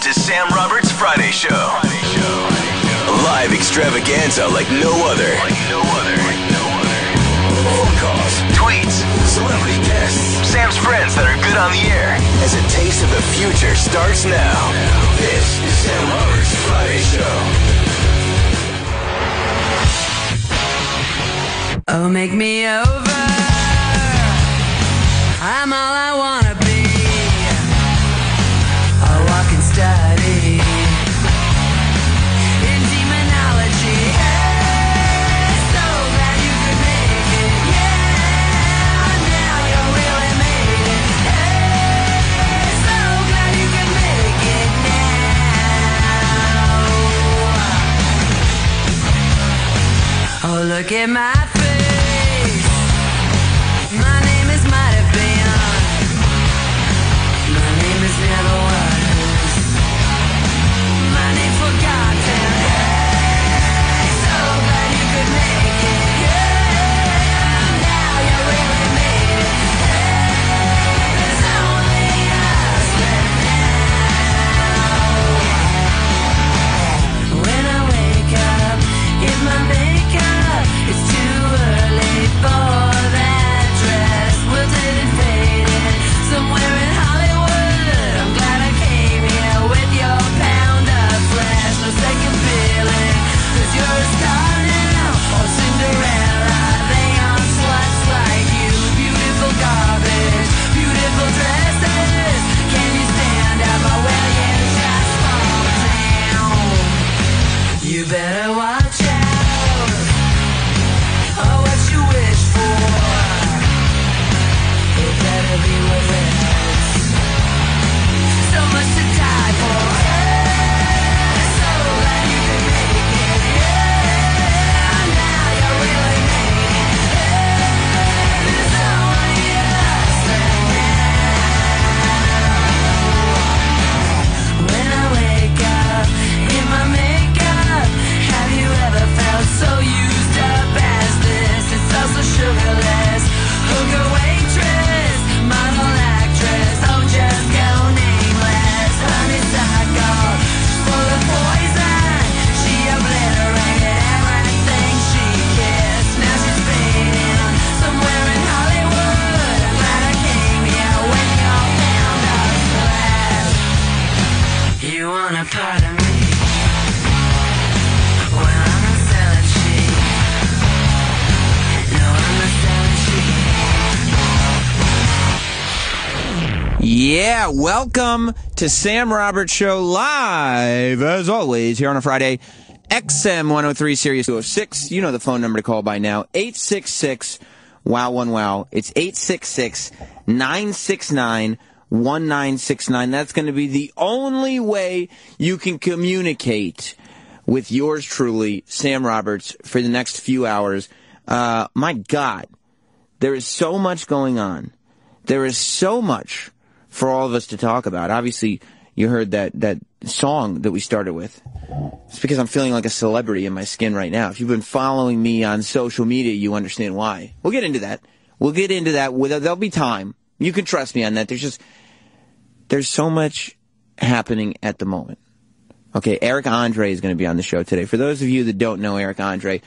Welcome to Sam Roberts' Friday Show. A live extravaganza like no other. Phone calls, tweets, celebrity guests, Sam's friends that are good on the air. As a taste of the future starts now. This is Sam Roberts' Friday Show. Oh, make me over. I'm all I wanna be. I walk and study in demonology. Yeah, so glad you could make it. Yeah, now you really made it. Yeah, so glad you could make it now. Oh, look at my face. My name is my. Yeah, welcome to Sam Roberts Show live, as always, here on a Friday, XM 103 Series 206. You know the phone number to call by now, 866-WOW-1-WOW. It's 866-969-1969. That's going to be the only way you can communicate with yours truly, Sam Roberts, for the next few hours. My God, there is so much going on. There is so much for all of us to talk about. Obviously, you heard that song that we started with. It's because I'm feeling like a celebrity in my skin right now. If you've been following me on social media, you understand why. We'll get into that. There'll be time. You can trust me on that. There's so much happening at the moment. Okay, Eric Andre is going to be on the show today. For those of you that don't know Eric Andre,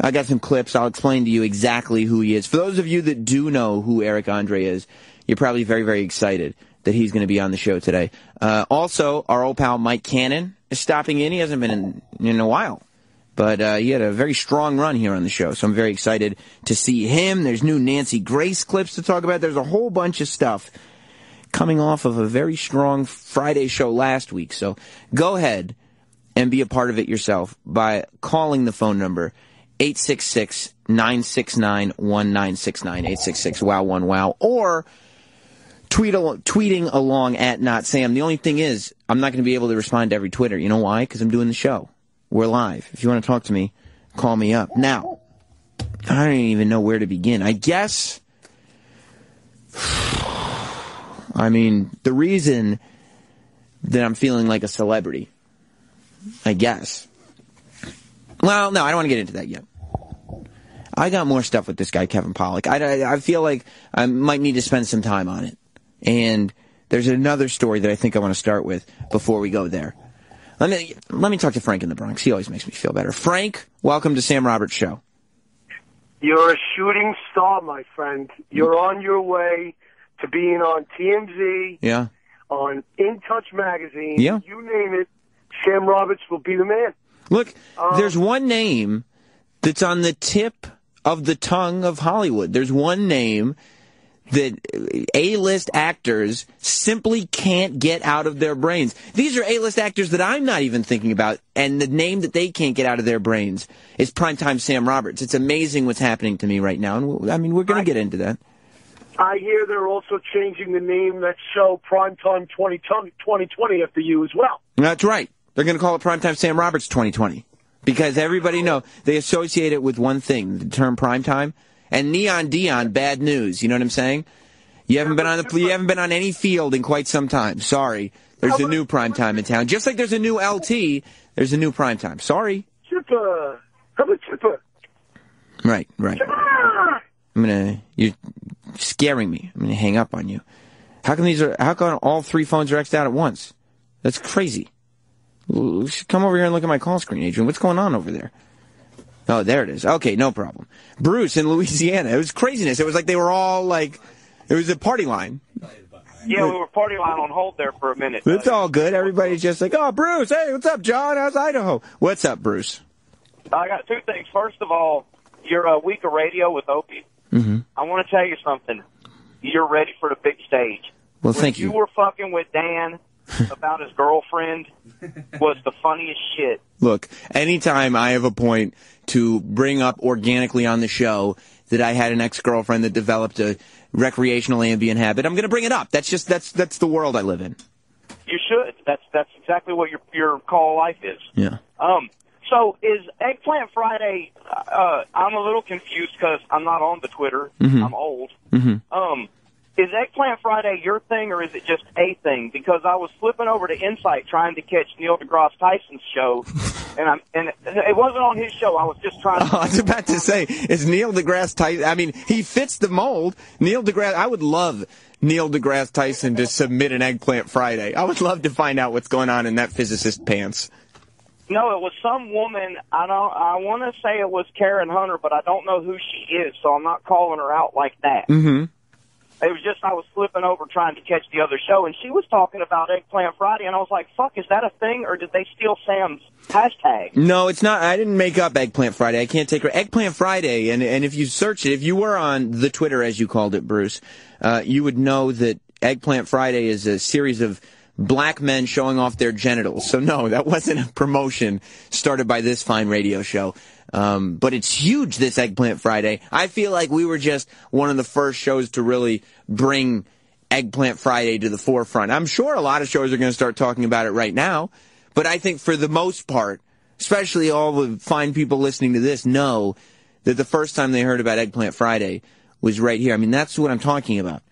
I got some clips. I'll explain to you exactly who he is. For those of you that do know who Eric Andre is, you're probably very, very excited that he's going to be on the show today. Also, our old pal Mike Cannon is stopping in. He hasn't been in a while, but he had a very strong run here on the show, so I'm very excited to see him. There's new Nancy Grace clips to talk about. There's a whole bunch of stuff coming off of a very strong Friday show last week, so go ahead and be a part of it yourself by calling the phone number 866-969-1969, 866-WOW-1-WOW, or tweeting along at Not Sam. The only thing is, I'm not going to be able to respond to every Twitter. You know why? Because I'm doing the show. We're live. If you want to talk to me, call me up. Now, I don't even know where to begin. I guess, the reason that I'm feeling like a celebrity, I guess. Well, no, I don't want to get into that yet. I got more stuff with this guy, Kevin Pollak. I feel like I might need to spend some time on it. And There's another story that I think I want to start with before we go there. Let me talk to Frank in the Bronx. He always makes me feel better. Frank, welcome to Sam Roberts' show. You're a shooting star, my friend. You're on your way to being on TMZ, yeah, on In Touch magazine, yeah, you name it, Sam Roberts will be the man. Look, there's one name that's on the tip of the tongue of Hollywood. There's one name that A-list actors simply can't get out of their brains. These are A-list actors that I'm not even thinking about, and the name that they can't get out of their brains is primetime Sam Roberts. It's amazing what's happening to me right now, and I mean, we're going to get into that. I hear they're also changing the name that show Primetime 2020 after you as well. That's right. They're going to call it Primetime Sam Roberts 2020 because everybody knows they associate it with one thing, the term primetime. And Neon Dion, bad news. You know what I'm saying? You haven't been on any field in quite some time. Sorry. There's a new primetime in town. Just like there's a new LT, there's a new primetime. Sorry. Chipper. How about Chipper? Right, right. Chipper. You're scaring me. I'm gonna hang up on you. How come all three phones are X'd out at once? That's crazy. You should come over here and look at my call screen, Adrian. What's going on over there? Oh, there it is. Okay, no problem. Bruce in Louisiana. It was craziness. It was like they were all like, it was a party line. Yeah, we were party line on hold there for a minute. It's all good. Everybody's just like, oh, Bruce, hey, what's up, John? How's Idaho? What's up, Bruce? I got two things. First of all, your week of radio with Opie. Mm-hmm. I want to tell you something. You're ready for the big stage. Well, thank you. You were fucking with Dan about his girlfriend was the funniest shit. Look, anytime I have a point to bring up organically on the show that I had an ex-girlfriend that developed a recreational ambient habit, I'm going to bring it up. That's the world I live in. You should. That's exactly what your call life is. Yeah. So is Eggplant Friday, I'm a little confused because I'm not on the Twitter. Mm-hmm. I'm old. Mm-hmm. Is Eggplant Friday your thing or is it just a thing? Because I was flipping over to Insight trying to catch Neil deGrasse Tyson's show, and it wasn't on his show. I was just trying to... I was about to say, is Neil deGrasse Tyson... I mean, he fits the mold. Neil deGrasse... I would love Neil deGrasse Tyson to submit an Eggplant Friday. I would love to find out what's going on in that physicist's pants. No, it was some woman. I want to say it was Karen Hunter, but I don't know who she is, so I'm not calling her out like that. Mm-hmm. It was just I was flipping over trying to catch the other show, and she was talking about Eggplant Friday, and I was like, fuck, is that a thing, or did they steal Sam's hashtag? No, it's not. I didn't make up Eggplant Friday. I can't take her. Eggplant Friday, and if you search it, if you were on the Twitter, as you called it, Bruce, you would know that Eggplant Friday is a series of black men showing off their genitals. So, no, that wasn't a promotion started by this fine radio show. But it's huge, this Eggplant Friday. I feel like we were just one of the first shows to really bring Eggplant Friday to the forefront. I'm sure a lot of shows are going to start talking about it right now. But I think for the most part, especially all the fine people listening to this, know that the first time they heard about Eggplant Friday was right here. I mean, that's what I'm talking about.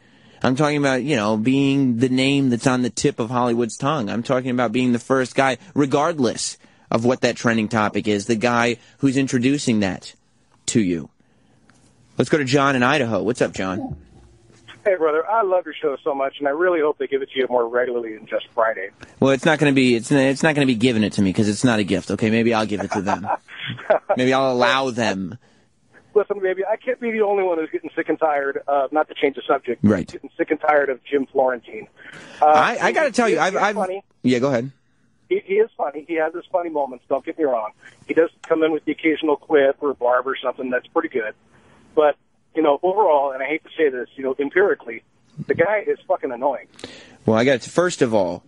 I'm talking about, you know, being the name that's on the tip of Hollywood's tongue. I'm talking about being the first guy, regardless of what that trending topic is, the guy who's introducing that to you. Let's go to John in Idaho. What's up, John? Hey, brother. I love your show so much, and I really hope they give it to you more regularly than just Friday. Well, it's not going to be it's not going to be giving it to me because it's not a gift, okay? Maybe I'll give it to them. Maybe I'll allow them. Listen, baby, I can't be the only one who's getting sick and tired of, not to change the subject, right, getting sick and tired of Jim Florentine. I got to tell you, I've funny. Yeah, go ahead. He is funny. He has his funny moments, don't get me wrong. He does come in with the occasional quip or barb or something that's pretty good. But, you know, overall, and I hate to say this, you know, empirically, the guy is fucking annoying. Well, I got to, first of all,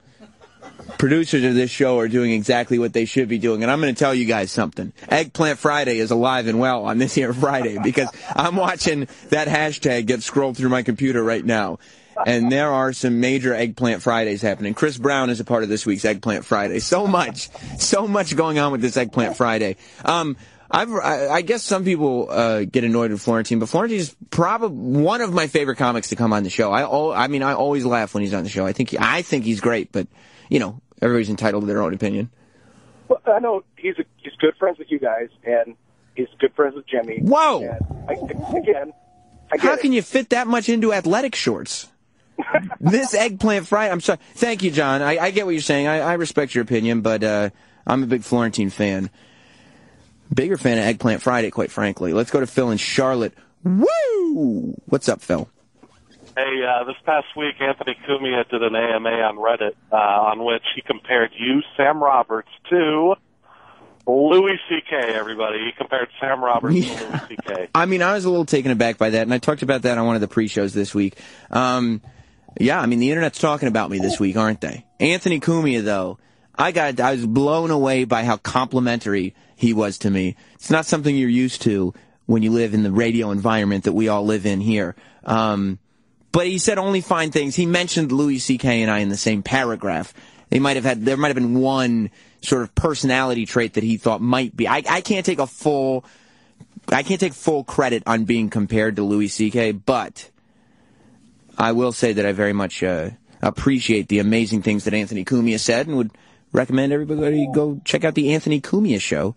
producers of this show are doing exactly what they should be doing, and I'm going to tell you guys something. Eggplant Friday is alive and well on this here Friday because I'm watching that hashtag get scrolled through my computer right now, and there are some major Eggplant Fridays happening. Chris Brown is a part of this week's Eggplant Friday. So much going on with this Eggplant Friday. I guess some people get annoyed with Florentine, but Florentine is probably one of my favorite comics to come on the show. I always laugh when he's on the show. I think he's great, but you know, everybody's entitled to their own opinion. Well, I know he's good friends with you guys, and he's good friends with Jimmy. Whoa! Again, how can you fit that much into athletic shorts? This eggplant fried, I'm sorry. Thank you, John. I get what you're saying. I respect your opinion, but I'm a big Florentine fan. Bigger fan of Eggplant Friday, quite frankly. Let's go to Phil in Charlotte. Woo! What's up, Phil? Hey, this past week, Anthony Cumia did an AMA on Reddit on which he compared you, Sam Roberts, to Louis C.K., everybody. He compared Sam Roberts to Louis C.K. I mean, I was a little taken aback by that, and I talked about that on one of the pre-shows this week. Yeah, I mean, the Internet's talking about me this week, aren't they? Anthony Cumia, though, I was blown away by how complimentary he was to me. It's not something you're used to when you live in the radio environment that we all live in here. But he said only fine things. He mentioned Louis C.K. and I in the same paragraph. There might have been one sort of personality trait that he thought might be. I can't take full credit on being compared to Louis C.K., but I will say that I very much appreciate the amazing things that Anthony Cumia said and would recommend everybody go check out the Anthony Cumia show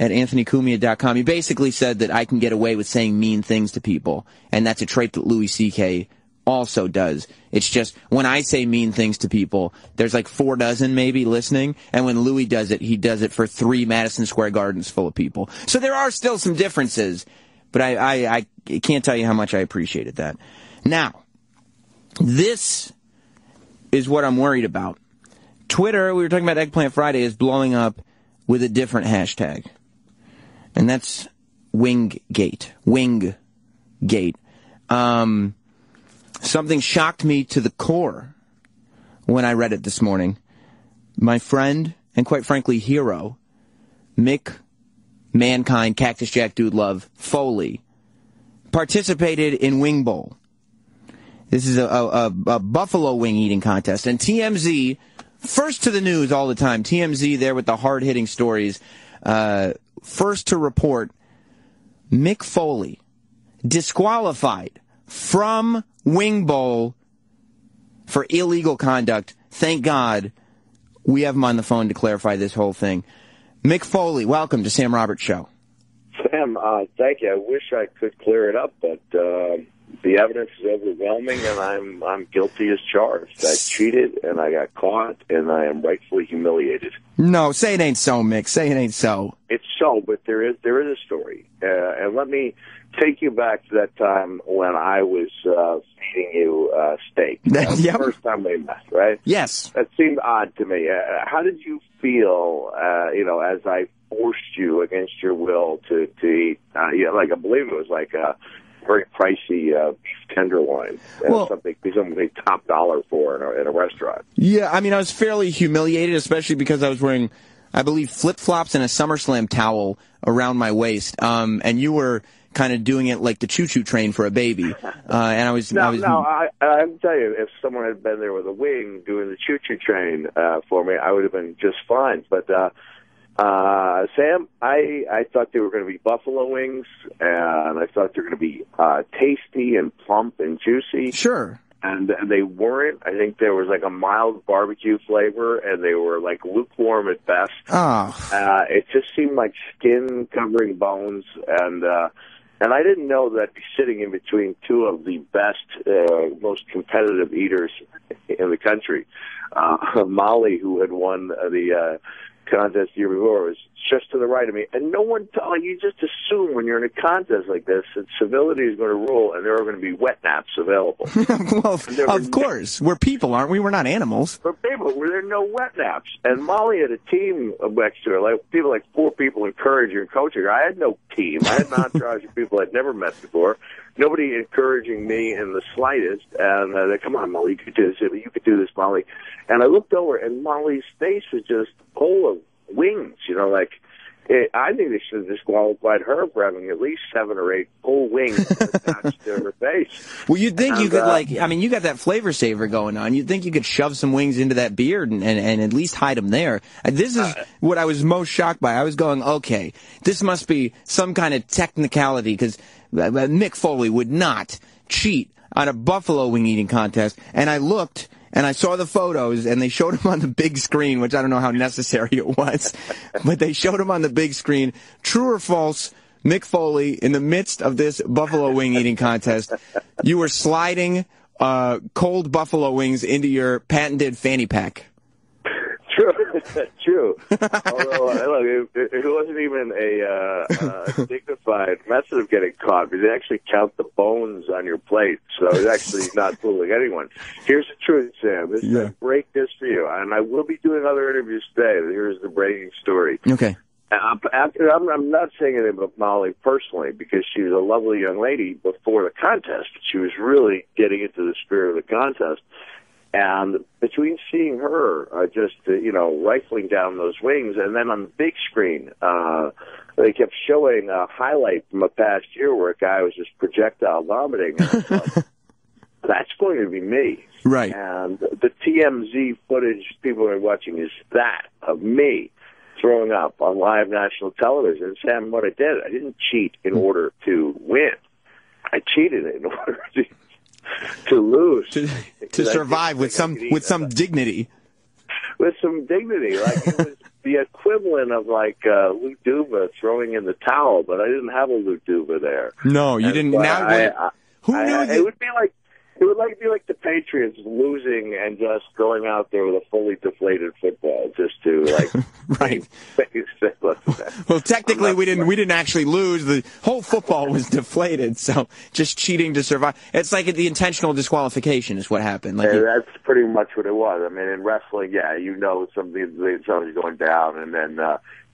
at anthonycumia.com. He basically said that I can get away with saying mean things to people, and that's a trait that Louis C.K. also does. It's just when I say mean things to people, there's like 4 dozen maybe listening, and when Louis does it, he does it for 3 Madison Square Gardens full of people. So there are still some differences, but I can't tell you how much I appreciated that. Now, this is what I'm worried about. Twitter, we were talking about Eggplant Friday, is blowing up with a different hashtag. And that's Winggate. Winggate. Something shocked me to the core when I read it this morning. My friend, and quite frankly hero, Mick, Mankind, Cactus Jack, Dude Love, Foley, participated in Wing Bowl. This is a buffalo wing eating contest. And TMZ... first to the news all the time. TMZ there with the hard-hitting stories. First to report, Mick Foley disqualified from Wing Bowl for illegal conduct. Thank God we have him on the phone to clarify this whole thing. Mick Foley, welcome to Sam Roberts' show. Sam, thank you. I wish I could clear it up, but the evidence is overwhelming, and I'm guilty as charged. I cheated, and I got caught, and I am rightfully humiliated. No, say it ain't so, Mick. Say it ain't so. It's so, but there is a story. And let me take you back to that time when I was feeding you steak. Yep. The first time we met, right? Yes. That seemed odd to me. How did you feel, as I forced you against your will to eat? I believe it was like a very pricey beef tenderloin. Well, something they top dollar for in a restaurant. Yeah, I mean, I was fairly humiliated, especially because I was wearing, I believe, flip-flops and a SummerSlam towel around my waist, and you were kind of doing it like the choo-choo train for a baby. And I was... I'll tell you, if someone had been there with a wing doing the choo-choo train for me, I would have been just fine, but... Sam, I thought they were going to be buffalo wings, and I thought they were going to be tasty and plump and juicy. Sure. And they weren't. I think there was like a mild barbecue flavor, and they were like lukewarm at best. Oh. It just seemed like skin covering bones, and I didn't know that I'd be sitting in between two of the best, most competitive eaters in the country. Molly, who had won the contest the year before, was just to the right of me, and no one you just assume when you're in a contest like this that civility is going to rule, and there are going to be wet naps available. Well, of course, we're people, aren't we? We're not animals. We're people. There are no wet naps. And Molly had a team next to her, like 4 people encouraging and coaching her. I had no team. I had an entourage of people I'd never met before. Nobody encouraging me in the slightest. And they're, come on, Molly, you could do this. You could do this, Molly. And I looked over, and Molly's face was just full of wings. You know, like, I think they should have disqualified her for having at least 7 or 8 full wings attached to her face. Well, you'd think you could, you got that flavor saver going on. You'd think you could shove some wings into that beard and at least hide them there. This is what I was most shocked by. I was going, okay, this must be some kind of technicality, because Mick Foley would not cheat on a buffalo wing eating contest. And I looked, and I saw the photos, and they showed him on the big screen, which I don't know how necessary it was, but they showed him on the big screen. True or false, Mick Foley, in the midst of this buffalo wing eating contest, you were sliding cold buffalo wings into your patented fanny pack. True. Although, look, it wasn't even a dignified method of getting caught, because they actually count the bones on your plate, so it's actually not fooling anyone. Here's the truth, Sam. This is a break this for you, and I will be doing other interviews today. Here's the breaking story. Okay. After, I'm not saying anything about Molly personally, because she was a lovely young lady before the contest. She was really getting into the spirit of the contest. And between seeing her just, you know, rifling down those wings, and then on the big screen, they kept showing a highlight from a past year where a guy was just projectile vomiting. And I thought, that's going to be me. Right. And the TMZ footage people are watching is that of me throwing up on live national television. And Sam, what I did, I didn't cheat in order to win. I cheated in order to lose, to survive with some dignity. With some dignity, like it was the equivalent of like Lou Duva throwing in the towel, but I didn't have a Lou Duva there. No, you didn't. Now, who knew it would be like? It would like be like the Patriots losing and just going out there with a fully deflated football just to like right. Well, technically we didn't actually lose. The whole football was deflated, so just cheating to survive. It's like the intentional disqualification is what happened. Like that's pretty much what it was. I mean, in wrestling, yeah, you know somebody's going down, and then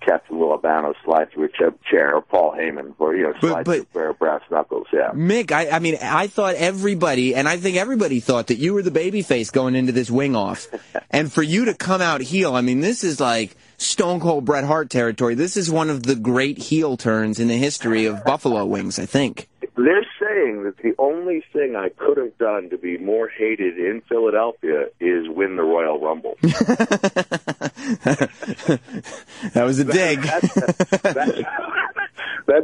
Captain Will Albano slides through a chair, or Paul Heyman, or, you know, slides through a pair of brass knuckles, yeah. Mick, I mean, I thought everybody, and I think everybody thought that you were the babyface going into this wing-off. And for you to come out heel, I mean, this is like Stone Cold Bret Hart territory. This is one of the great heel turns in the history of Buffalo Wings, I think. They're saying that the only thing I could have done to be more hated in Philadelphia is win the Royal Rumble. That was a dig. That's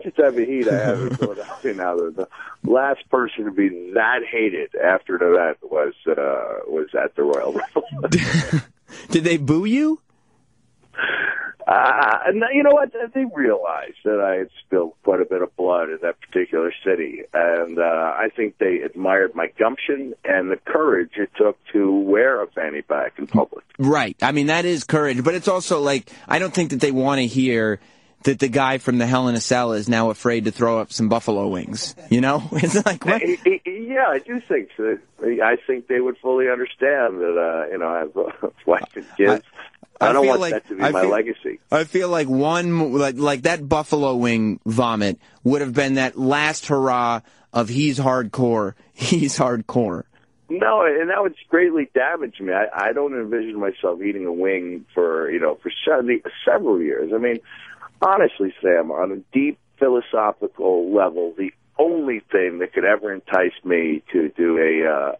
the type of heat I have in Philadelphia now. The last person to be that hated after an event was at the Royal Rumble. Did they boo you? And you know what? They realized that I had spilled quite a bit of blood in that particular city, and I think they admired my gumption and the courage it took to wear a fanny pack in public. Right. I mean, that is courage, but it's also like I don't think that they want to hear that the guy from the Hell in a Cell is now afraid to throw up some buffalo wings, you know? It's like, what? Yeah, I do think so. I think they would fully understand that, you know, I have a wife and kids. I don't want that to be my legacy. I feel like that buffalo wing vomit would have been that last hurrah of he's hardcore, he's hardcore. No, and that would greatly damage me. I don't envision myself eating a wing for, you know, for several years. I mean, honestly, Sam, on a deep philosophical level, the only thing that could ever entice me to do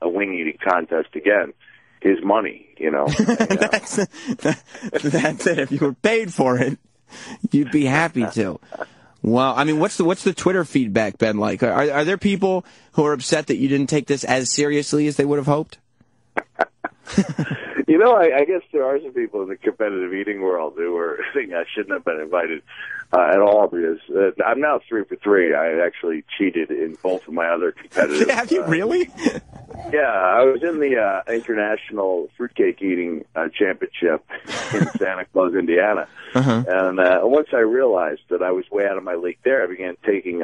a wing eating contest again is money, you know. That's it. If you were paid for it, you'd be happy to. Well, I mean, what's the Twitter feedback been like? Are there people who are upset that you didn't take this as seriously as they would have hoped? You know, I guess there are some people in the competitive eating world who are thinking I shouldn't have been invited at all, because I'm now 3 for 3. I actually cheated in both of my other competitive. Have you really? Yeah, I was in the International Fruitcake Eating Championship in Santa Claus, Indiana. Uh-huh. And once I realized that I was way out of my league there, I began taking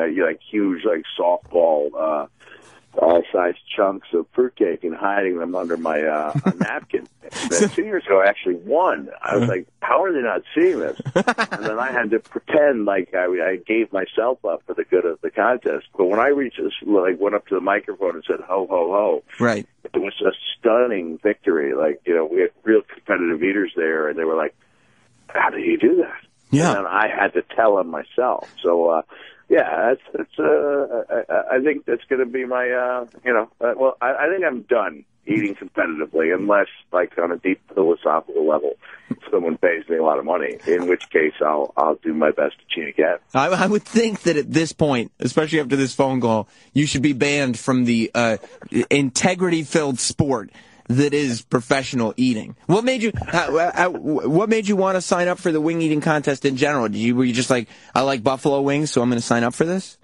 huge softball all-sized chunks of fruitcake and hiding them under my napkin. Then 2 years ago, I actually won. I was like, how are they not seeing this? And then I had to pretend like I gave myself up for the good of the contest. But when I went up to the microphone and said, ho, ho, ho, right, it was a stunning victory. Like, you know, we had real competitive eaters there, and they were like, how do you do that? Yeah. And I had to tell them myself. So, yeah, I think that's going to be my, I think I'm done eating competitively, unless, like, on a deep philosophical level, someone pays me a lot of money, in which case I'll do my best to cheat again. I would think that at this point, especially after this phone call, you should be banned from the integrity-filled sport that is professional eating. What made you? What made you want to sign up for the wing eating contest in general? Were you just like, I like buffalo wings, so I'm going to sign up for this?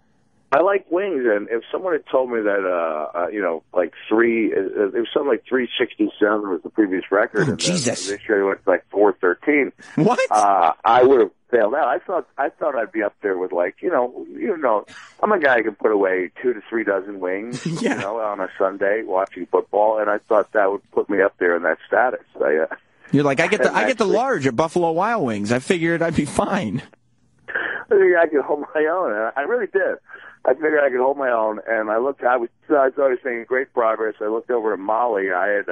I like wings, and if someone had told me that, you know, like it was something like 367 was the previous record. Oh, and Jesus! This year it went to like 413. What? I would have failed out. I thought I'd be up there with like, you know, I'm a guy who can put away 2 to 3 dozen wings, yeah, you know, on a Sunday watching football, and I thought that would put me up there in that status. You're like, I get the large at Buffalo Wild Wings. I figured I'd be fine. I think I could hold my own, and I really did. I figured I could hold my own, and I was always making great progress. I looked over at Molly. I had,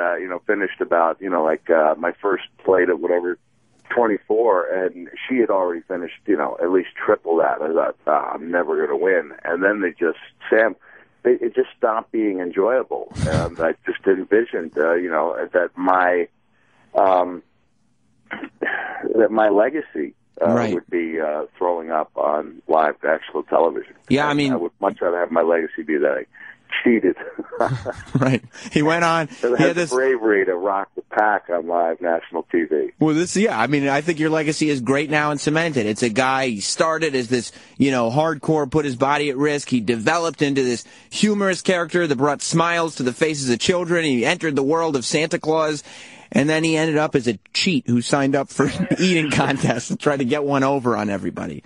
finished about, my first plate at whatever, 24, and she had already finished, at least triple that. I thought, I'm never going to win. And then it just stopped being enjoyable. And I just envisioned, that my legacy would be throwing up on live actual television. Yeah, I mean, I would much rather have my legacy be that I cheated. Right. He went on. So he had this bravery to rock the pack on live national TV. Well, I think your legacy is great now and cemented. It's a guy, he started as this, hardcore, put his body at risk. He developed into this humorous character that brought smiles to the faces of children. He entered the world of Santa Claus. And then he ended up as a cheat who signed up for eating contests and tried to get one over on everybody.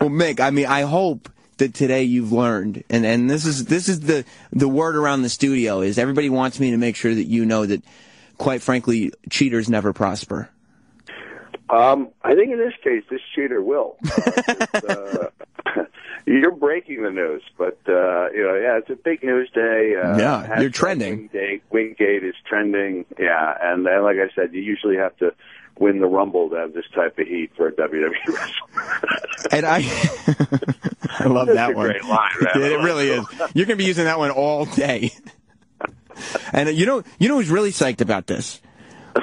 Well, Mick, I mean, I hope that today you've learned, and this is the word around the studio, is everybody wants me to make sure that you know that, quite frankly, cheaters never prosper. I think in this case, this cheater will. You're breaking the news, but, it's a big news day. Yeah, you're trending. Wingate is trending, yeah. And then, like I said, you usually have to win the Rumble to have this type of heat for a WWE wrestler. And I love that one. That's a great line, man. It really is. You're going to be using that one all day. And you know who's really psyched about this?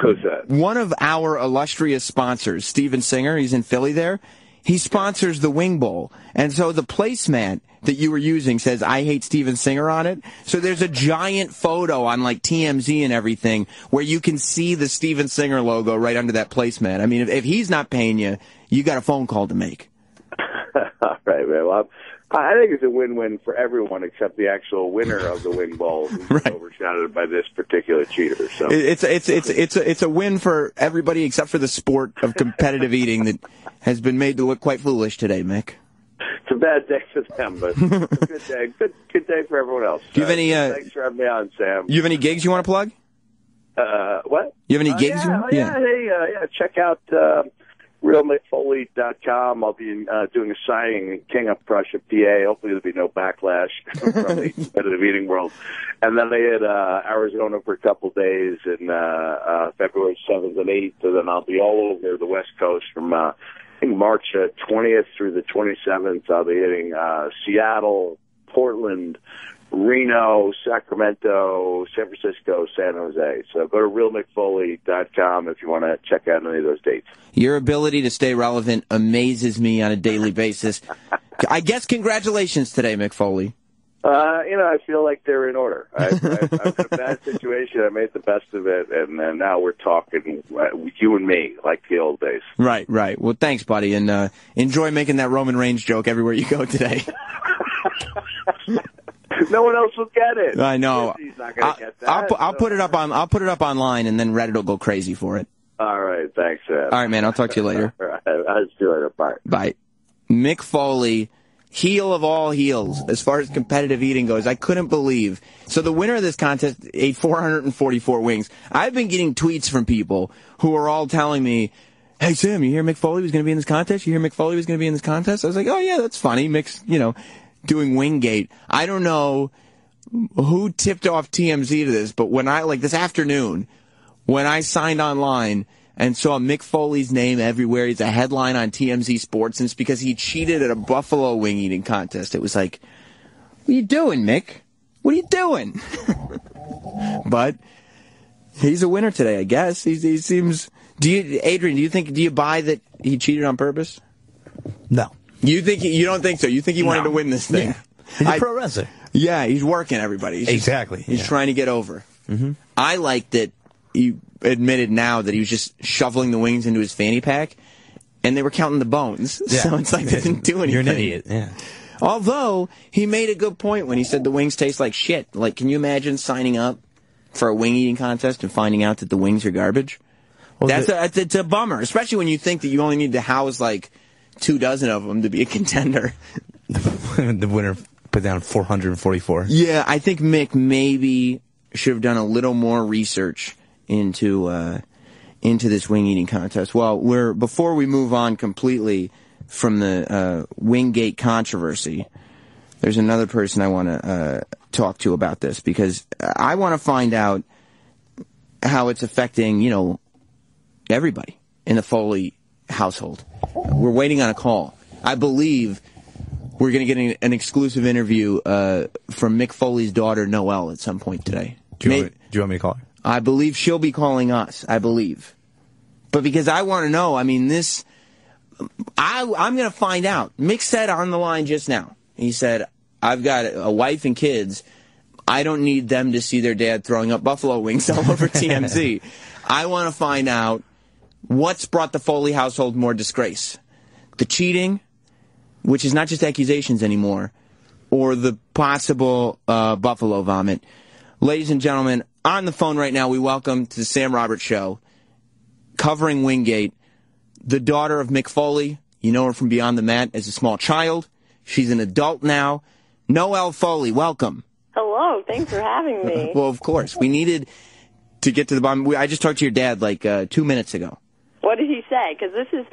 Who's that? One of our illustrious sponsors, Steven Singer, he's in Philly there. He sponsors the Wing Bowl, and so the placemat that you were using says, I hate Steven Singer on it. So there's a giant photo on, like, TMZ and everything where you can see the Steven Singer logo right under that placemat. I mean, if he's not paying you, you got a phone call to make. All right, man. Well, I think it's a win-win for everyone except the actual winner of the Wing Bowl, who's overshadowed by this particular cheater. So it's a win for everybody except for the sport of competitive eating that has been made to look quite foolish today, Mick. It's a bad day for them, but it's a good day. Good day for everyone else. Do you have any? Thanks for having me on, Sam. You have any gigs you want to plug? What? You have any gigs? Hey, check out. RealMickFoley.com. I'll be doing a signing in King of Prussia, PA. Hopefully there'll be no backlash from the competitive eating world. And then I hit Arizona for a couple days in February 7th and 8th. And then I'll be all over the West Coast from March 20th through the 27th. I'll be hitting Seattle, Portland, Reno, Sacramento, San Francisco, San Jose. So go to realmickfoley.com if you want to check out any of those dates. Your ability to stay relevant amazes me on a daily basis. I guess congratulations today, Mick Foley. I feel like they're in order. I'm in a bad situation. I made the best of it, and now we're talking, you and me, like the old days. Right. Well, thanks, buddy, and enjoy making that Roman Reigns joke everywhere you go today. No one else will get it. I know. He's not gonna get that. I'll put it up online, and then Reddit will go crazy for it. All right, thanks, Ed. All right, man. I'll talk to you later. All right, I'll see you later. Bye. Bye. Mick Foley, heel of all heels as far as competitive eating goes. I couldn't believe. So the winner of this contest ate 444 wings. I've been getting tweets from people who are all telling me, "Hey Sam, you hear Mick Foley was going to be in this contest? You hear Mick Foley was going to be in this contest?" I was like, "Oh yeah, that's funny." Mick's, doing Wingate. I don't know who tipped off TMZ to this, but when this afternoon, when I signed online and saw Mick Foley's name everywhere, he's a headline on TMZ Sports, and it's because he cheated at a buffalo wing eating contest. It was like, what are you doing, Mick? What are you doing? But he's a winner today, I guess. He seems... Adrian, do you buy that he cheated on purpose? No. You don't think so? You think he wanted to win this thing? Yeah. He's a pro wrestler. Yeah, he's working, everybody. He's trying to get over. Mm-hmm. I like that he admitted now that he was just shoveling the wings into his fanny pack, and they were counting the bones. Yeah. So it's like they didn't do anything. You're an idiot, yeah. Although, he made a good point when he said the wings taste like shit. Like, can you imagine signing up for a wing eating contest and finding out that the wings are garbage? Well, it's a bummer, especially when you think that you only need to house, like, 24 of them to be a contender. The winner put down 444. Yeah, I think Mick maybe should have done a little more research into this wing eating contest. Well, before we move on completely from the Wingate controversy, there's another person I want to talk to about this, because I want to find out how it's affecting, you know, everybody in the Foley household. We're waiting on a call. I believe we're going to get an exclusive interview from Mick Foley's daughter, Noelle, at some point today. Do you want me to call her? I believe she'll be calling us, I believe. But because I want to know, I mean, this... I'm going to find out. Mick said on the line just now, he said, I've got a wife and kids. I don't need them to see their dad throwing up buffalo wings all over TMZ. I want to find out what's brought the Foley household more disgrace. The cheating, which is not just accusations anymore, or the possible buffalo vomit. Ladies and gentlemen, on the phone right now, we welcome to the Sam Roberts Show, covering Wingate, the daughter of Mick Foley. You know her from Beyond the Mat as a small child. She's an adult now. Noelle Foley, welcome. Hello, thanks for having me. Well, of course. We needed to get to the bottom. I just talked to your dad like 2 minutes ago. What did he say? Because this is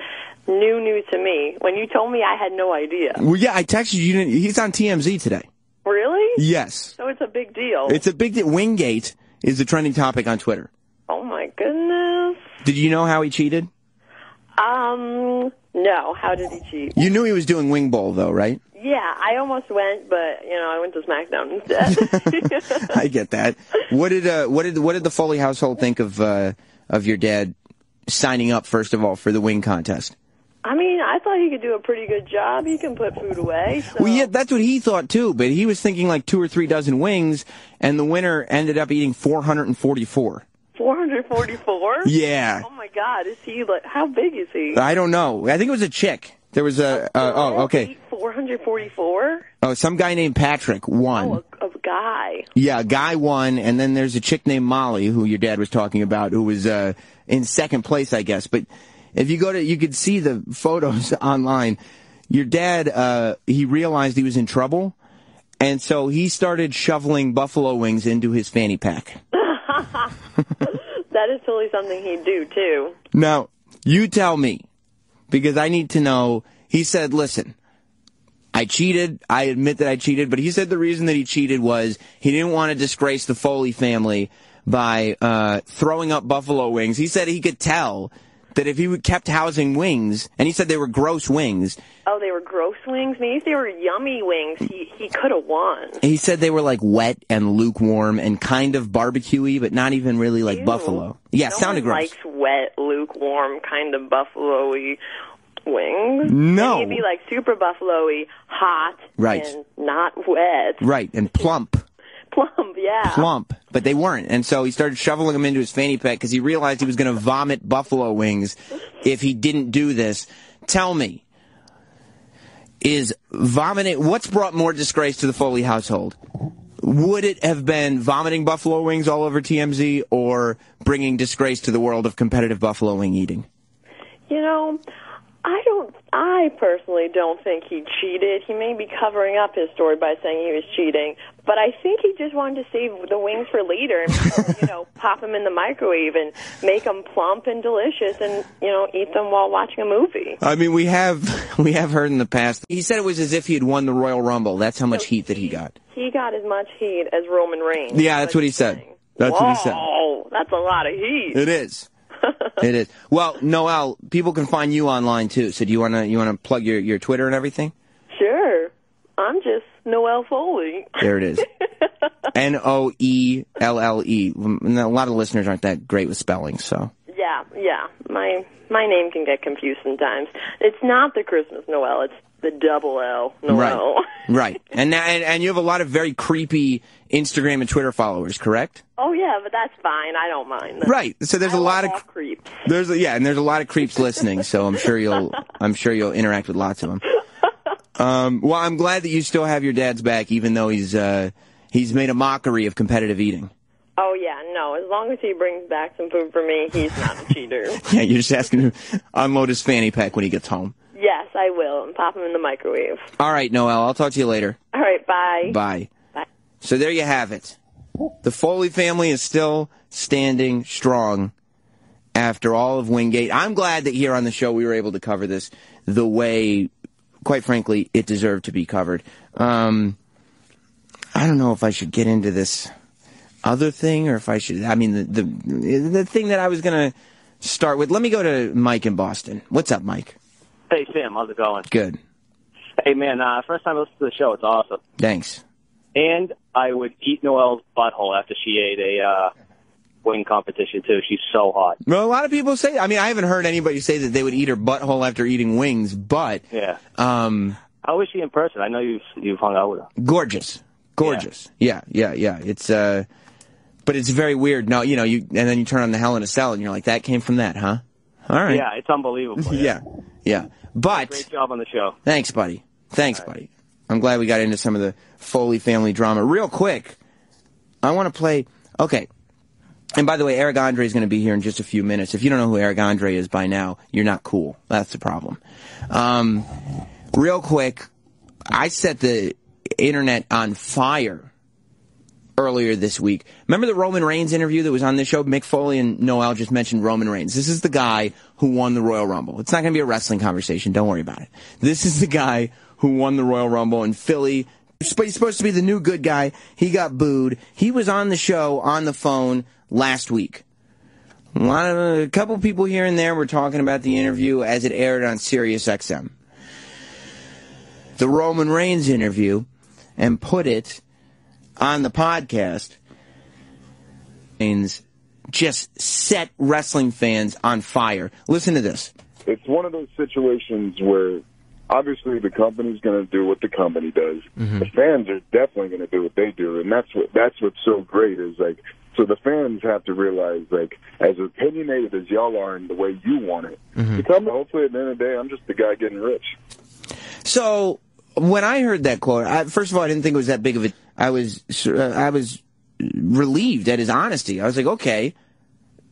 new news to me. When you told me, I had no idea. Well, yeah, I texted you. He's on TMZ today. Really? Yes. So it's a big deal. It's a big deal. Wingate is a trending topic on Twitter. Oh, my goodness. Did you know how he cheated? No. How did he cheat? You knew he was doing Wing Bowl, though, right? Yeah, I almost went, but, you know, I went to SmackDown instead. I get that. What did the Foley household think of your dad signing up, first of all, for the wing contest? I mean, I thought he could do a pretty good job. He can put food away. So. Well, yeah, that's what he thought, too, but he was thinking like 2 or 3 dozen wings, and the winner ended up eating 444. 444? Yeah. Oh, my God. Is he like, how big is he? I don't know. I think it was a chick. There was a, oh, okay. 444? Oh, some guy named Patrick won. Oh, a guy. Yeah, a guy won, and then there's a chick named Molly, who your dad was talking about, who was in second place, I guess. But if you go to, you could see the photos online. Your dad, he realized he was in trouble, and so he started shoveling buffalo wings into his fanny pack. That is totally something he'd do, too. Now, you tell me, because I need to know. He said, listen, I cheated. I admit that I cheated. But he said the reason that he cheated was he didn't want to disgrace the Foley family by throwing up buffalo wings. He said he could tell that if he kept housing wings, and he said they were gross wings. Oh, they were gross wings? I mean, if they were yummy wings, he could have won. He said they were, like, wet and lukewarm and kind of barbecue-y, but not even really like buffalo. Yeah, no, sounded gross. No one likes wet, lukewarm, kind of buffalo-y wings. No. And he'd be, like, super buffalo-y, hot, right, and not wet. Right, and plump. Plump, yeah. Plump, but they weren't. And so he started shoveling them into his fanny pack because he realized he was going to vomit buffalo wings if he didn't do this. Tell me, is vomiting, what's brought more disgrace to the Foley household? Would it have been vomiting buffalo wings all over TMZ or bringing disgrace to the world of competitive buffalo wing eating? You know, I personally don't think he cheated. He may be covering up his story by saying he was cheating, but I think he just wanted to save the wings for later and, you know, pop them in the microwave and make them plump and delicious and, you know, eat them while watching a movie. I mean, we have heard in the past. He said it was as if he had won the Royal Rumble. That's how much heat that he got. He got as much heat as Roman Reigns. Yeah, that's what he said. That's what he said. Oh, that's a lot of heat. It is. It is. Well, Noelle, people can find you online too. So do you wanna plug your Twitter and everything? Sure. I'm just Noelle Foley. There it is. Noelle. A lot of listeners aren't that great with spelling, so. Yeah. My name can get confused sometimes. It's not the Christmas Noelle. It's the double L Noelle. Right. And you have a lot of very creepy Instagram and Twitter followers, correct? Oh yeah, but that's fine. I don't mind. Right. So there's a lot of creeps. There's a lot of creeps listening. So I'm sure you'll interact with lots of them. Well, I'm glad that you still have your dad's back, even though he's made a mockery of competitive eating. Oh, yeah, no. As long as he brings back some food for me, he's not a cheater. Yeah, you're just asking him to unload his fanny pack when he gets home. Yes, I will, and pop him in the microwave. All right, Noelle, I'll talk to you later. All right, bye. Bye. Bye. So there you have it. The Foley family is still standing strong after all of Wingate. I'm glad that here on the show we were able to cover this the way, quite frankly, it deserved to be covered. I don't know if I should get into this other thing or if I should... I mean, the thing that I was going to start with... Let me go to Mike in Boston. What's up, Mike? Hey, Sam. How's it going? Good. Hey, man. First time I listened to the show. It's awesome. Thanks. And I would eat Noelle's butthole after she ate a wing competition, too. She's so hot. Well, a lot of people say... I mean, I haven't heard anybody say that they would eat her butthole after eating wings, but... Yeah. How is she in person? I know you've hung out with her. Gorgeous. Gorgeous. Yeah. It's... But it's very weird. No, you know, and then you turn on the Hell in a Cell, and you're like, that came from that, huh? All right. Yeah, it's unbelievable. Yeah. But great job on the show. Thanks, buddy. Thanks, buddy. I'm glad we got into some of the Foley family drama. Real quick, I want to play... Okay. And by the way, Eric Andre is going to be here in just a few minutes. If you don't know who Eric Andre is by now, you're not cool. That's the problem. Real quick, I set the internet on fire earlier this week. Remember the Roman Reigns interview that was on this show? Mick Foley and Noelle just mentioned Roman Reigns. This is the guy who won the Royal Rumble. It's not going to be a wrestling conversation. Don't worry about it. This is the guy who won the Royal Rumble in Philly. He's supposed to be the new good guy. He got booed. He was on the show on the phone last week. A couple people here and there were talking about the interview as it aired on SiriusXM. The Roman Reigns interview, and put it on the podcast, Reigns just set wrestling fans on fire. Listen to this. It's one of those situations where obviously the company's going to do what the company does. Mm-hmm. The fans are definitely going to do what they do, and that's what's so great is like. So the fans have to realize, like, as opinionated as y'all are in the way you want it, hopefully at the end of the day, I'm just the guy getting rich. So when I heard that quote, first of all, I didn't think it was that big of a... I was relieved at his honesty. I was like, okay,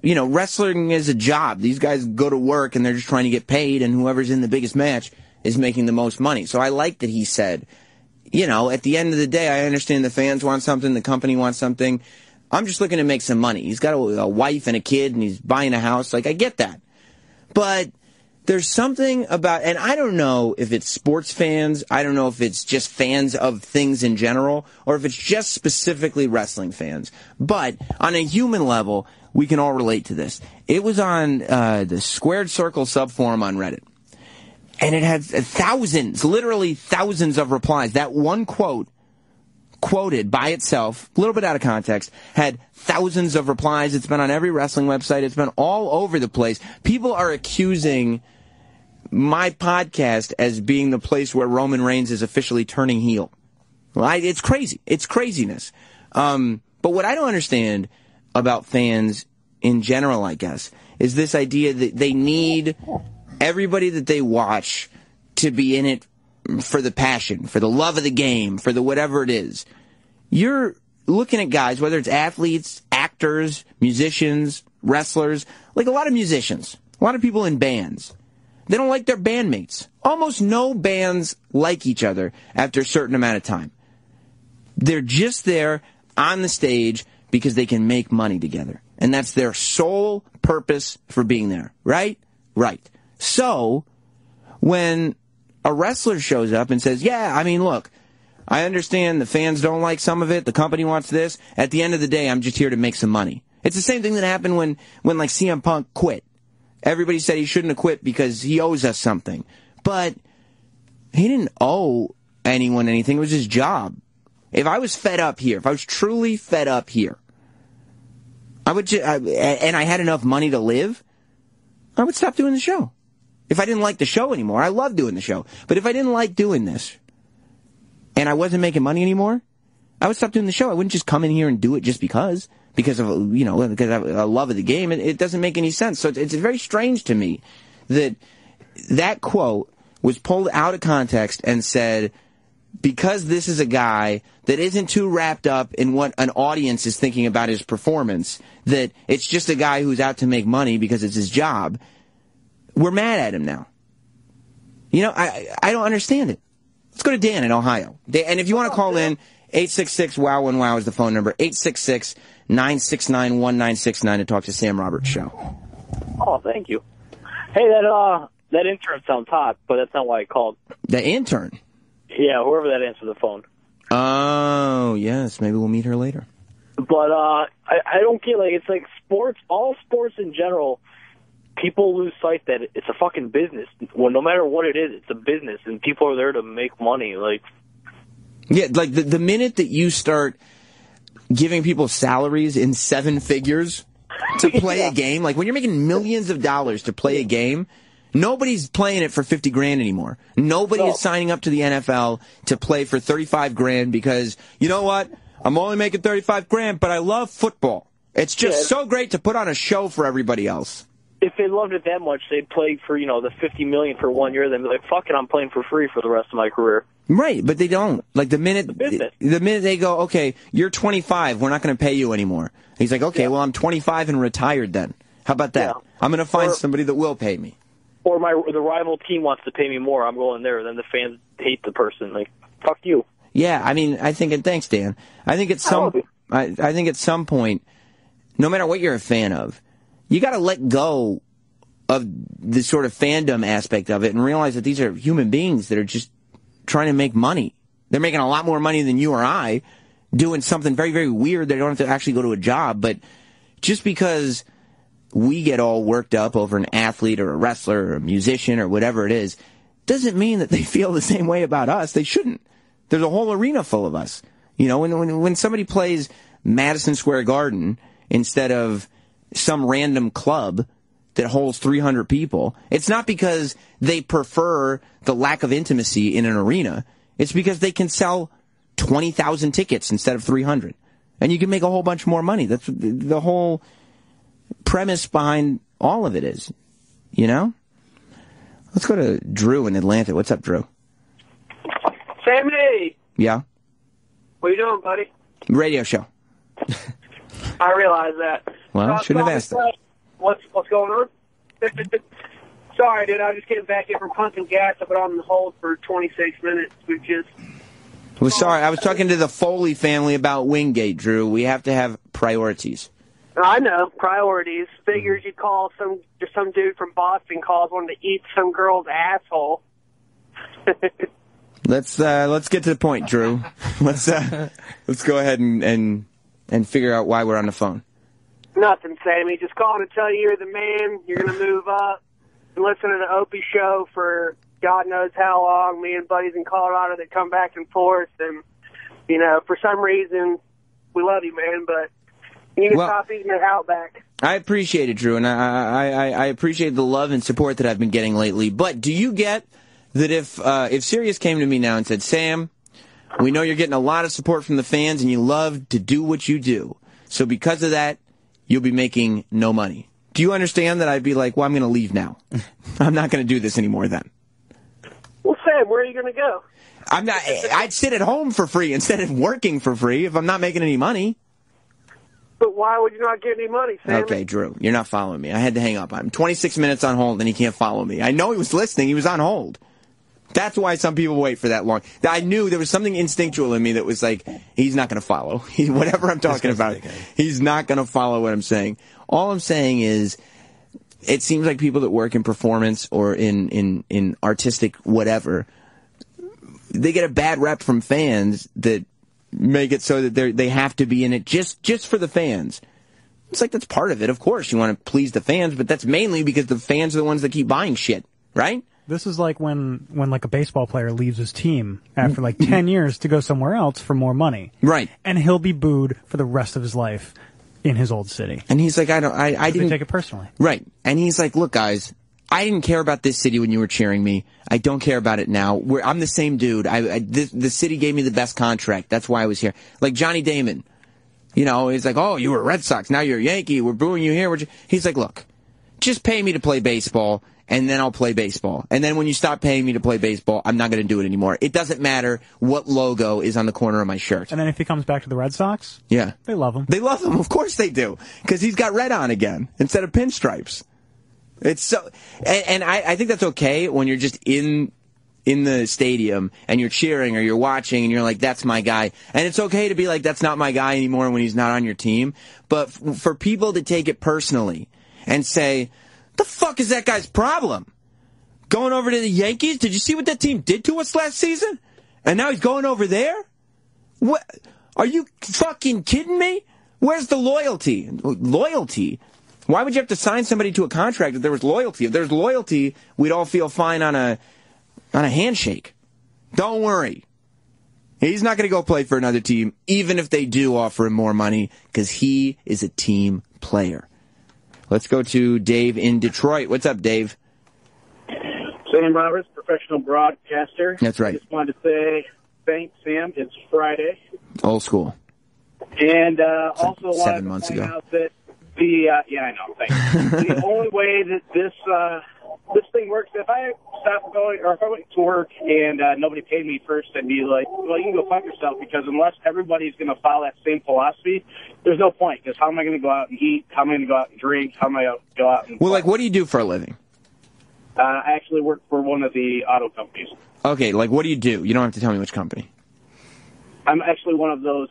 you know, wrestling is a job. These guys go to work and they're just trying to get paid, and whoever's in the biggest match is making the most money. So I like that he said, you know, at the end of the day, I understand the fans want something, the company wants something. I'm just looking to make some money. He's got a wife and a kid, and he's buying a house. Like, I get that. But there's something about, and I don't know if it's sports fans, I don't know if it's just fans of things in general, or if it's just specifically wrestling fans. But on a human level, we can all relate to this. It was on the Squared Circle subforum on Reddit. And it had thousands, literally thousands of replies. That one quote, quoted by itself, a little bit out of context, had thousands of replies. It's been on every wrestling website. It's been all over the place. People are accusing my podcast as being the place where Roman Reigns is officially turning heel. Right? It's crazy. It's craziness. But what I don't understand about fans in general, I guess, is this idea that they need everybody that they watch to be in it for the passion, for the love of the game, for the whatever it is. You're looking at guys, whether it's athletes, actors, musicians, wrestlers, like a lot of musicians, a lot of people in bands. They don't like their bandmates. Almost no bands like each other after a certain amount of time. They're just there on the stage because they can make money together. And that's their sole purpose for being there. Right? Right. So, when a wrestler shows up and says, yeah, I mean, look, I understand the fans don't like some of it, the company wants this. At the end of the day, I'm just here to make some money. It's the same thing that happened when like CM Punk quit. Everybody said he shouldn't have quit because he owes us something. But he didn't owe anyone anything. It was his job. If I was fed up here, if I was truly fed up here, I would just, and I had enough money to live, I would stop doing the show. If I didn't like the show anymore, I love doing the show. But if I didn't like doing this, and I wasn't making money anymore, I would stop doing the show. I wouldn't just come in here and do it just because of, you know, because I love of the game. It doesn't make any sense. So it's very strange to me that that quote was pulled out of context and said, because this is a guy that isn't too wrapped up in what an audience is thinking about his performance, that it's just a guy who's out to make money because it's his job, we're mad at him now. You know, I don't understand it. Let's go to Dan in Ohio. Dan, and if you want to call in, 866-WOW-1-WOW is the phone number, 866-969-1969 to talk to Sam Roberts' show. Oh, thank you. Hey, that intern sounds hot, but that's not why I called. The intern? Yeah, whoever that answered the phone. Oh, yes. Maybe we'll meet her later. But I don't get, like, it's like sports, all sports in general, people lose sight that it's a fucking business. Well, no matter what it is, it's a business, and people are there to make money. Like, yeah, like the minute that you start giving people salaries in seven figures to play yeah. a game, like when you're making millions of dollars to play a game, nobody's playing it for 50 grand anymore. Nobody is signing up to the NFL to play for 35 grand because, you know what, I'm only making 35 grand, but I love football. It's just so great to put on a show for everybody else. If they loved it that much, they'd play for, you know, the $50 million for 1 year. They'd be like, fuck it, I'm playing for free for the rest of my career. Right, but they don't. Like, the minute they go, okay, you're 25, we're not going to pay you anymore. He's like, okay, well, I'm 25 and retired then. How about that? Yeah. I'm going to find somebody that will pay me. Or the rival team wants to pay me more, I'm going there. Then the fans hate the person. Like, fuck you. Yeah, I mean, thanks, Dan. I think at some point, no matter what you're a fan of, you got to let go of the sort of fandom aspect of it and realize that these are human beings that are just trying to make money. They're making a lot more money than you or I doing something very, very weird. They don't have to actually go to a job. But just because we get all worked up over an athlete or a wrestler or a musician or whatever it is doesn't mean that they feel the same way about us. They shouldn't. There's a whole arena full of us. You know, when somebody plays Madison Square Garden instead of some random club that holds 300 people, it's not because they prefer the lack of intimacy in an arena. It's because they can sell 20,000 tickets instead of 300. And you can make a whole bunch more money. That's the whole premise behind all of it is, you know? Let's go to Drew in Atlanta. What's up, Drew? Sammy! Yeah? What are you doing, buddy? Radio show. I realize that. Well, I shouldn't have asked that. What's going on? Sorry, dude. I was just getting back in from pumping gas. I've been on hold for 26 minutes. Well, sorry. I was talking to the Foley family about Wingate, Drew. We have to have priorities. I know. Priorities. Figures you call some dude from Boston calls wanting to eat some girl's asshole. Let's get to the point, Drew. Let's go ahead and figure out why we're on the phone. Nothing, Sammy. Just calling to tell you you're the man. You're going to move up and listen to the Opie show for God knows how long. Me and buddies in Colorado that come back and forth. And, you know, for some reason, we love you, man, but you need to stop eating the Outback. I appreciate it, Drew, and I appreciate the love and support that I've been getting lately. But do you get that if Sirius came to me now and said, Sam, we know you're getting a lot of support from the fans and you love to do what you do, so because of that, you'll be making no money. Do you understand that I'd be like, well, I'm going to leave now. I'm not going to do this anymore then. Well, Sam, where are you going to go? I'd sit at home for free instead of working for free if I'm not making any money. But why would you not get any money, Sam? Okay, Drew, you're not following me. I had to hang up. I'm 26 minutes on hold and he can't follow me. I know he was listening. He was on hold. That's why some people wait for that long. I knew there was something instinctual in me that was like, he's not going to follow. Whatever I'm talking about, he's not going to follow what I'm saying. All I'm saying is, it seems like people that work in performance or in artistic whatever, they get a bad rep from fans that make it so that they have to be in it just for the fans. It's like, that's part of it. Of course, you want to please the fans, but that's mainly because the fans are the ones that keep buying shit, right? This is like when like a baseball player leaves his team after like 10 years to go somewhere else for more money. Right. And he'll be booed for the rest of his life in his old city. And he's like, I didn't take it personally. Right. And he's like, look guys, I didn't care about this city when you were cheering me. I don't care about it now. I'm the same dude. The city gave me the best contract. That's why I was here. Like Johnny Damon, you know, he's like, oh, you were Red Sox. Now you're a Yankee. We're booing you here. He's like, look, just pay me to play baseball. and then I'll play baseball. And then when you stop paying me to play baseball, I'm not going to do it anymore. It doesn't matter what logo is on the corner of my shirt. And then if he comes back to the Red Sox, yeah, they love him. They love him. Of course they do, because he's got red on again instead of pinstripes. It's so, and I think that's okay when you're just in the stadium and you're cheering or you're watching and you're like, that's my guy. And it's okay to be like, that's not my guy anymore when he's not on your team. But for people to take it personally and say, the fuck is that guy's problem? Going over to the Yankees? Did you see what that team did to us last season? And now he's going over there? What? Are you fucking kidding me? Where's the loyalty? Loyalty? Why would you have to sign somebody to a contract if there was loyalty? If there's loyalty, we'd all feel fine on a handshake. Don't worry. He's not going to go play for another team, even if they do offer him more money, because he is a team player. Let's go to Dave in Detroit. What's up, Dave? Sam Roberts, professional broadcaster. That's right. Just wanted to say thanks, Sam. It's Friday. Old school. And also wanted to point out that thanks. The only way that this thing works, if I stopped going, or if I went to work and nobody paid me first, I'd be like, well, you can go fuck yourself, because unless everybody's going to follow that same philosophy, there's no point. Because how am I going to go out and eat? How am I going to go out and drink? How am I going to go out and... Well, like, what do you do for a living? I actually work for one of the auto companies. Okay, like, what do? You don't have to tell me which company. I'm actually one of those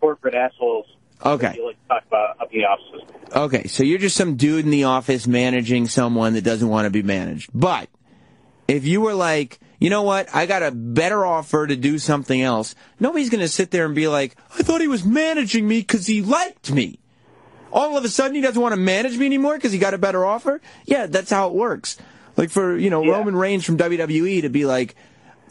corporate assholes. Okay. You like to talk about up in the offices. Okay, so you're just some dude in the office managing someone that doesn't want to be managed. But if you were like, you know what, I got a better offer to do something else, nobody's going to sit there and be like, I thought he was managing me because he liked me. All of a sudden he doesn't want to manage me anymore because he got a better offer? Yeah, that's how it works. Like for, Roman Reigns from WWE to be like,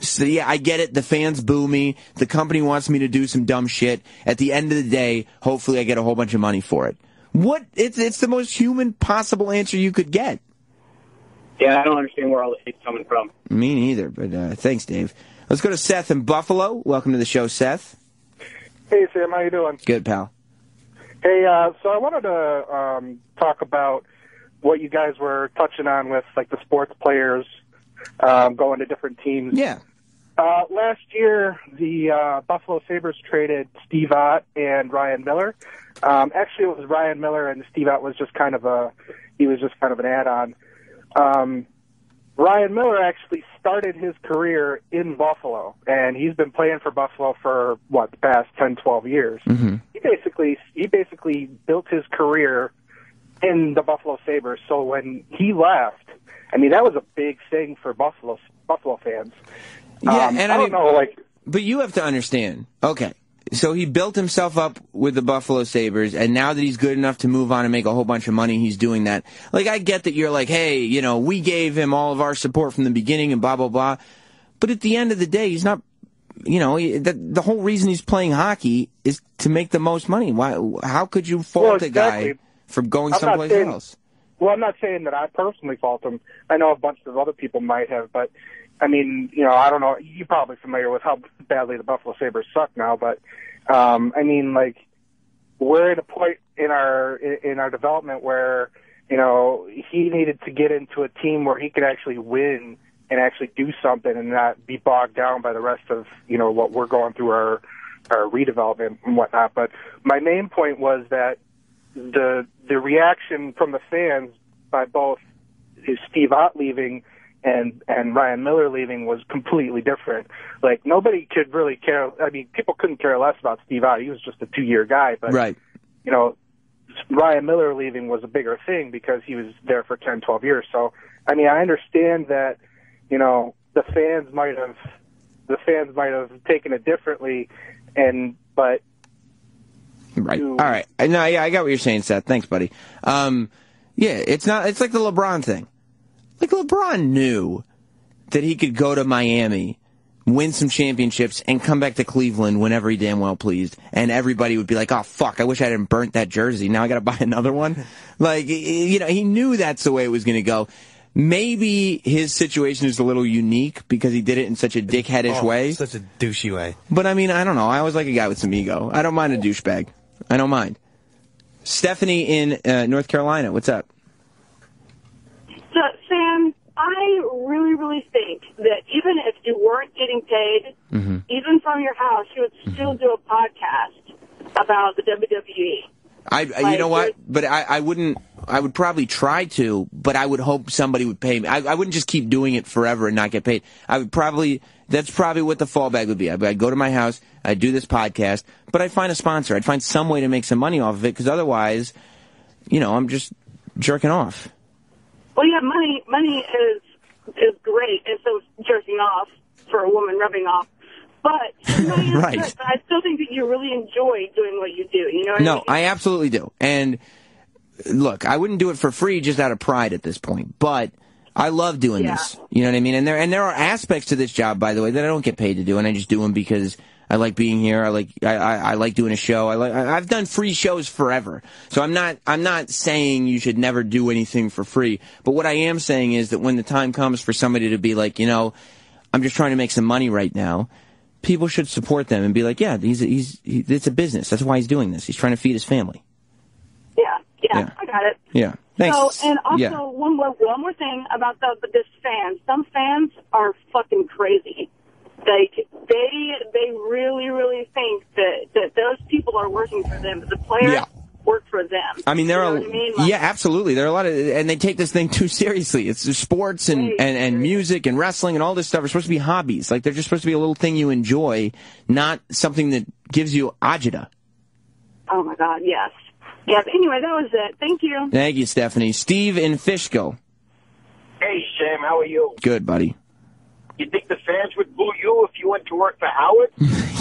so, yeah, I get it. The fans boo me. The company wants me to do some dumb shit. At the end of the day, hopefully I get a whole bunch of money for it. What? It's the most human possible answer you could get. Yeah, I don't understand where all the hate's coming from. Me neither, but thanks, Dave. Let's go to Seth in Buffalo. Welcome to the show, Seth. Hey, Sam. How you doing? Good, pal. Hey, so I wanted to talk about what you guys were touching on with, like, the sports players going to different teams. Yeah. Last year, the Buffalo Sabres traded Steve Ott and Ryan Miller. Actually, it was Ryan Miller, and Steve Ott was just kind of an add-on. Ryan Miller actually started his career in Buffalo, and he's been playing for Buffalo for the past 10, 12 years. Mm-hmm. He basically built his career in the Buffalo Sabres. So when he left, I mean, that was a big thing for Buffalo fans. Yeah, and I mean, don't know, like, but you have to understand. Okay, so he built himself up with the Buffalo Sabres, and now that he's good enough to move on and make a whole bunch of money, he's doing that. Like, I get that you're like, hey, we gave him all of our support from the beginning and blah, blah, blah. But at the end of the day, he's not, the whole reason he's playing hockey is to make the most money. Why? How could you fault a guy from going someplace else? Well, I'm not saying that I personally fault him. I know a bunch of other people might have, but, I mean, I don't know. You're probably familiar with how badly the Buffalo Sabres suck now, but, I mean, like, we're at a point in our development where, he needed to get into a team where he could actually win and actually do something and not be bogged down by the rest of, what we're going through, our redevelopment and whatnot. But my main point was that the reaction from the fans by both Steve Ott leaving and Ryan Miller leaving was completely different. Like, nobody could really care. I mean, people couldn't care less about Steve Ott. He was just a 2-year guy. But, right. Ryan Miller leaving was a bigger thing because he was there for 10, 12 years. So, I mean, I understand that, the fans might have taken it differently, but... Right. All right. No, yeah, I got what you're saying, Seth. Thanks, buddy. It's like the LeBron thing. Like, LeBron knew that he could go to Miami, win some championships, and come back to Cleveland whenever he damn well pleased. And everybody would be like, oh, fuck, I wish I hadn't burnt that jersey. Now I got to buy another one. Like, he knew that's the way it was going to go. Maybe his situation is a little unique because he did it in such a dickheadish way. Such a douchey way. But, I mean, I don't know. I always like a guy with some ego. I don't mind a douchebag. I don't mind. Stephanie in North Carolina, what's up? So, Sam, I really, really think that even if you weren't getting paid, mm-hmm. even from your house, you would still do a podcast about the WWE. You know what? But I wouldn't. I would probably try to, but I would hope somebody would pay me. I wouldn't just keep doing it forever and not get paid. I would probably. That's probably what the fallback would be. I'd go to my house. I'd do this podcast, but I'd find a sponsor. I'd find some way to make some money off of it, because otherwise, you know, I'm just jerking off. Well, yeah, money is great, and so jerking off for a woman, rubbing off. But right. I still think that you really enjoy doing what you do. You know what I mean? I absolutely do. And look, I wouldn't do it for free just out of pride at this point. But I love doing this. You know what I mean? And there are aspects to this job, by the way, that I don't get paid to do, and I just do them because I like being here. I like doing a show. I've done free shows forever, so I'm not saying you should never do anything for free. But what I am saying is that when the time comes for somebody to be like, you know, I'm just trying to make some money right now, people should support them and be like, yeah, it's a business. That's why he's doing this. He's trying to feed his family. Yeah, I got it. Yeah, thanks. So, and also, one more thing about this fans. Some fans are fucking crazy. Like, they really, really think that those people are working for them. The players work for them. I mean, absolutely. There are a lot of, and they take this thing too seriously. It's sports and music and wrestling and all this stuff are supposed to be hobbies. Like, they're just supposed to be a little thing you enjoy, not something that gives you agita. Oh, my God, yes. Yeah, but anyway, that was it. Thank you. Thank you, Stephanie. Steve in Fishkill. Hey, Sam, how are you? Good, buddy. You think the fans would boo you if you went to work for Howard?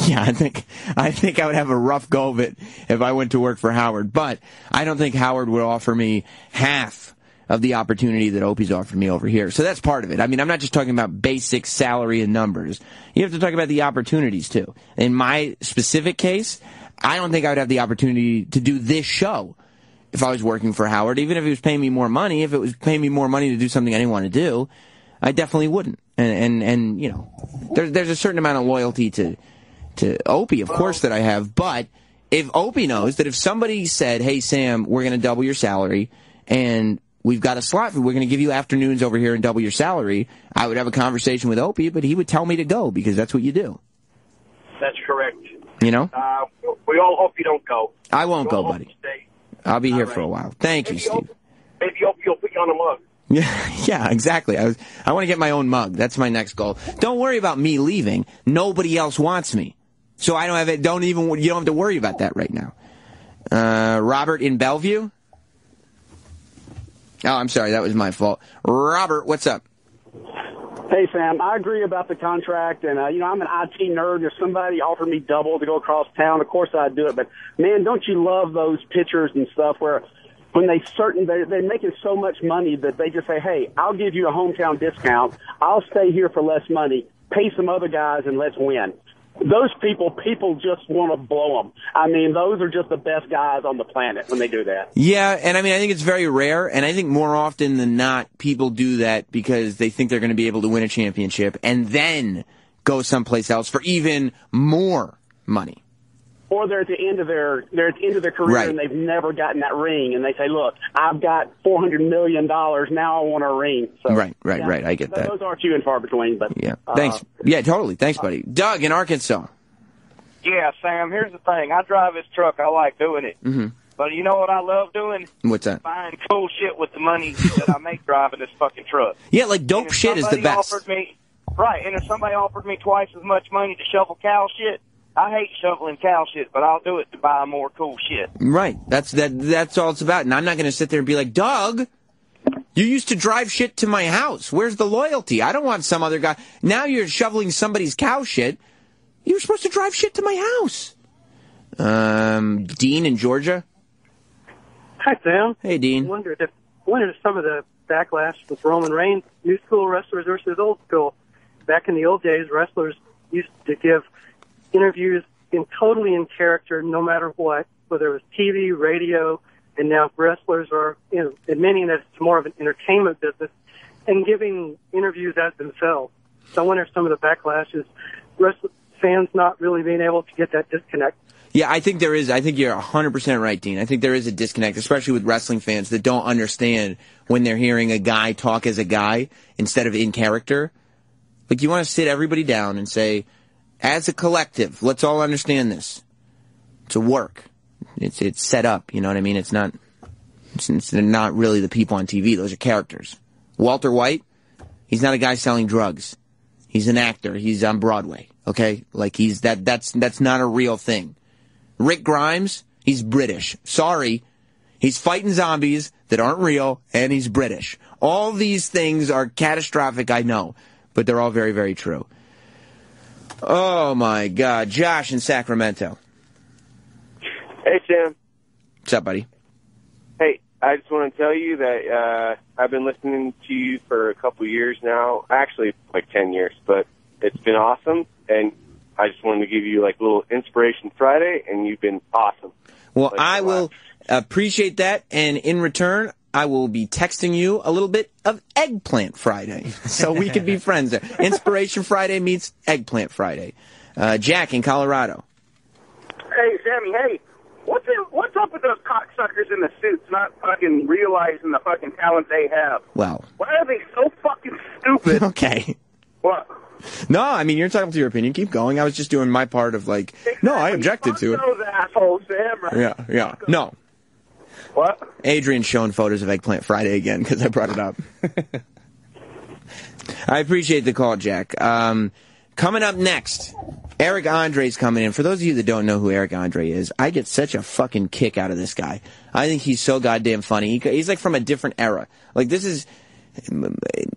Yeah, I think I would have a rough go of it if I went to work for Howard. But I don't think Howard would offer me half of the opportunity that Opie's offered me over here. So that's part of it. I mean, I'm not just talking about basic salary and numbers. You have to talk about the opportunities, too. In my specific case, I don't think I would have the opportunity to do this show if I was working for Howard. Even if he was paying me more money, if it was paying me more money to do something I didn't want to do, I definitely wouldn't. And you know, there's a certain amount of loyalty to Opie, of course, that I have. But if Opie knows that if somebody said, hey, Sam, we're going to double your salary, and we've got a slot, we're going to give you afternoons over here and double your salary, I would have a conversation with Opie, but he would tell me to go, because that's what you do. That's correct. You know? We all hope you don't go. I won't go, buddy. I'll be here for a while. Thank you, Steve. Maybe Opie will put you on a mug. Yeah, exactly. I want to get my own mug. That's my next goal. Don't worry about me leaving. Nobody else wants me, so I don't have it. You don't have to worry about that right now. Robert in Bellevue. Oh, I'm sorry, that was my fault. Robert, what's up? Hey Sam, I agree about the contract, and you know, I'm an IT nerd. If somebody offered me double to go across town, of course I'd do it. But man, don't you love those pictures and stuff where? When they're making so much money that they just say, hey, I'll give you a hometown discount. I'll stay here for less money. Pay some other guys and let's win. Those people just want to blow them. I mean, those are just the best guys on the planet when they do that. Yeah, and I mean, I think it's very rare. And I think more often than not, people do that because they think they're going to be able to win a championship and then go someplace else for even more money. Or they're at the end of their career, right, and they've never gotten that ring, and they say, "Look, I've got $400 million now. I want a ring." So, right. I get that. Those are few and far between, but yeah. Thanks. Yeah, totally. Thanks, buddy. Doug in Arkansas. Yeah, Sam. Here's the thing. I drive this truck. I like doing it. Mm-hmm. But you know what I love doing? What's that? Buying cool shit with the money that I make driving this fucking truck. Yeah, like dope shit is the best. And if somebody offered me twice as much money to shovel cow shit. I hate shoveling cow shit, but I'll do it to buy more cool shit. Right. That's all it's about. And I'm not going to sit there and be like, Doug, you used to drive shit to my house. Where's the loyalty? I don't want some other guy. Now you're shoveling somebody's cow shit. You were supposed to drive shit to my house. Dean in Georgia. Hi, Sam. Hey, Dean. I wondered if some of the backlash with Roman Reigns, new school wrestlers versus old school. Back in the old days, wrestlers used to give interviews totally in character, no matter what, whether it was TV, radio, and now wrestlers are, you know, admitting that it's more of an entertainment business and giving interviews as themselves. So I wonder if some of the backlash is fans not really being able to get that disconnect. Yeah, I think there is. I think you're 100% right, Dean. I think there is a disconnect, especially with wrestling fans that don't understand when they're hearing a guy talk as a guy instead of in character. Like, you want to sit everybody down and say, as a collective, let's all understand this. It's a work. It's set up, you know what I mean? It's not... It's not really the people on TV. Those are characters. Walter White, he's not a guy selling drugs. He's an actor. He's on Broadway, okay? Like, he's that. That's not a real thing. Rick Grimes, he's British. Sorry. He's fighting zombies that aren't real, and he's British. All these things are catastrophic, I know, but they're all very, very true. Oh, my God. Josh in Sacramento. Hey, Jim. What's up, buddy? Hey, I just want to tell you that I've been listening to you for a couple years now. Actually, like 10 years, but it's been awesome. And I just wanted to give you like a little inspiration Friday, and you've been awesome. Well, like, I will appreciate that. And in return, I will be texting you a little bit of Eggplant Friday so we can be friends there. Inspiration Friday meets Eggplant Friday. Jack in Colorado. Hey, Sammy, hey. What's up with those cocksuckers in the suits not fucking realizing the fucking talent they have? Well, why are they so fucking stupid? Okay. What? No, I mean, you're entitled to your opinion. Keep going. I was just doing my part of, like, exactly. No, I objected to it. Fuck those assholes, damn right. Yeah. No. What? Adrian's showing photos of Eggplant Friday again because I brought it up. I appreciate the call, Jack. Coming up next... Eric Andre's coming in. For those of you that don't know who Eric Andre is, I get such a fucking kick out of this guy. I think he's so goddamn funny. He's like from a different era. Like, this is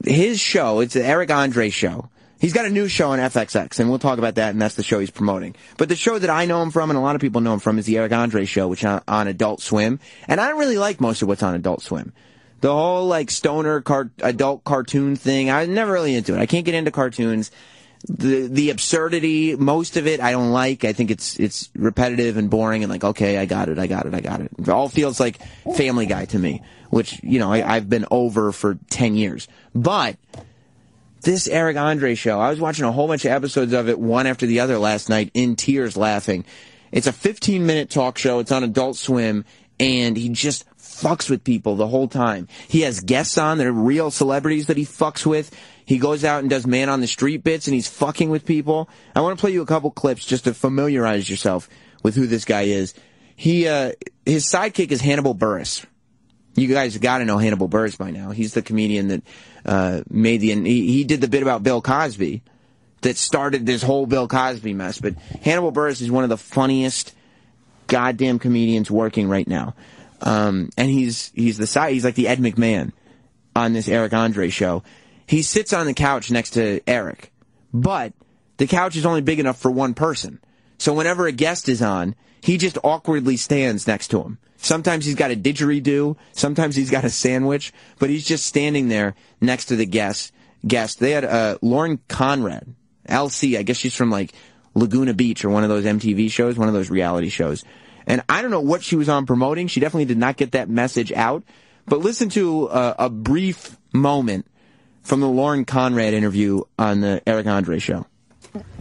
his show. It's the Eric Andre show. He's got a new show on FXX, and we'll talk about that, and that's the show he's promoting. But the show that I know him from, and a lot of people know him from, is the Eric Andre show, which is on Adult Swim. And I don't really like most of what's on Adult Swim. The whole, like, stoner adult cartoon thing, I'm never really into it. I can't get into cartoons. The absurdity, most of it, I don't like. I think it's repetitive and boring and like, okay, I got it. It all feels like Family Guy to me, which, you know, I've been over for 10 years. But this Eric Andre show, I was watching a whole bunch of episodes of it, one after the other last night, in tears laughing. It's a 15-minute talk show. It's on Adult Swim, and he just fucks with people the whole time. He has guests on that are real celebrities that he fucks with. He goes out and does man on the street bits, and he's fucking with people. I want to play you a couple clips just to familiarize yourself with who this guy is. He his sidekick is Hannibal Buress. You guys got to know Hannibal Buress by now. He's the comedian that made the... He did the bit about Bill Cosby that started this whole Bill Cosby mess. But Hannibal Buress is one of the funniest goddamn comedians working right now. And he's like the Ed McMahon on this Eric Andre show. He sits on the couch next to Eric, but the couch is only big enough for one person. So whenever a guest is on, he just awkwardly stands next to him. Sometimes he's got a didgeridoo, sometimes he's got a sandwich, but he's just standing there next to the guest. They had Lauren Conrad, LC, I guess she's from like Laguna Beach or one of those MTV shows, one of those reality shows. And I don't know what she was on promoting. She definitely did not get that message out. But listen to a brief moment from the Lauren Conrad interview on the Eric Andre show.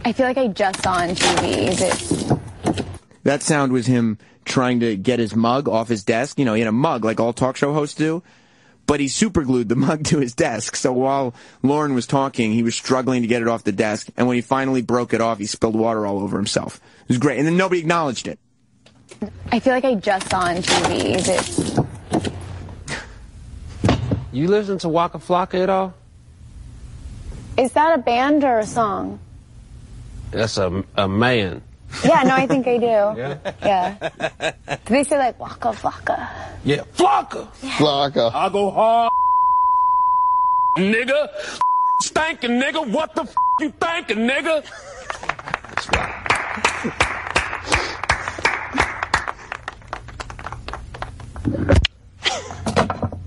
I feel like I just saw on TV. That sound was him trying to get his mug off his desk. You know, he had a mug like all talk show hosts do, but he super glued the mug to his desk. So while Lauren was talking, he was struggling to get it off the desk. And when he finally broke it off, he spilled water all over himself. It was great. And then nobody acknowledged it. I feel like I just saw on TV. You listen to Waka Flocka at all? Is that a band or a song? That's a man. Yeah, no, I think I do. Yeah. Do they say, like, Waka Flocka? Yeah. Flocka! Yeah. Flocka. I go hard, nigga. Stankin', nigga. What the f*** you thinkin', nigga? That's right.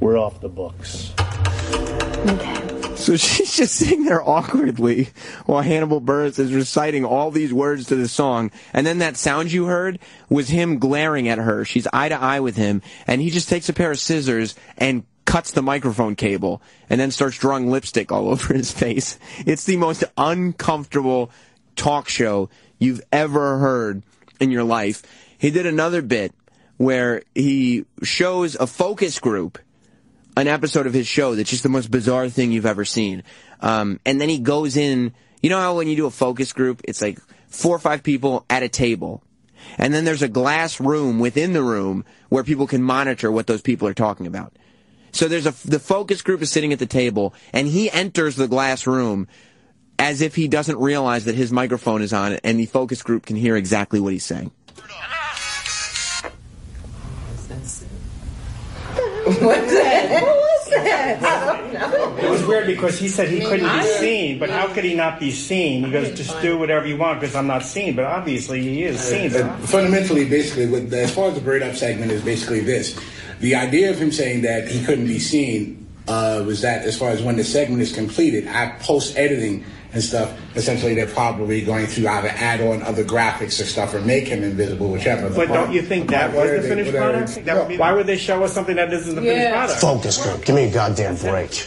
We're off the books. Okay. So she's just sitting there awkwardly while Hannibal Buress is reciting all these words to the song. And then that sound you heard was him glaring at her. She's eye to eye with him. And he just takes a pair of scissors and cuts the microphone cable and then starts drawing lipstick all over his face. It's the most uncomfortable talk show you've ever heard in your life. He did another bit where he shows a focus group an episode of his show that's just the most bizarre thing you've ever seen. And then he goes in, you know how when you do a focus group, it's like 4 or 5 people at a table. And then there's a glass room within the room where people can monitor what those people are talking about. So there's the focus group is sitting at the table, and he enters the glass room as if he doesn't realize that his microphone is on and the focus group can hear exactly what he's saying. What was that? What was that? I don't know. It was weird because he said he couldn't be seen, but how could he not be seen? He goes, just do whatever you want because I'm not seen, but obviously he is seen. Fundamentally, basically, as far as the Bird Up segment is basically this. The idea of him saying that he couldn't be seen was that as far as when the segment is completed, I post-editing and stuff, essentially they're probably going to either add on other graphics or stuff or make him invisible, whichever. But don't you think that was the finished product? Why would they show us something that isn't the finished product? Focus group. Give me a goddamn break.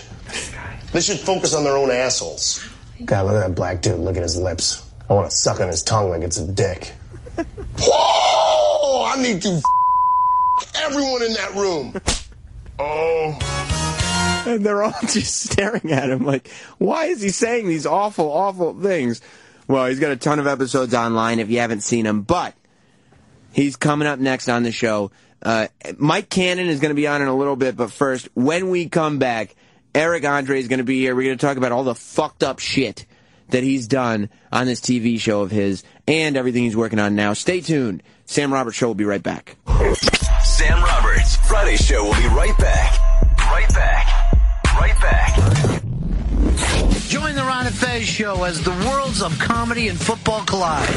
They should focus on their own assholes. God, look at that black dude. Look at his lips. I want to suck on his tongue like it's a dick. Whoa! I need to everyone in that room. Oh... And they're all just staring at him like, why is he saying these awful, awful things? Well, he's got a ton of episodes online if you haven't seen him, but he's coming up next on the show. Mike Cannon is going to be on in a little bit, but first, when we come back, Eric Andre is going to be here. We're going to talk about all the fucked up shit that he's done on this TV show of his and everything he's working on now. Stay tuned. Sam Roberts Show will be right back. Sam Roberts Friday Show will be right back. Right back. Right back. Join the Ron and Fez Show as the worlds of comedy and football collide.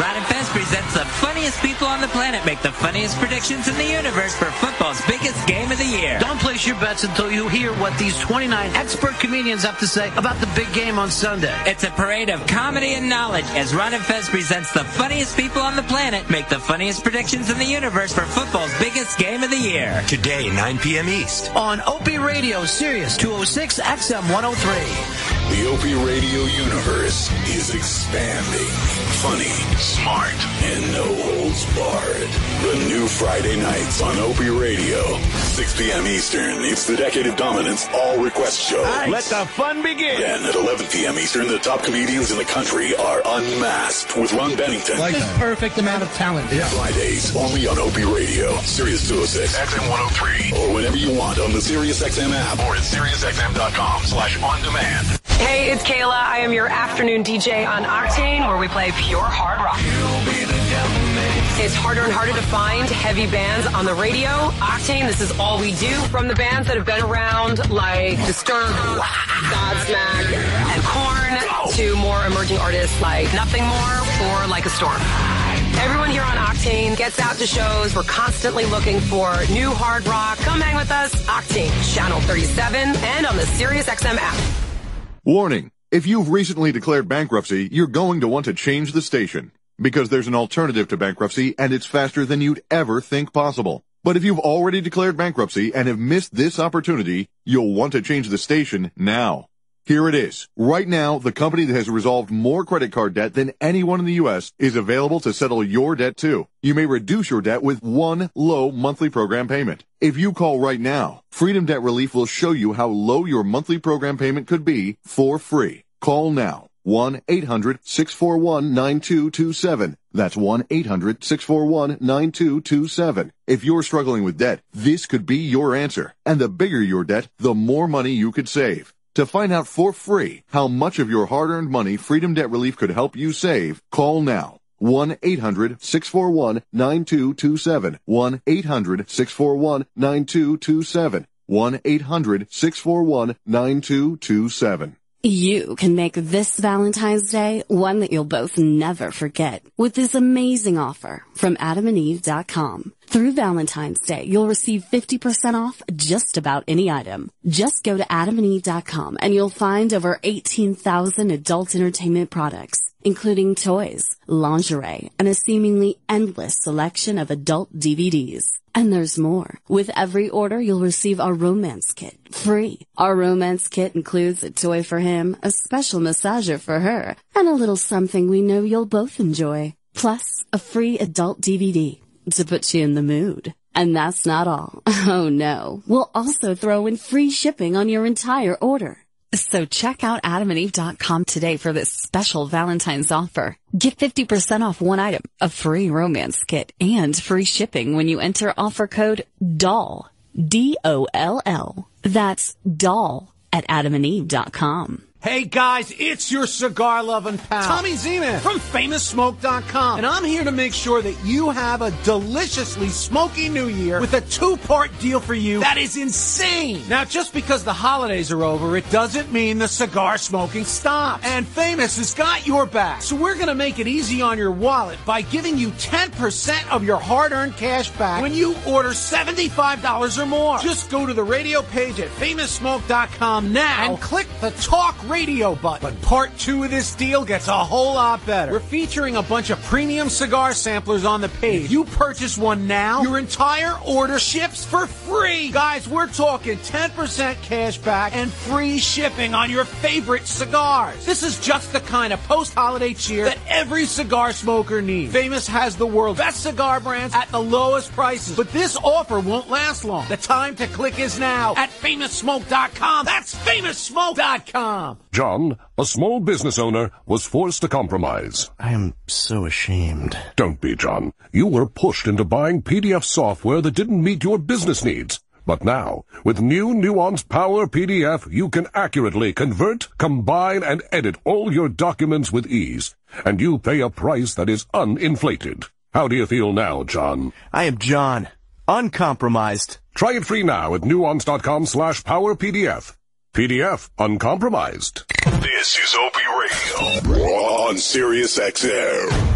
Ron and Fez presents the funniest people on the planet make the funniest predictions in the universe for football's biggest game of the year. Don't place your bets until you hear what these 29 expert comedians have to say about the big game on Sunday. It's a parade of comedy and knowledge as Ron and Fez presents the funniest people on the planet make the funniest predictions in the universe for football's biggest game of the year. Today, 9 p.m. East. On OP Radio, Sirius 206 XM 103. The OP Radio universe is expanding. Funny, smart, and no holds barred. The new Friday nights on OP Radio, 6 p.m. Eastern. It's the Decade of Dominance All Request Show. Let the fun begin. And at 11 p.m. Eastern, the top comedians in the country are unmasked with Ron Bennington. Like the perfect amount of talent. Yeah. Fridays only on OP Radio, Sirius 206, XM 103, or whenever you want on the Sirius XM app or at SiriusXM.com/on-demand. Hey, it's Kayla. I am your afternoon DJ on Octane, where we play pure hard rock. It's harder and harder to find heavy bands on the radio. Octane, this is all we do. From the bands that have been around, like Disturbed, Godsmack, and Korn, to more emerging artists like Nothing More or Like a Storm. Everyone here on Octane gets out to shows. We're constantly looking for new hard rock. Come hang with us. Octane, Channel 37, and on the SiriusXM app. Warning, if you've recently declared bankruptcy, you're going to want to change the station, because there's an alternative to bankruptcy, and it's faster than you'd ever think possible. But if you've already declared bankruptcy and have missed this opportunity, you'll want to change the station now. Here it is. Right now, the company that has resolved more credit card debt than anyone in the U.S. is available to settle your debt, too. You may reduce your debt with one low monthly program payment. If you call right now, Freedom Debt Relief will show you how low your monthly program payment could be for free. Call now. 1-800-641-9227. That's 1-800-641-9227. If you're struggling with debt, this could be your answer. And the bigger your debt, the more money you could save. To find out for free how much of your hard-earned money Freedom Debt Relief could help you save, call now. 1-800-641-9227. 1-800-641-9227. 1-800-641-9227. You can make this Valentine's Day one that you'll both never forget with this amazing offer from AdamandEve.com. Through Valentine's Day, you'll receive 50% off just about any item. Just go to AdamandEve.com and you'll find over 18,000 adult entertainment products, including toys, lingerie, and a seemingly endless selection of adult DVDs. And there's more. With every order, you'll receive our romance kit, free. Our romance kit includes a toy for him, a special massager for her, and a little something we know you'll both enjoy. Plus, a free adult DVD to put you in the mood. And that's not all. Oh no, we'll also throw in free shipping on your entire order. So check out AdamandEve.com today for this special Valentine's offer. Get 50% off one item, a free romance kit, and free shipping when you enter offer code DOLL, D-O-L-L. That's DOLL at AdamandEve.com. Hey guys, it's your cigar-loving pal, Tommy Z-Man from FamousSmoke.com. And I'm here to make sure that you have a deliciously smoky new year with a two-part deal for you that is insane. Now, just because the holidays are over, it doesn't mean the cigar smoking stops. And Famous has got your back. So we're going to make it easy on your wallet by giving you 10% of your hard-earned cash back when you order $75 or more. Just go to the radio page at FamousSmoke.com now and click the Talk Radio button. But part two of this deal gets a whole lot better. We're featuring a bunch of premium cigar samplers on the page. If you purchase one now, your entire order ships for free. Guys, we're talking 10% cash back and free shipping on your favorite cigars. This is just the kind of post-holiday cheer that every cigar smoker needs. Famous has the world's best cigar brands at the lowest prices. But this offer won't last long. The time to click is now at FamousSmoke.com. That's FamousSmoke.com. John, a small business owner, was forced to compromise. I am so ashamed. Don't be, John. You were pushed into buying PDF software that didn't meet your business needs. But now, with new Nuance Power PDF, you can accurately convert, combine, and edit all your documents with ease. And you pay a price that is uninflated. How do you feel now, John? I am John. Uncompromised. Try it free now at nuance.com/powerpdf. PDF uncompromised. This is OP Radio on Sirius XM.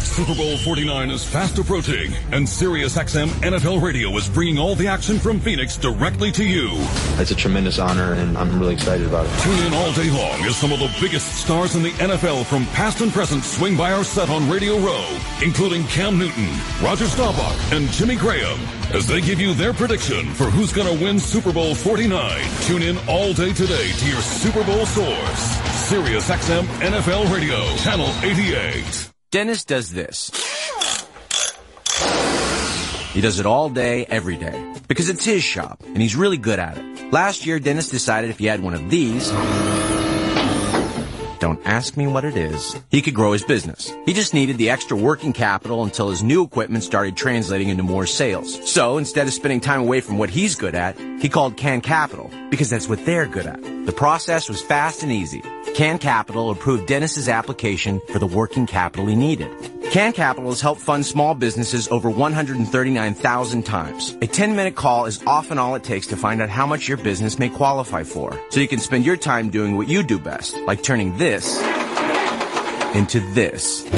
Super Bowl 49 is fast approaching, and Sirius XM NFL Radio is bringing all the action from Phoenix directly to you. It's a tremendous honor, and I'm really excited about it. Tune in all day long as some of the biggest stars in the NFL from past and present swing by our set on Radio Row, including Cam Newton, Roger Staubach, and Jimmy Graham, as they give you their prediction for who's going to win Super Bowl 49. Tune in all day today to your Super Bowl source. Sirius XM NFL Radio, Channel 88. Dennis does this. He does it all day, every day, because it's his shop, and he's really good at it. Last year, Dennis decided if he had one of these, don't ask me what it is, he could grow his business. He just needed the extra working capital until his new equipment started translating into more sales. So instead of spending time away from what he's good at, he called Can Capital, because that's what they're good at. The process was fast and easy. Can Capital approved Dennis's application for the working capital he needed. Can Capital has helped fund small businesses over 139,000 times. A 10-minute call is often all it takes to find out how much your business may qualify for, so you can spend your time doing what you do best, like turning this into this.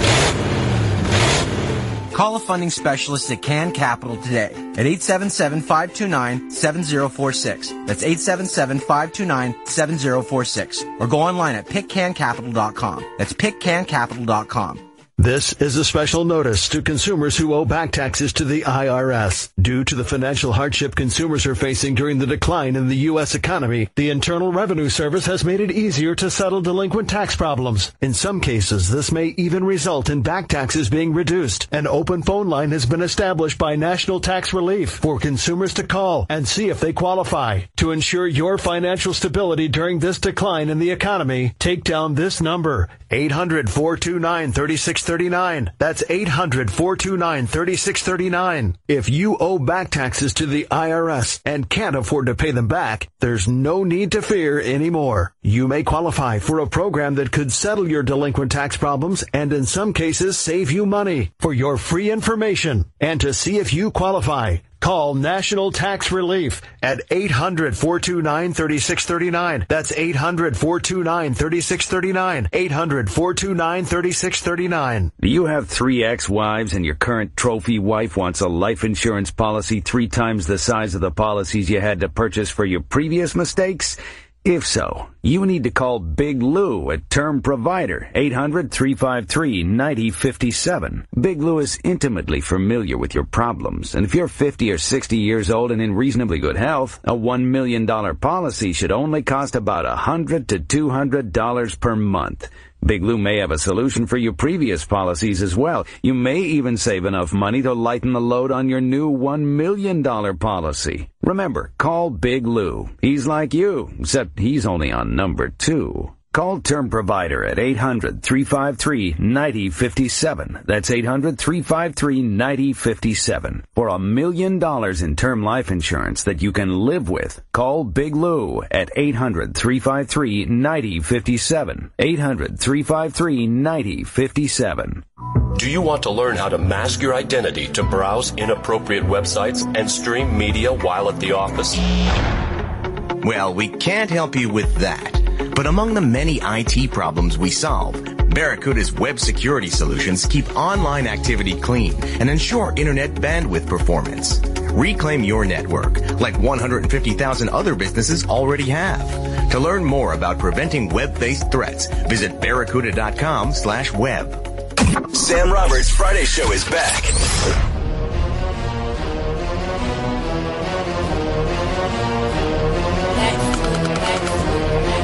Call a funding specialist at Can Capital today at 877-529-7046. That's 877-529-7046. Or go online at pickcancapital.com. That's pickcancapital.com. This is a special notice to consumers who owe back taxes to the IRS. Due to the financial hardship consumers are facing during the decline in the U.S. economy, the Internal Revenue Service has made it easier to settle delinquent tax problems. In some cases, this may even result in back taxes being reduced. An open phone line has been established by National Tax Relief for consumers to call and see if they qualify. To ensure your financial stability during this decline in the economy, take down this number, 800-429-3639. That's 800-429-3639. If you owe back taxes to the IRS and can't afford to pay them back, there's no need to fear anymore. You may qualify for a program that could settle your delinquent tax problems and in some cases save you money. For your free information and to see if you qualify, call National Tax Relief at 800-429-3639. That's 800-429-3639. 800-429-3639. Do you have 3 ex-wives and your current trophy wife wants a life insurance policy 3 times the size of the policies you had to purchase for your previous mistakes? If so, you need to call Big Lou at Term Provider, 800-353-9057. Big Lou is intimately familiar with your problems, and if you're 50 or 60 years old and in reasonably good health, a $1 million policy should only cost about $100 to $200 per month. Big Lou may have a solution for your previous policies as well. You may even save enough money to lighten the load on your new $1 million policy. Remember, call Big Lou. He's like you, except he's only on number 2. Call Term Provider at 800-353-9057. That's 800-353-9057. For $1 million in term life insurance that you can live with, call Big Lou at 800-353-9057. 800-353-9057. Do you want to learn how to mask your identity to browse inappropriate websites and stream media while at the office? Well, we can't help you with that. But among the many IT problems we solve, Barracuda's web security solutions keep online activity clean and ensure internet bandwidth performance. Reclaim your network, like 150,000 other businesses already have. To learn more about preventing web-based threats, visit barracuda.com/web. Sam Roberts' Friday Show is back.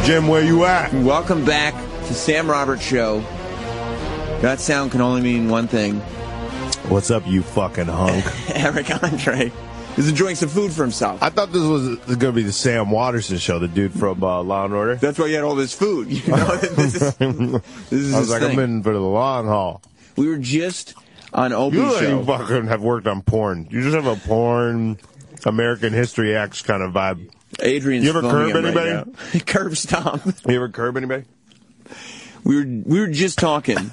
Jim, where you at? Welcome back to Sam Roberts Show. That sound can only mean one thing. What's up, you fucking hunk? Eric Andre is enjoying some food for himself. I thought this was going to be the Sam Watterson Show, the dude from Law & Order. That's why you had all this food. You know, this is I was like, thing. I'm in for the long haul. We were just on Obi's show. You fucking have worked on porn. You just have a porn, American History X kind of vibe. Adrian's you ever curb anybody? Right curb stomp. You ever curb anybody? We were just talking,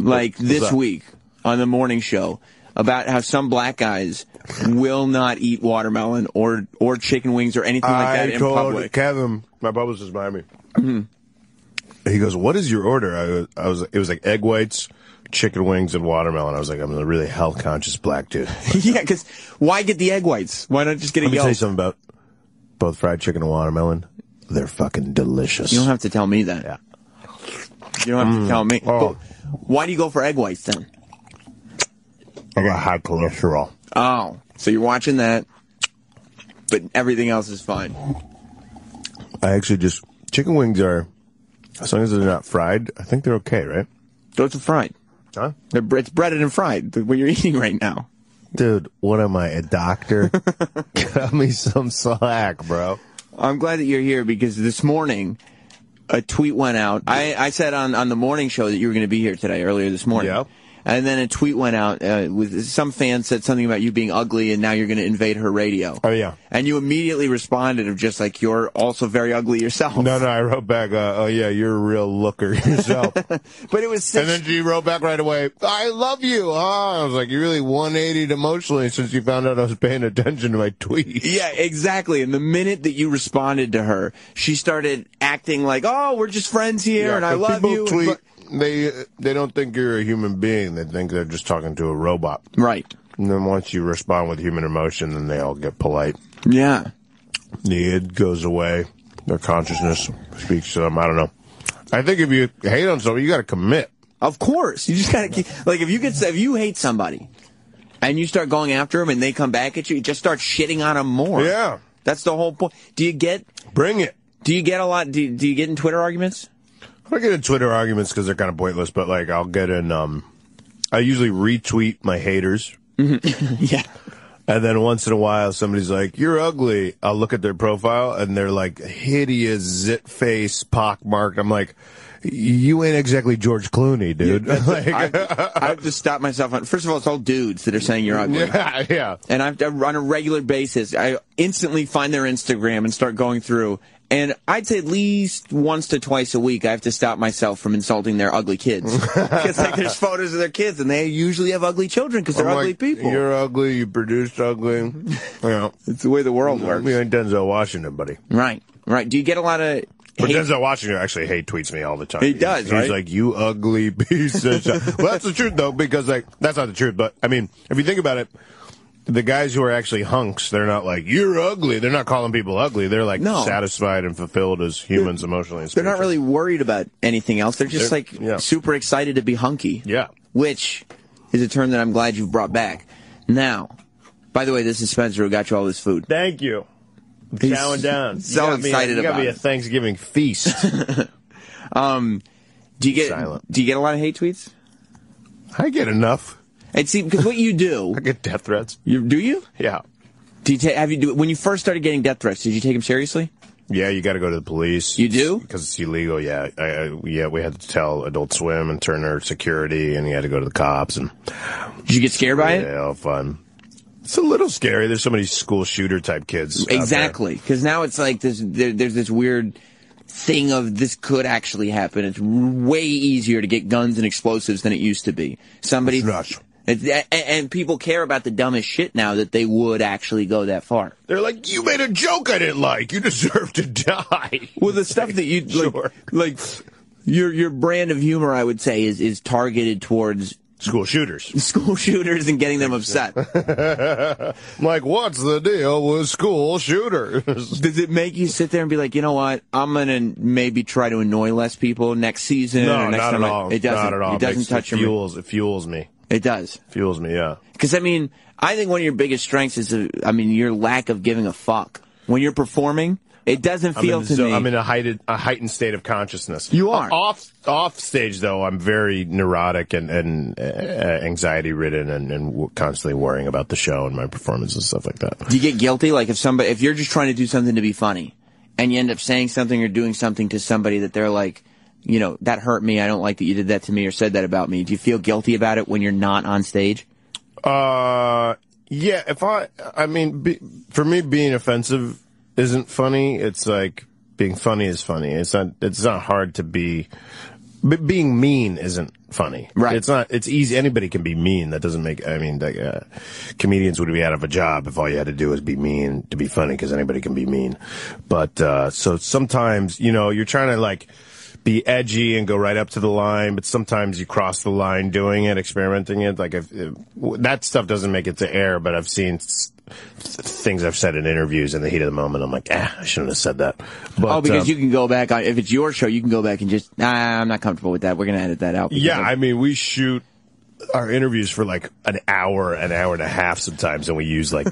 like this week on the morning show, about how some black guys will not eat watermelon or chicken wings or anything like that in public. Kevin, my publicist behind me. Mm-hmm. He goes, "What is your order?" It was like egg whites, chicken wings, and watermelon. I was like, I'm a really health conscious black dude. Yeah, because why get the egg whites? Why not just get a yolk? Let me tell you something about both fried chicken and watermelon. They're fucking delicious. You don't have to tell me that. Yeah. You don't have to tell me. Oh. But why do you go for egg whites then? I got high cholesterol. Oh, so you're watching that, but everything else is fine. I actually just, chicken wings are, as long as they're not fried, I think they're okay, right? Those are fried. Huh? It's breaded and fried, what you're eating right now. Dude, what am I, a doctor? Cut me some slack, bro. I'm glad that you're here because this morning a tweet went out. I said on the morning show that you were going to be here today, earlier this morning. Yep. And then a tweet went out with some fan said something about you being ugly and now you're going to invade her radio. Oh, yeah. And you immediately responded of just like, you're also very ugly yourself. No, I wrote back, oh, yeah, you're a real looker yourself. But it was such... And then she wrote back right away, I love you. Oh, I was like, you really 180'd emotionally since you found out I was paying attention to my tweet. Yeah, exactly. And the minute that you responded to her, she started acting like, oh, we're just friends here, yeah, and I love you. Tweet. They don't think you're a human being. They think they're just talking to a robot. Right. And then once you respond with human emotion, then they all get polite. Yeah. The id goes away. Their consciousness speaks to them. I don't know. I think if you hate on somebody, you got to commit. Of course. You just got to keep... Like, if you hate somebody and you start going after them and they come back at you, you just start shitting on them more. Yeah. That's the whole point. Do you get... Bring it. Do you get a lot... Do you get in Twitter arguments? I get in Twitter arguments because they're kind of pointless, but like I'll get in. I usually retweet my haters. Yeah, and then once in a while, somebody's like, "You're ugly." I'll look at their profile, and they're like hideous, zit face, pockmarked. I'm like, "You ain't exactly George Clooney, dude." Yeah, like, I have to stop myself. First of all, it's all dudes that are saying you're ugly. Yeah, yeah. And on a regular basis, I instantly find their Instagram and start going through. And I'd say at least once to twice a week, I have to stop myself from insulting their ugly kids. Because like, there's photos of their kids, and they usually have ugly children because they're ugly people. You're ugly. You produced ugly. You know. It's the way the world works. We ain't Denzel Washington, buddy. Right, right. Do you get a lot of... But Denzel Washington actually hate tweets me all the time. He does, he's right? He's like, you ugly piece of shit. Well, that's the truth, though, because like that's not the truth. But, I mean, if you think about it, The guys who are actually hunks, they're not like, you're ugly. They're not calling people ugly. They're like satisfied and fulfilled as humans emotionally and spiritually. They're not really worried about anything else. They're just super excited to be hunky. Yeah. Which is a term that I'm glad you brought back. Now, by the way, this is Spencer who got you all this food. Thank you. Chowing down. So excited about it. You got me a Thanksgiving feast. Do you get a lot of hate tweets? I get enough. And see, because what you do... I get death threats. Do you? Yeah. When you first started getting death threats, did you take them seriously? Yeah, you got to go to the police. You do? Because it's illegal, yeah. We had to tell Adult Swim and Turner Security, and you had to go to the cops. And did you get scared by it? Yeah, fun. It's a little scary. There's so many school shooter-type kids. Exactly. Because now it's like there's this weird thing of this could actually happen. It's way easier to get guns and explosives than it used to be. And people care about the dumbest shit now that they would actually go that far. They're like, you made a joke I didn't like. You deserve to die. Well, the stuff that you like your brand of humor, I would say, is targeted towards school shooters and getting them upset. I'm like, what's the deal with school shooters? Does it make you sit there and be like, you know what, I'm going to maybe try to annoy less people next season? No, or next time at all. It doesn't, not at all. It doesn't touch your mind. It fuels me. It does. Fuels me, yeah. Because, I mean, I think one of your biggest strengths is, your lack of giving a fuck. When you're performing, it doesn't feel to me. I'm in a heightened state of consciousness. You are. Off stage, though, I'm very neurotic and anxiety-ridden and constantly worrying about the show and my performance and stuff like that. Do you get guilty? Like, if you're just trying to do something to be funny and you end up saying something or doing something to somebody that they're like, you know, that hurt me. I don't like that you did that to me or said that about me. Do you feel guilty about it when you're not on stage? Yeah. For me, being offensive isn't funny. It's like being funny is funny. It's not hard to be, but being mean isn't funny. Right. It's easy. Anybody can be mean. That doesn't make, comedians would be out of a job if all you had to do was be mean to be funny, because anybody can be mean. But, so sometimes, you know, you're trying to like, be edgy and go right up to the line, but sometimes you cross the line doing it, experimenting it. Like that stuff doesn't make it to air, but I've seen things I've said in interviews in the heat of the moment. I'm like, I shouldn't have said that. But, because you can go back on, if it's your show, you can go back and just, I'm not comfortable with that. We're going to edit that out. Yeah, we shoot our interviews for like an hour and a half sometimes, and we use like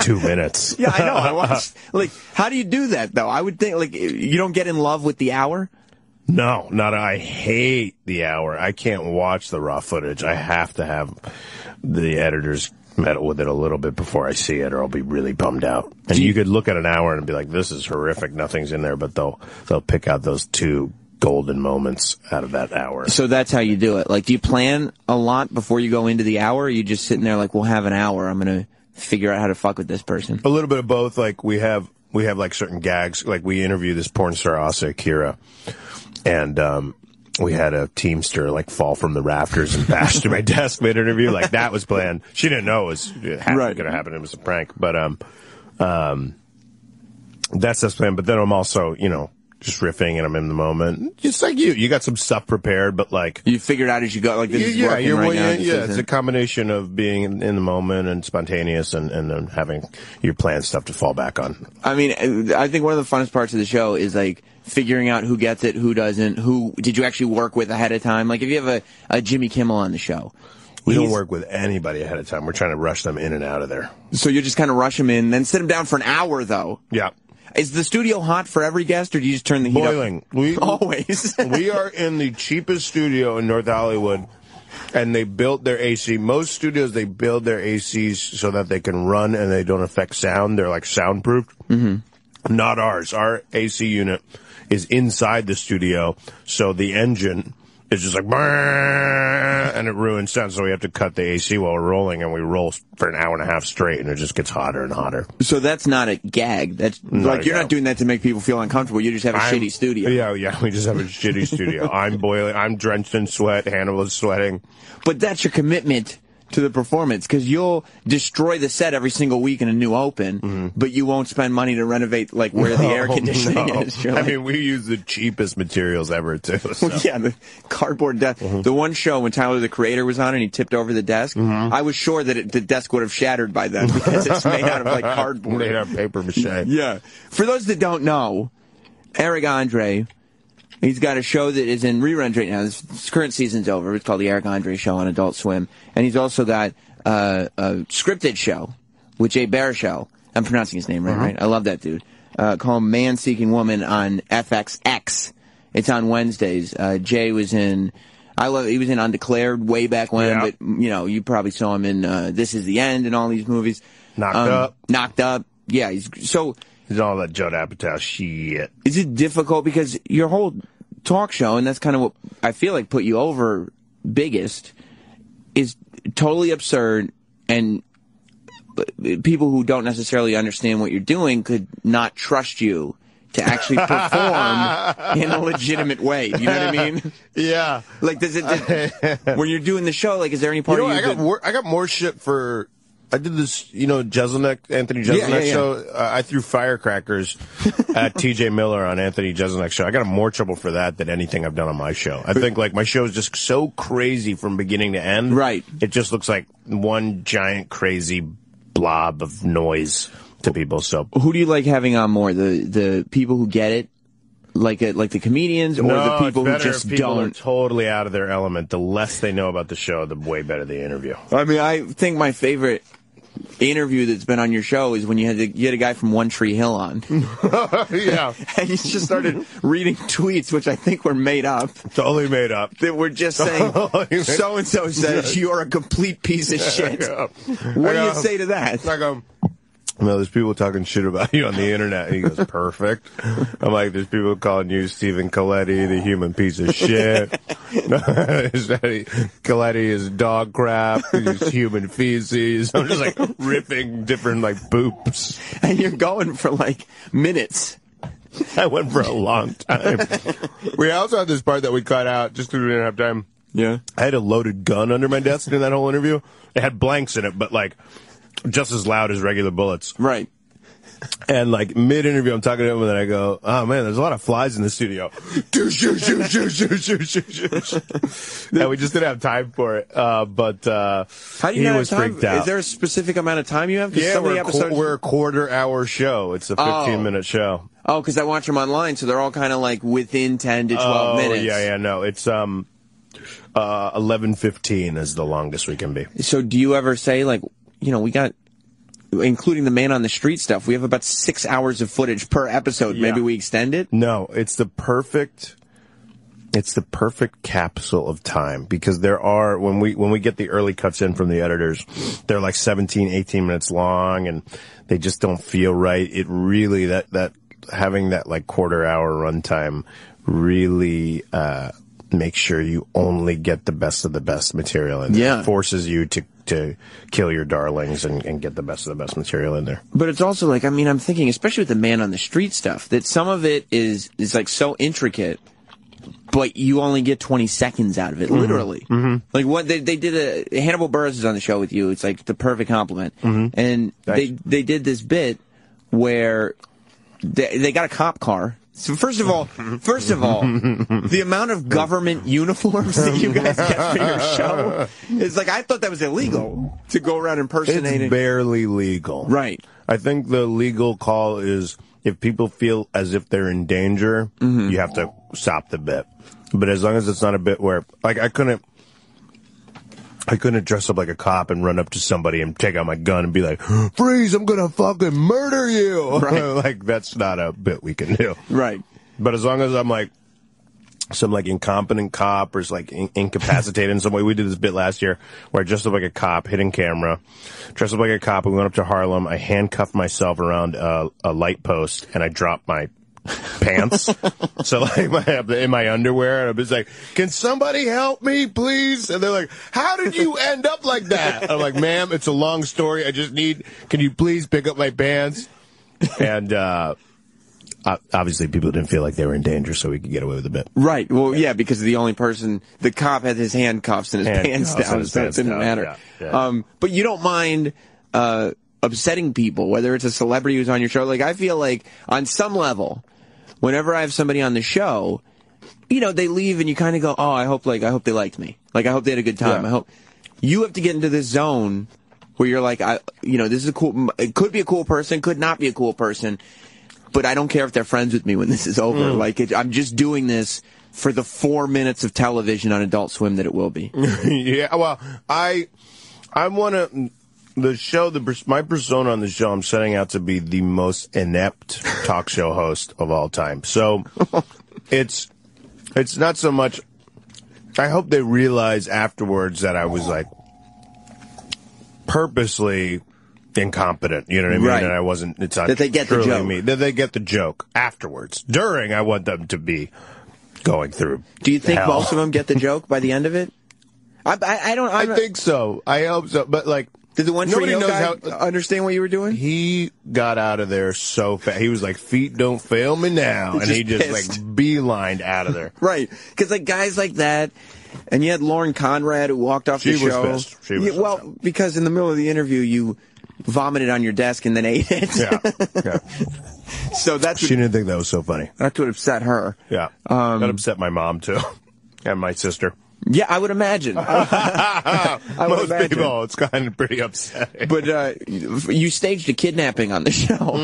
2 minutes. Yeah, I know. I watched. Like, how do you do that though? I would think like you don't get in love with the hour. No, I hate the hour. I can't watch the raw footage. I have to have the editors meddle with it a little bit before I see it, or I'll be really bummed out. And you could look at an hour and be like, this is horrific, nothing's in there, but they'll pick out those two golden moments out of that hour. So that's how you do it. Like, do you plan a lot before you go into the hour, or are you just sitting there like, we'll have an hour, I'm going to figure out how to fuck with this person? A little bit of both. Like, we have like certain gags. Like, we interview this porn star, Asa Akira. And we had a teamster like fall from the rafters and bash to my desk mid-interview. Like, that was planned. She didn't know it was going to happen. It was a prank. But that's just planned. But then I'm also, you know, just riffing and I'm in the moment. Just like you got some stuff prepared, but like you figured out as you go. Like this is working right now. It's a combination of being in the moment and spontaneous, and then having your planned stuff to fall back on. I mean, I think one of the funnest parts of the show is like figuring out who gets it, who doesn't, who did you actually work with ahead of time. Like if you have a Jimmy Kimmel on the show. We don't work with anybody ahead of time. We're trying to rush them in and out of there. So you just kind of rush them in, then sit them down for an hour though. Yeah. Is the studio hot for every guest, or do you just turn the heat up? Boiling. Always. We are in the cheapest studio in North Hollywood, and they built their AC. Most studios, they build their ACs so that they can run and they don't affect sound. They're, like, soundproofed. Mm-hmm. Not ours. Our AC unit is inside the studio, so the engine is just like, and it ruins sound, so we have to cut the AC while we're rolling, and we roll for an hour and a half straight, and it just gets hotter and hotter. So that's not a gag. That's not like you're not doing that to make people feel uncomfortable. You just have a shitty studio. Yeah, we just have a shitty studio. I'm boiling. I'm drenched in sweat. Hannibal is sweating. But that's your commitment to the performance, because you'll destroy the set every single week in a new open, but you won't spend money to renovate like where the air conditioning is. Like, I mean, we use the cheapest materials ever too. So. Well, yeah, the cardboard desk. The one show when Tyler the Creator was on and he tipped over the desk, I was sure that the desk would have shattered by then because it's made out of like cardboard, made out of paper mache. Yeah. For those that don't know, Eric Andre. He's got a show that is in reruns right now. This current season's over. It's called The Eric Andre Show on Adult Swim. And he's also got a scripted show with Jay Baruchel. I'm pronouncing his name right, right? I love that dude. Called Man Seeking Woman on FXX. It's on Wednesdays. Jay was in... he was in Undeclared way back when, but, you know, you probably saw him in This Is the End and all these movies. Knocked Up. Yeah, he's... So... It's all that Judd Apatow shit. Is it difficult? Because your whole talk show, and that's kind of what I feel like put you over biggest, is totally absurd, and people who don't necessarily understand what you're doing could not trust you to actually perform in a legitimate way. You know what I mean? Yeah. Like, does it, when you're doing the show, like, is there any part of you that... I got more shit for... I did this, you know, Anthony Jeselnik show. I threw firecrackers at T.J. Miller on Anthony Jeselnik's show. I got more trouble for that than anything I've done on my show. I think, like, my show is just so crazy from beginning to end. Right. It just looks like one giant crazy blob of noise to people. So, who do you like having on more, the people who get it? Like the comedians, or the people who just don't? Are totally out of their element. The less they know about the show, the way better the interview. I mean, I think my favorite interview that's been on your show is when you had a guy from One Tree Hill on. And he just started reading tweets, which I think were made up. Totally made up. That were just saying, so-and-so says you're a complete piece of shit. What do you say to that? I go... No, there's people talking shit about you on the internet. And he goes, perfect. I'm like, there's people calling you Stephen Coletti, the human piece of shit. Coletti is dog crap. He's human feces. I'm just like ripping different like boops. And you're going for like minutes. I went for a long time. We also had this part that we cut out just because we didn't have time. Yeah. I had a loaded gun under my desk during that whole interview. It had blanks in it, but like... just as loud as regular bullets. Right. And, like, mid-interview, I'm talking to him, and then I go, oh, man, there's a lot of flies in the studio. And we just didn't have time for it. How do you he was time? Freaked out. Is there a specific amount of time you have? Yeah, we're a quarter-hour show. It's a 15-minute show. Oh, because I watch them online, so they're all kind of, like, within 10 to 12 minutes. Oh, yeah, no. It's, 11:15 is the longest we can be. So do you ever say, like... You know, we got, including the man on the street stuff, we have about 6 hours of footage per episode. Maybe we extend it? No, it's the perfect capsule of time, because there are, when we get the early cuts in from the editors, they're like 17, 18 minutes long, and they just don't feel right. It really, that having that like quarter hour runtime really, make sure you only get the best of the best material, and it forces you to kill your darlings and get the best of the best material in there. But it's also like, I mean, I'm thinking, especially with the man on the street stuff, that some of it is like so intricate, but you only get 20 seconds out of it, literally. Like what they did, Hannibal Buress is on the show with you. It's like the perfect compliment, and they did this bit where they got a cop car. So first of all, the amount of government uniforms that you guys get for your show is like, I thought that was illegal to go around impersonating. It's barely legal. Right. I think the legal call is if people feel as if they're in danger, you have to stop the bit. But as long as it's not a bit where, like, I couldn't dress up like a cop and run up to somebody and take out my gun and be like, freeze, I'm gonna fucking murder you. Right. Like, that's not a bit we can do. Right. But as long as I'm like some like incompetent cop or is like incapacitated in some way. We did this bit last year where I dressed up like a cop, hidden camera, dressed up like a cop. We went up to Harlem. I handcuffed myself around a light post and I dropped my pants. So like in my underwear, and I'm just like, can somebody help me please? And they're like, how did you end up like that? I'm like, ma'am, it's a long story. I just need, can you please pick up my pants? And obviously people didn't feel like they were in danger, so we could get away with a bit. Right. Well, yeah, because the only person, the cop had his handcuffs and his pants down, so it didn't matter. Yeah, yeah. But you don't mind upsetting people, whether it's a celebrity who's on your show. Like, I feel like on some level, whenever I have somebody on the show, you know, they leave and you kind of go, oh, I hope they liked me. Like, I hope they had a good time. Yeah. I hope. You have to get into this zone where you're like, this is a cool, it could be a cool person, could not be a cool person, but I don't care if they're friends with me when this is over. Like, I'm just doing this for the 4 minutes of television on Adult Swim that it will be. Yeah, well, I want to, my persona on the show, I'm setting out to be the most inept talk show host of all time. So, it's not so much, I hope they realize afterwards that I was, like, purposely incompetent, you know what I mean? Right. And I wasn't, it's not that they get the joke. Me. That they get the joke afterwards. During, I want them to be going through. Do you think most of them get the joke by the end of it? I think so. I hope so. But, like, did the one nobody knows guy how understand what you were doing? He got out of there so fast. He was like, "Feet don't fail me now," and he just pissed. Like beelined out of there. Right, because like guys like that, and you had Lauren Conrad who walked off the show. Pissed. She was pissed. Well, because in the middle of the interview you vomited on your desk and then ate it. Yeah. So that's what, she didn't think that was so funny. That's what upset her. Yeah, that upset my mom too, and my sister. Yeah, I would imagine. Most people, it's kind of pretty upsetting. But you staged a kidnapping on the show,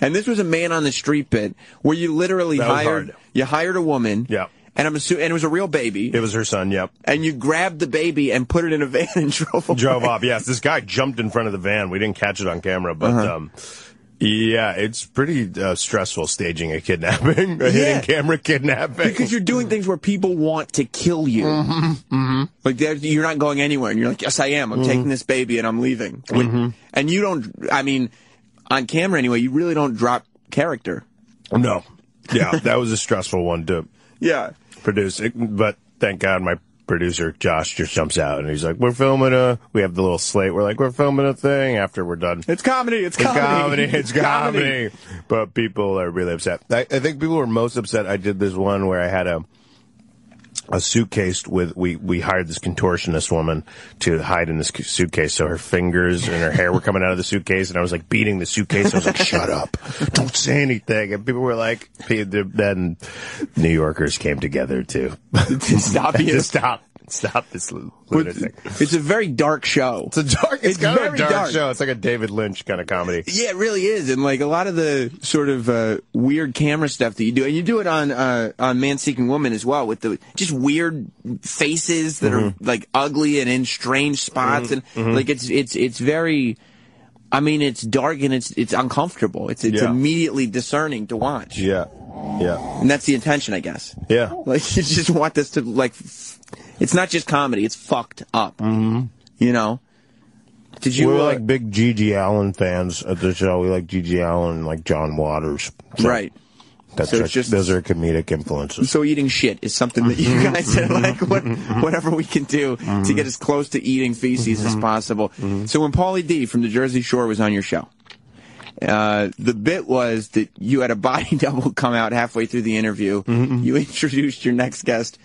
and this was a man on the street bit where you literally hired a woman. Yeah, and it was a real baby. It was her son. Yep. And you grabbed the baby and put it in a van and drove off. Yes, this guy jumped in front of the van. We didn't catch it on camera, but. Yeah, it's pretty stressful staging a kidnapping, hidden camera kidnapping. Because you're doing things where people want to kill you. Like, you're not going anywhere, and you're like, yes, I am. I'm taking this baby, and I'm leaving. And you don't, I mean, on camera anyway, you really don't drop character. No. Yeah, that was a stressful one to produce. But thank God my producer, Josh, just jumps out, and he's like, we have the little slate, we're filming a thing after we're done. It's comedy. But people are really upset. I think people were most upset. I did this one where I had a suitcase with, we hired this contortionist woman to hide in this suitcase, so her fingers and her hair were coming out of the suitcase, and I was like beating the suitcase. I was like, shut up, don't say anything. And people were like, then New Yorkers came together to stop you. Stop this lunatic. It's a very dark show. It's kind of a dark show. It's like a David Lynch kind of comedy. Yeah, it really is. And like a lot of the sort of weird camera stuff that you do, and you do it on Man Seeking Woman as well, with the just weird faces that are like ugly and in strange spots, and like it's very. I mean, it's dark and it's uncomfortable. It's immediately discerning to watch. Yeah, yeah. And that's the intention, I guess. Yeah. Like you just want this to like. It's not just comedy; it's fucked up. You know? We were like big G.G. Allin fans at the show. We like G.G. Allin and like John Waters, so right? Those are comedic influences. So eating shit is something that you guys are like, whatever we can do to get as close to eating feces as possible. So when Pauly D from the Jersey Shore was on your show, the bit was that you had a body double come out halfway through the interview. You introduced your next guest,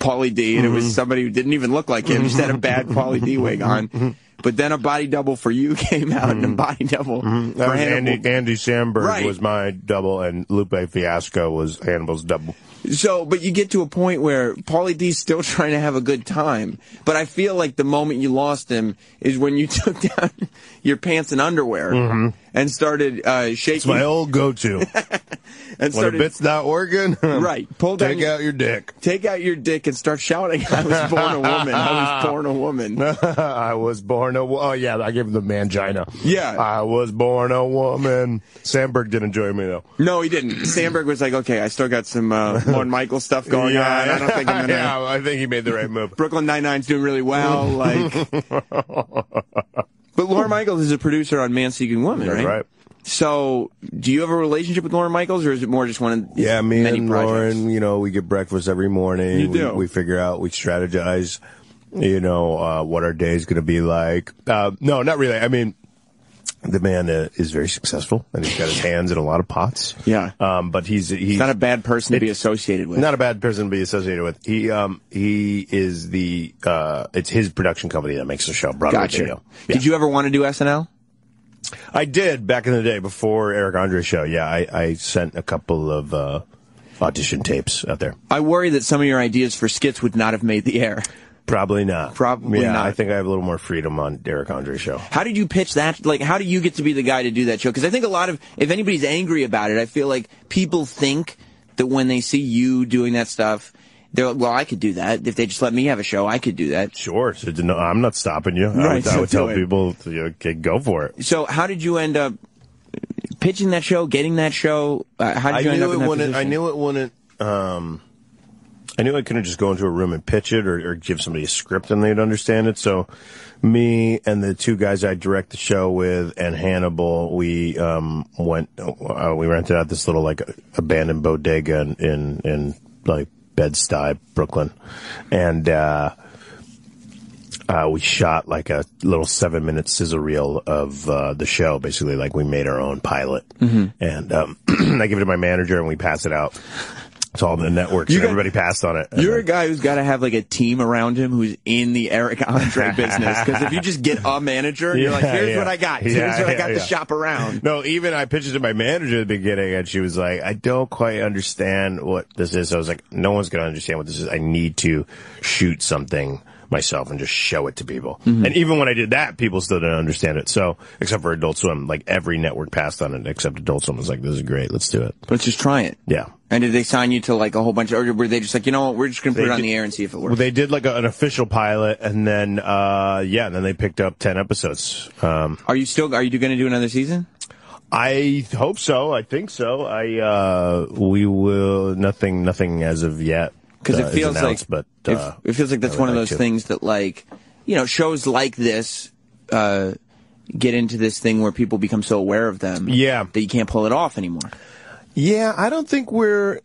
Pauly D, and it was somebody who didn't even look like him, just had a bad Pauly D wig on. But then a body double for you came out, and a body double for Hannibal. Andy Samberg was my double, and Lupe Fiasco was Hannibal's double. So, but you get to a point where Pauly D's still trying to have a good time, but I feel like the moment you lost him is when you took down your pants and underwear and started shaking. It's my old go-to. When a bit's not working, take out your dick. Take out your dick and start shouting, I was born a woman. I was born a woman. I was born a woman. Oh, yeah, I gave him the mangina. Yeah. I was born a woman. Sandberg didn't join me, though. No, he didn't. Sandberg was like, okay, I still got some... Lauren Michael stuff going on. I don't think I'm gonna. Yeah, I think he made the right move. Brooklyn Nine-Nine's doing really well. Like, but Lauren Michaels is a producer on Man Seeking Woman, right? Right. So, do you have a relationship with Lauren Michaels, or is it more just one of me many and projects? Lauren, you know, we get breakfast every morning. You do. We figure out, we strategize, you know, what our day's going to be like. No, not really. I mean, The man is very successful, and he's got his hands in a lot of pots. Yeah. But he's not a bad person to be associated with. Not a bad person to be associated with. He is the, it's his production company that makes the show. Broadway Gotcha. Video. Yeah. Did you ever want to do SNL? I did back in the day before Eric Andre's show. Yeah. I sent a couple of, audition tapes out there. I worry that some of your ideas for skits would not have made the air. Probably not. Probably not. I think I have a little more freedom on Eric Andre's show. How did you pitch that? Like, how do you get to be the guy to do that show? Because I think a lot of, if anybody's angry about it, I feel like people think that when they see you doing that stuff, they're like, well, I could do that. If they just let me have a show, I could do that. Sure. So, no, I'm not stopping you. Right, I would tell people, okay, go for it. So how did you end up pitching that show, getting that show? How did you end up in that position? I knew it wouldn't... I knew I couldn't just go into a room and pitch it or give somebody a script and they'd understand it. So me and the two guys I direct the show with and Hannibal, we rented out this little like abandoned bodega in like Bed-Stuy, Brooklyn. And, we shot like a little 7-minute sizzle reel of, the show. Basically, like we made our own pilot. Mm-hmm. And, I give it to my manager and we pass it out. It's all the networks and everybody passed on it. You're a guy who's got to have like a team around him who's in the Eric Andre business. Because if you just get a manager, and you're like, here's what I got. Here's what I got to shop around. No, even I pitched it to my manager at the beginning and she was like, I don't quite understand what this is. So I was like, no one's going to understand what this is. I need to shoot something myself and just show it to people. Mm-hmm. And even when I did that, people still didn't understand it. So, except for Adult Swim, like every network passed on it except Adult Swim was like, this is great, let's do it. Let's just try it. Yeah. And did they sign you to like a whole bunch, or were they just like, you know what, we're just going to put it on the air and see if it works? Well, they did like an official pilot, and then, and then they picked up 10 episodes. Are you going to do another season? I hope so. I think so. We will, nothing as of yet. Because it feels like, it feels like that's one of those things that, like, you know, shows like this get into this thing where people become so aware of them that you can't pull it off anymore. Yeah, I don't think we're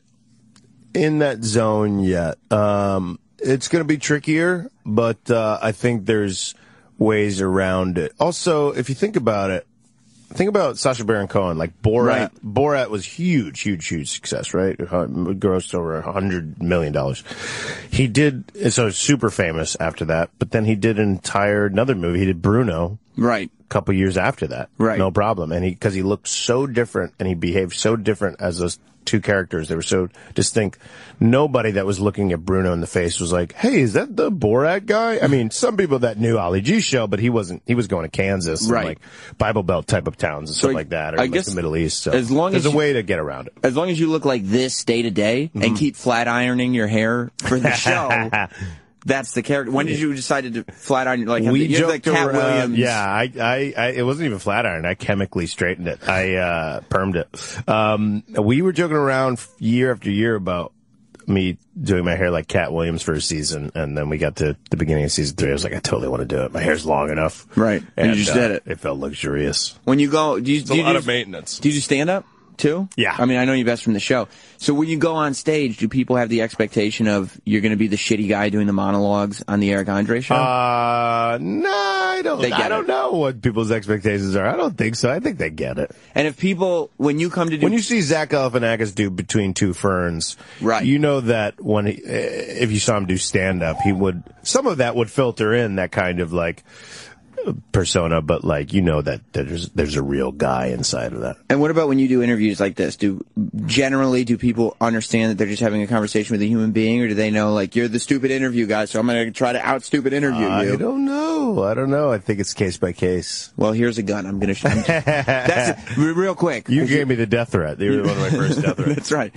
in that zone yet. It's going to be trickier, but I think there's ways around it. Also, if you think about it, think about Sacha Baron Cohen, like Borat. Right. Borat was huge success, right? It grossed over $100 million. He did, so super famous after that. But then he did another movie. He did Bruno, right? A couple years after that, right? No problem. And because he looked so different and he behaved so different as those two characters, they were so distinct. Nobody that was looking at Bruno in the face was like, "Hey, is that the Borat guy?" I mean, some people that knew Ali G's show, but he wasn't. He was going to Kansas, right? And like Bible Belt type of towns and stuff like that, or I guess the Middle East. So as long as there's a way to get around it, as long as you look like this day to day and keep flat ironing your hair for the show. That's the character. When did you decide to flat iron? Like, you have the Katt Williams. Yeah, it wasn't even flat iron. I chemically straightened it. I permed it. We were joking around year after year about me doing my hair like Katt Williams for a season, and then we got to the beginning of season 3. I was like, I totally want to do it. My hair's long enough, right? And you just did it. It felt luxurious. When you go, it's a lot of maintenance. Do you do stand up too? Yeah. I mean, I know you best from the show. So when you go on stage, do people have the expectation of you're going to be the shitty guy doing the monologues on the Eric Andre show? No, I don't. I don't know what people's expectations are. I don't think so. I think they get it. And if people, when you see Zach Galifianakis do Between Two Ferns, right? You know that when if you saw him do stand up, some of that would filter in that kind of like persona, but like, you know that there's a real guy inside of that. And what about when you do interviews like this? Do people understand that they're just having a conversation with a human being, or do they know like, you're the stupid interview guy, so I'm gonna try to out stupid interview you? I don't know. I think it's case by case. Well, here's a gun. I'm gonna shoot. That's it. Real quick. You gave me the death threat. You were one of my first death threats. That's right.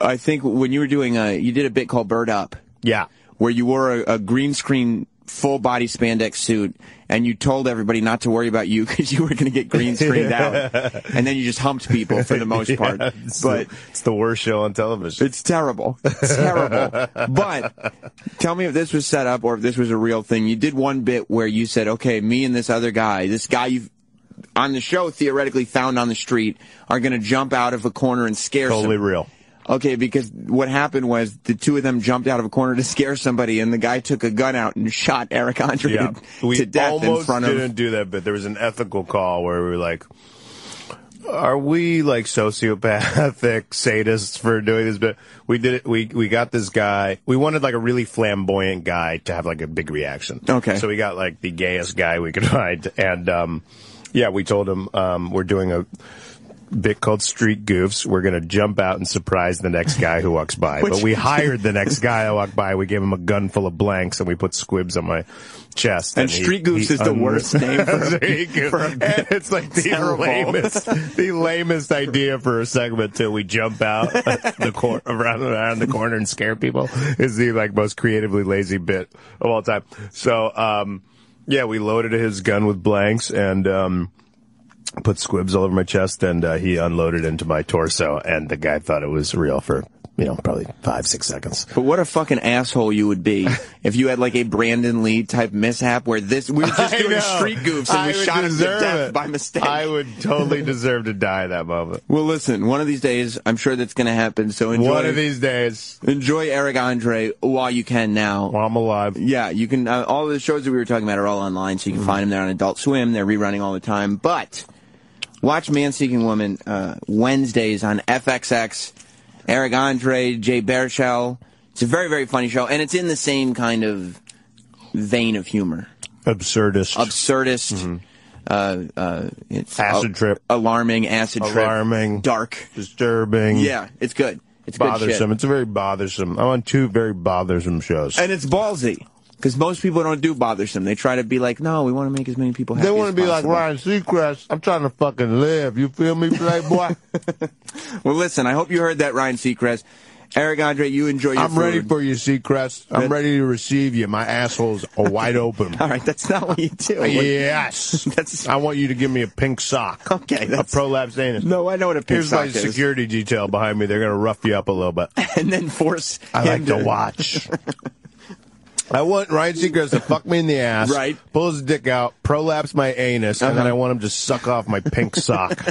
I think when you were doing you did a bit called Bird Up. Yeah. Where you wore a green screen full body spandex suit, and you told everybody not to worry about you because you were going to get green screened out, and then you just humped people for the most part. It's the worst show on television. It's terrible. It's terrible. But tell me if this was set up or if this was a real thing. You did one bit where you said, okay, me and this guy you've on the show theoretically found on the street, are going to jump out of a corner and scare somebody. Totally real. Okay, because what happened was the two of them jumped out of a corner to scare somebody, and the guy took a gun out and shot Eric Andre to death in front of... We almost didn't do that, but there was an ethical call where we were like, are we, like, sociopathic sadists for doing this? But we did it. We got this guy. We wanted, like, a really flamboyant guy to have, like, a big reaction. Okay. So we got, like, the gayest guy we could find. And, yeah, we told him we're doing a... bit called Street Goofs. We're going to jump out and surprise the next guy who walks by. But we hired the next guy who walked by. We gave him a gun full of blanks, and we put squibs on my chest. And Street Goofs is the worst name for a bit. It's like the lamest idea for a segment till we jump out around the corner and scare people. Is the like most creatively lazy bit of all time. So, yeah, we loaded his gun with blanks and... put squibs all over my chest, and he unloaded into my torso, and the guy thought it was real for, you know, probably 5-6 seconds. But what a fucking asshole you would be if you had, like, a Brandon Lee type mishap where we were just doing Street Goofs and we shot him to death by mistake. I would totally deserve to die that moment. Well, listen, one of these days, I'm sure that's going to happen, so enjoy. One of these days. Enjoy Eric Andre while you can now. While I'm alive. Yeah, you can, all the shows that we were talking about are all online, so you can find them there on Adult Swim. They're rerunning all the time, but... watch Man Seeking Woman Wednesdays on FXX, Eric Andre, Jay Baruchel. It's a very, very funny show, and it's in the same kind of vein of humor. Absurdist. Mm-hmm. It's acid trip. Alarming, acid trip. Alarming. Dark. Disturbing. Yeah, it's good. It's bothersome. Good shit. It's very bothersome. I'm on two very bothersome shows. And it's ballsy. Because most people don't do bothersome. They try to be like, no, we want to make as many people happy as possible. They want to be like Ryan Seacrest. I'm trying to fucking live. You feel me, Playboy? Well, listen, I hope you heard that, Ryan Seacrest. Eric Andre, you enjoy your food. I'm ready for you, Seacrest. I'm ready to receive you. My asshole's wide open. All right, that's not what you do. Yes. I want you to give me a pink sock. Okay. A prolapsed anus. No, I know what a pink sock is. Here's my security detail behind me. They're going to rough you up a little bit. And then force I like to watch. I want Ryan Seacrest to fuck me in the ass, right. Pull his dick out, prolapse my anus, and then I want him to suck off my pink sock.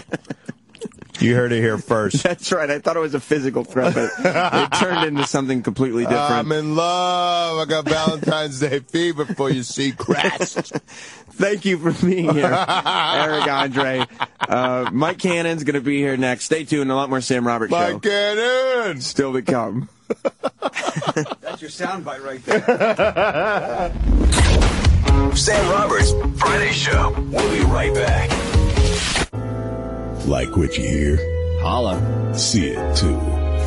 You heard it here first. That's right. I thought it was a physical threat, but it turned into something completely different. I'm in love. I got Valentine's Day fever for you, Seacrest. Thank you for being here, Eric Andre. Mike Cannon's going to be here next. Stay tuned. A lot more Sam Roberts Show. Mike Cannon! Still to come. That's your soundbite right there. Sam Roberts, Friday Show. We'll be right back. Like what you hear? Holla. See it, too.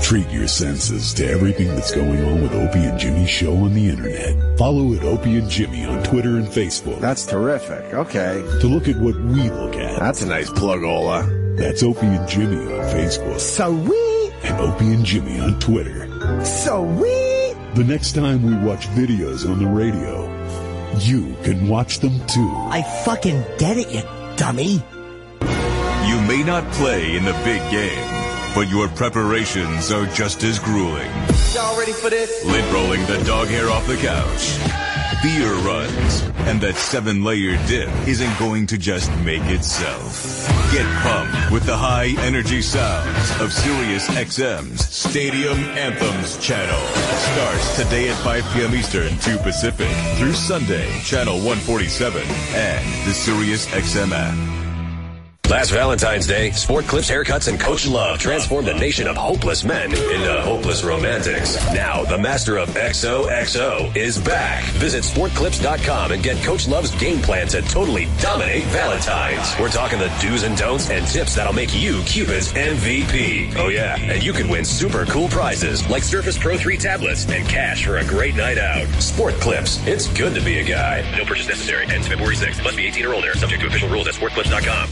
Treat your senses to everything that's going on with Opie and Jimmy's show on the internet. Follow at Opie and Jimmy on Twitter and Facebook. That's terrific. Okay. To look at what we look at. That's a nice plug, Ola. That's Opie and Jimmy on Facebook. Sweet. And Opie and Jimmy on Twitter. Sweet. The next time we watch videos on the radio, you can watch them, too. I fucking get it, you dummy. You may not play in the big game, but your preparations are just as grueling. Y'all ready for this? Lint rolling the dog hair off the couch, beer runs, and that 7-layer dip isn't going to just make itself. Get pumped with the high-energy sounds of SiriusXM's Stadium Anthems channel. Starts today at 5 p.m. Eastern, 2 Pacific, through Sunday, channel 147, and the SiriusXM app. Last Valentine's Day, Sport Clips, Haircuts, and Coach Love transformed a nation of hopeless men into hopeless romantics. Now, the master of XOXO is back. Visit sportclips.com and get Coach Love's game plan to totally dominate Valentine's. We're talking the do's and don'ts and tips that'll make you Cupid's MVP. Oh, yeah. And you can win super cool prizes like Surface Pro 3 tablets and cash for a great night out. Sport Clips. It's good to be a guy. No purchase necessary. Ends February 6th. Must be 18 or older. Subject to official rules at sportclips.com.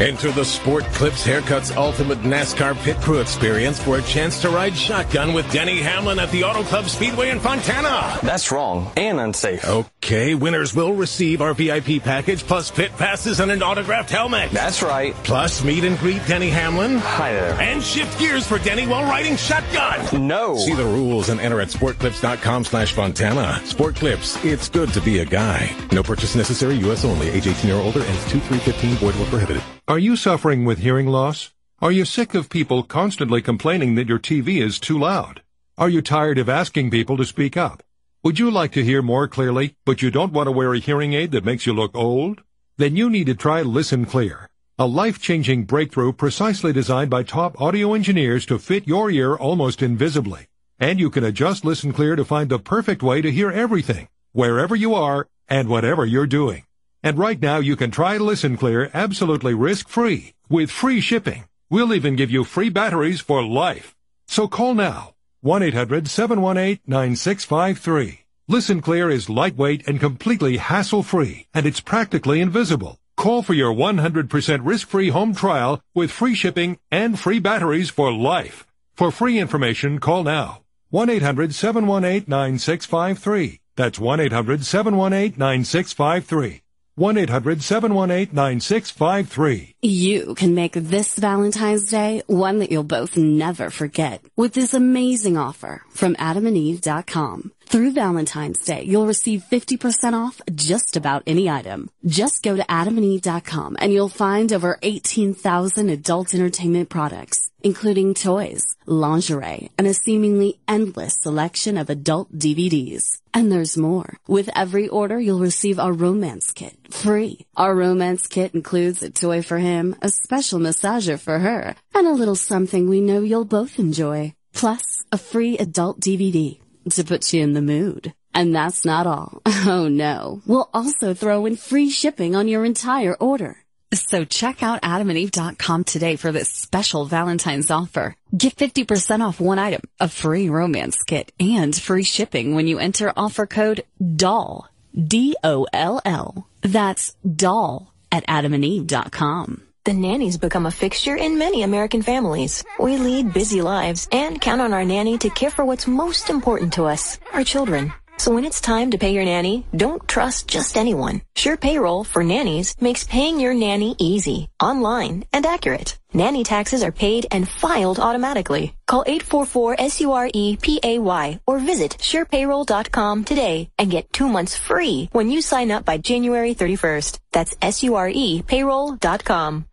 Enter the Sport Clips Haircuts Ultimate NASCAR Pit Crew Experience for a chance to ride shotgun with Denny Hamlin at the Auto Club Speedway in Fontana. That's wrong and unsafe. Okay, winners will receive our VIP package plus pit passes and an autographed helmet. That's right. Plus meet and greet Denny Hamlin. Hi there. And shift gears for Denny while riding shotgun. No. See the rules and enter at sportclips.com/Fontana. Sport Clips, it's good to be a guy. No purchase necessary, U.S. only, age 18 or older, ends 2315, void where prohibited. Are you suffering with hearing loss? Are you sick of people constantly complaining that your TV is too loud? Are you tired of asking people to speak up? Would you like to hear more clearly, but you don't want to wear a hearing aid that makes you look old? Then you need to try Listen Clear, a life-changing breakthrough precisely designed by top audio engineers to fit your ear almost invisibly. And you can adjust Listen Clear to find the perfect way to hear everything, wherever you are and whatever you're doing. And right now you can try Listen Clear absolutely risk-free, with free shipping. We'll even give you free batteries for life. So call now. 1-800-718-9653. Listen Clear is lightweight and completely hassle-free, and it's practically invisible. Call for your 100% risk-free home trial with free shipping and free batteries for life. For free information, call now. 1-800-718-9653. That's 1-800-718-9653. 1-800-718-9653. You can make this Valentine's Day one that you'll both never forget with this amazing offer from AdamandEve.com. Through Valentine's Day, you'll receive 50% off just about any item. Just go to AdamandEve.com and you'll find over 18,000 adult entertainment products, including toys, lingerie, and a seemingly endless selection of adult DVDs. And there's more. With every order, you'll receive our romance kit, free. Our romance kit includes a toy for him, a special massager for her, and a little something we know you'll both enjoy. Plus, a free adult DVD to put you in the mood. And that's not all. Oh no, we'll also throw in free shipping on your entire order. So check out AdamandEve.com today for this special Valentine's offer. Get 50% off one item, a free romance kit, and free shipping when you enter offer code DOLL, D-O-L-L. That's DOLL at AdamandEve.com. The nanny's become a fixture in many American families. We lead busy lives and count on our nanny to care for what's most important to us, our children. So when it's time to pay your nanny, don't trust just anyone. SurePayroll for nannies makes paying your nanny easy, online, and accurate. Nanny taxes are paid and filed automatically. Call 844-SUREPAY or visit surepayroll.com today and get 2 months free when you sign up by January 31st. That's surepayroll.com.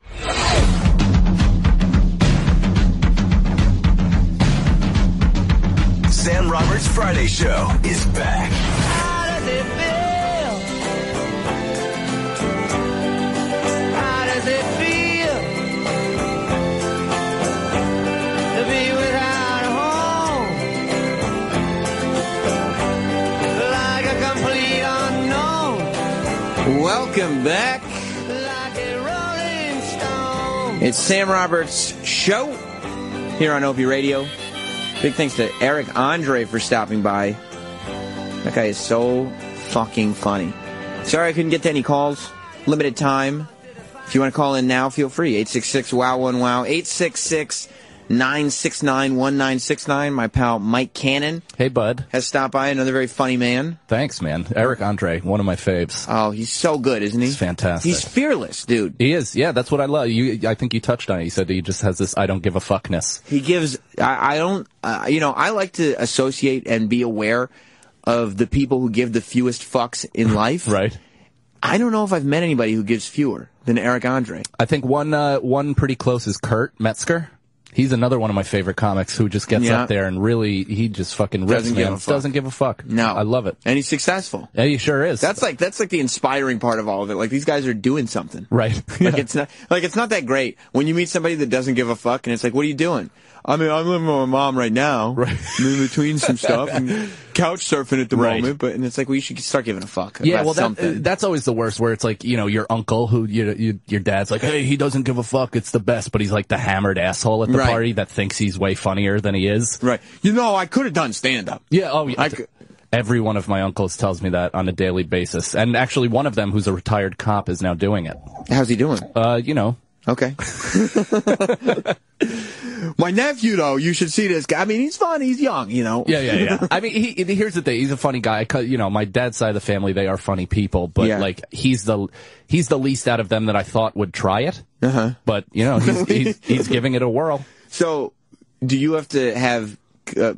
Sam Roberts' Friday Show is back. How does it feel? How does it feel to be without a home? Like a complete unknown. Welcome back. Like a rolling stone. It's Sam Roberts' show here on OP Radio. Big thanks to Eric Andre for stopping by. That guy is so fucking funny. Sorry I couldn't get to any calls. Limited time. If you want to call in now, feel free. 866-WOW-1-WOW. 866-969-1969. My pal Mike Cannon. Hey, bud. Has stopped by. Another very funny man. Thanks, man. Eric Andre, one of my faves. Oh, he's so good, isn't he? He's fantastic. He's fearless, dude. He is. Yeah, that's what I love. I think you touched on it. You said he just has this I don't give a fuckness. He gives... I like to associate and be aware of the people who give the fewest fucks in life. Right. I don't know if I've met anybody who gives fewer than Eric Andre. I think one pretty close is Kurt Metzger. He's another one of my favorite comics who just gets up there and really, he just fucking rips, man. Doesn't give a fuck. No. I love it. And he's successful. Yeah, he sure is. That's like the inspiring part of all of it. Like, these guys are doing something. Right. It's not that great when you meet somebody that doesn't give a fuck and it's like, what are you doing? I mean, I'm living with my mom right now. Right. I'm in between some stuff and couch surfing at the moment. But, and it's like, well, you should start giving a fuck. Yeah, well, that's always the worst, where it's like, you know, your uncle who, your dad's like, hey, he doesn't give a fuck. It's the best. But he's like the hammered asshole at the party that thinks he's way funnier than he is. Right. You know, I could have done stand up. Yeah. Oh, yeah. Every one of my uncles tells me that on a daily basis. And actually, one of them who's a retired cop is now doing it. How's he doing? Okay. My nephew, though, you should see this guy. I mean, he's fun. He's young, you know. Yeah. I mean, here's the thing. He's a funny guy. You know, my dad's side of the family, they are funny people. But, like, he's the least out of them that I thought would try it. Uh-huh. But, you know, he's giving it a whirl. So do you have to have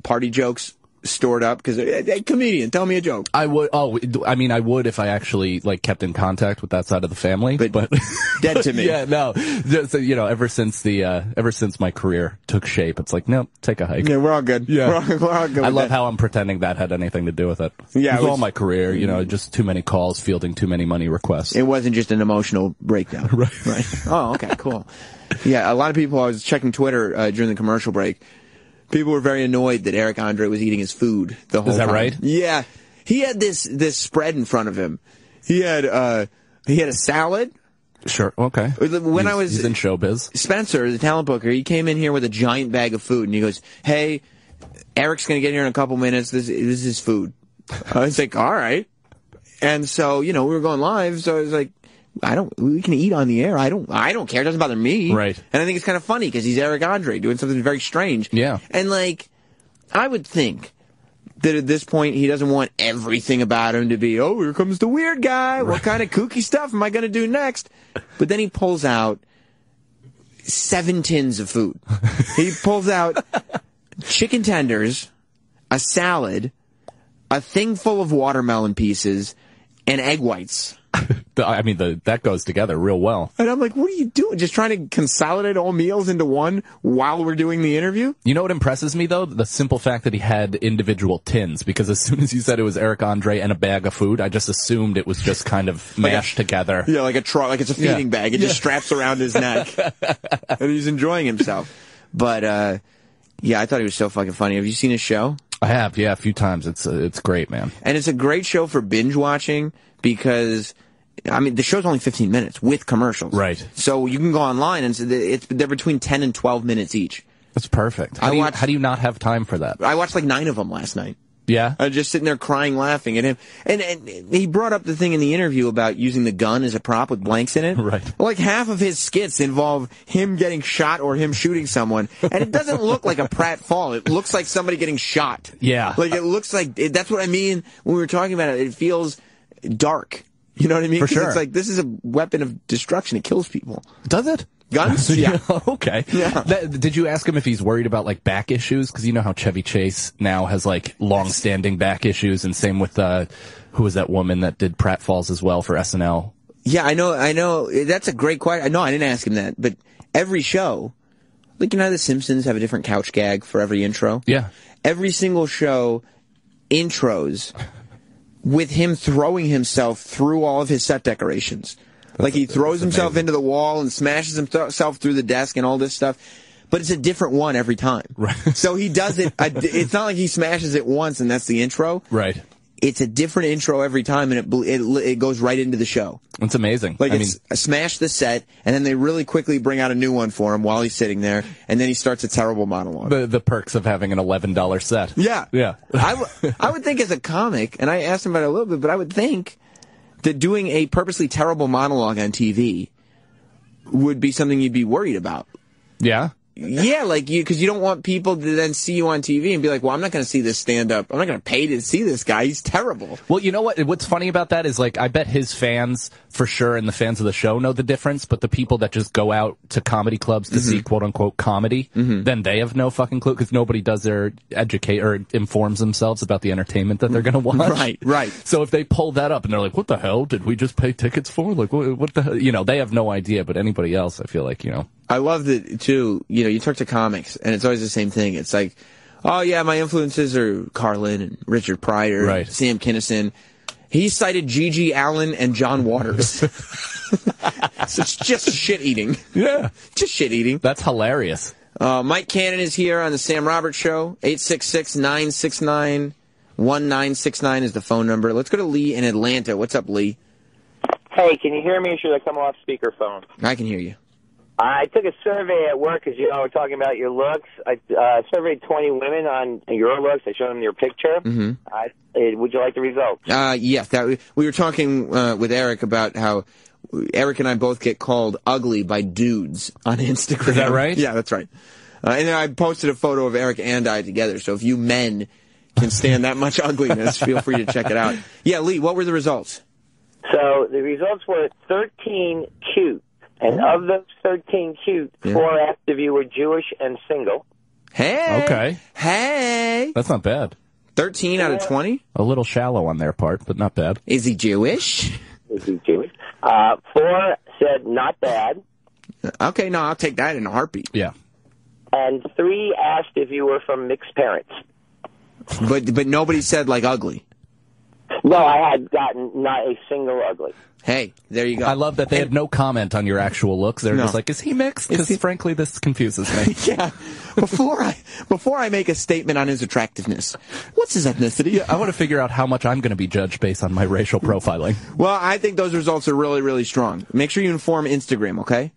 party jokes stored up? Because, hey, comedian, tell me a joke. I would. Oh, I mean, I would if I actually like kept in contact with that side of the family. But dead to me. Yeah, no. So, you know, ever since my career took shape, it's like, no, take a hike. Yeah, we're all good. Yeah, we're all good. I love how I'm pretending that had anything to do with it. Yeah, it was all my career. You know, just too many calls, fielding too many money requests. It wasn't just an emotional breakdown. Right. Right. Oh, okay, cool. Yeah, a lot of people. I was checking Twitter during the commercial break. People were very annoyed that Eric Andre was eating his food the whole time. Is that time. Right? Yeah. He had this spread in front of him. He had a salad. Sure. Okay. When he's in showbiz. Spencer, the talent booker, he came in here with a giant bag of food, and he goes, "Hey, Eric's going to get here in a couple minutes. This is his food." I was like, "All right." And so, you know, we were going live, so I was like, we can eat on the air. I don't care. It doesn't bother me. Right. And I think it's kind of funny because he's Eric Andre doing something very strange. Yeah. And like, I would think that at this point he doesn't want everything about him to be, oh, here comes the weird guy. Right. What kind of kooky stuff am I going to do next? But then he pulls out 7 tins of food. He pulls out chicken tenders, a salad, a thing full of watermelon pieces, and egg whites. I mean, that goes together real well. And I'm like, what are you doing? Just trying to consolidate all meals into one while we're doing the interview? You know what impresses me, though? The simple fact that he had individual tins, because as soon as you said it was Eric Andre and a bag of food, I just assumed it was just kind of mashed together. Yeah, like a truck, like it's a feeding bag. It just straps around his neck. And he's enjoying himself. But, yeah, I thought he was so fucking funny. Have you seen his show? I have, yeah, a few times. It's great, man. And it's a great show for binge-watching because... I mean, the show's only 15 minutes with commercials. Right. So you can go online, and they're between 10 and 12 minutes each. That's perfect. How do you not have time for that? I watched like 9 of them last night. Yeah? I was just sitting there crying, laughing at him. And he brought up the thing in the interview about using the gun as a prop with blanks in it. Right. Like half of his skits involve him getting shot or him shooting someone. And it doesn't look like a pratfall. It looks like somebody getting shot. Yeah. Like it looks like... That's what I mean when we were talking about it. It feels dark. You know what I mean? For sure. It's like, this is a weapon of destruction. It kills people. Does it? Guns? Yeah. Okay. Yeah. Did you ask him if he's worried about, like, back issues? Because you know how Chevy Chase now has, like, long-standing back issues, and same with, who was that woman that did pratfalls as well for SNL? Yeah, I know. That's a great question. I know I didn't ask him that, but every show, like, you know how The Simpsons have a different couch gag for every intro? Yeah. Every single show intros... with him throwing himself through all of his set decorations. Like he throws himself into the wall and smashes himself through the desk and all this stuff. But it's a different one every time. Right. So he does it. It's not like he smashes it once and that's the intro. Right. It's a different intro every time, and it goes right into the show. It's amazing. Like, I mean, smash the set, and then they really quickly bring out a new one for him while he's sitting there, and then he starts a terrible monologue. The perks of having an $11 set. Yeah. Yeah. I would think as a comic, and I asked him about it a little bit, but I would think that doing a purposely terrible monologue on TV would be something you'd be worried about. Yeah. Yeah, like because you don't want people to then see you on TV and be like, well, I'm not going to see this stand-up. I'm not going to pay to see this guy. He's terrible. Well, you know what? What's funny about that is, like, I bet his fans for sure and the fans of the show know the difference, but the people that just go out to comedy clubs to see quote-unquote comedy, then they have no fucking clue because nobody does their educate or informs themselves about the entertainment that they're going to watch. Right, right. So if they pull that up and they're like, what the hell did we just pay tickets for? Like, what the hell? You know, they have no idea, but anybody else, I feel like, you know. I love that, too, you know, you talk to comics, and it's always the same thing. It's like, oh, yeah, my influences are Carlin and Richard Pryor, right. And Sam Kinison. He cited G.G. Allen and John Waters. So it's just shit-eating. Yeah. Just shit-eating. That's hilarious. Mike Cannon is here on the Sam Roberts Show. 866-969-1969 is the phone number. Let's go to Lee in Atlanta. What's up, Lee? Hey, can you hear me? Should I come off speakerphone? I can hear you. I took a survey at work, as you know, we're talking about your looks. I surveyed 20 women on your looks. I showed them your picture. Mm-hmm. Would you like the results? Yes. We were talking with Eric about how Eric and I both get called ugly by dudes on Instagram. Is that right? Yeah, that's right. And then I posted a photo of Eric and I together. So if you men can stand that much ugliness, feel free to check it out. Yeah, Lee, what were the results? So the results were 13 cute. And of those 13 cute, 4 asked if you were Jewish and single. Hey! Okay. Hey! That's not bad. 13 out of 20? A little shallow on their part, but not bad. Is he Jewish? Is he Jewish? 4 said not bad. Okay, no, I'll take that in a heartbeat. Yeah. And 3 asked if you were from mixed parents. But nobody said, like, ugly. No, I had gotten not a single ugly. Hey, there you go. I love that they had no comment on your actual looks. They're just like, is he mixed? Because frankly, this confuses me. Yeah. Before I make a statement on his attractiveness, what's his ethnicity? Yeah, I want to figure out how much I'm going to be judged based on my racial profiling. Well, I think those results are really, really strong. Make sure you inform Instagram, okay?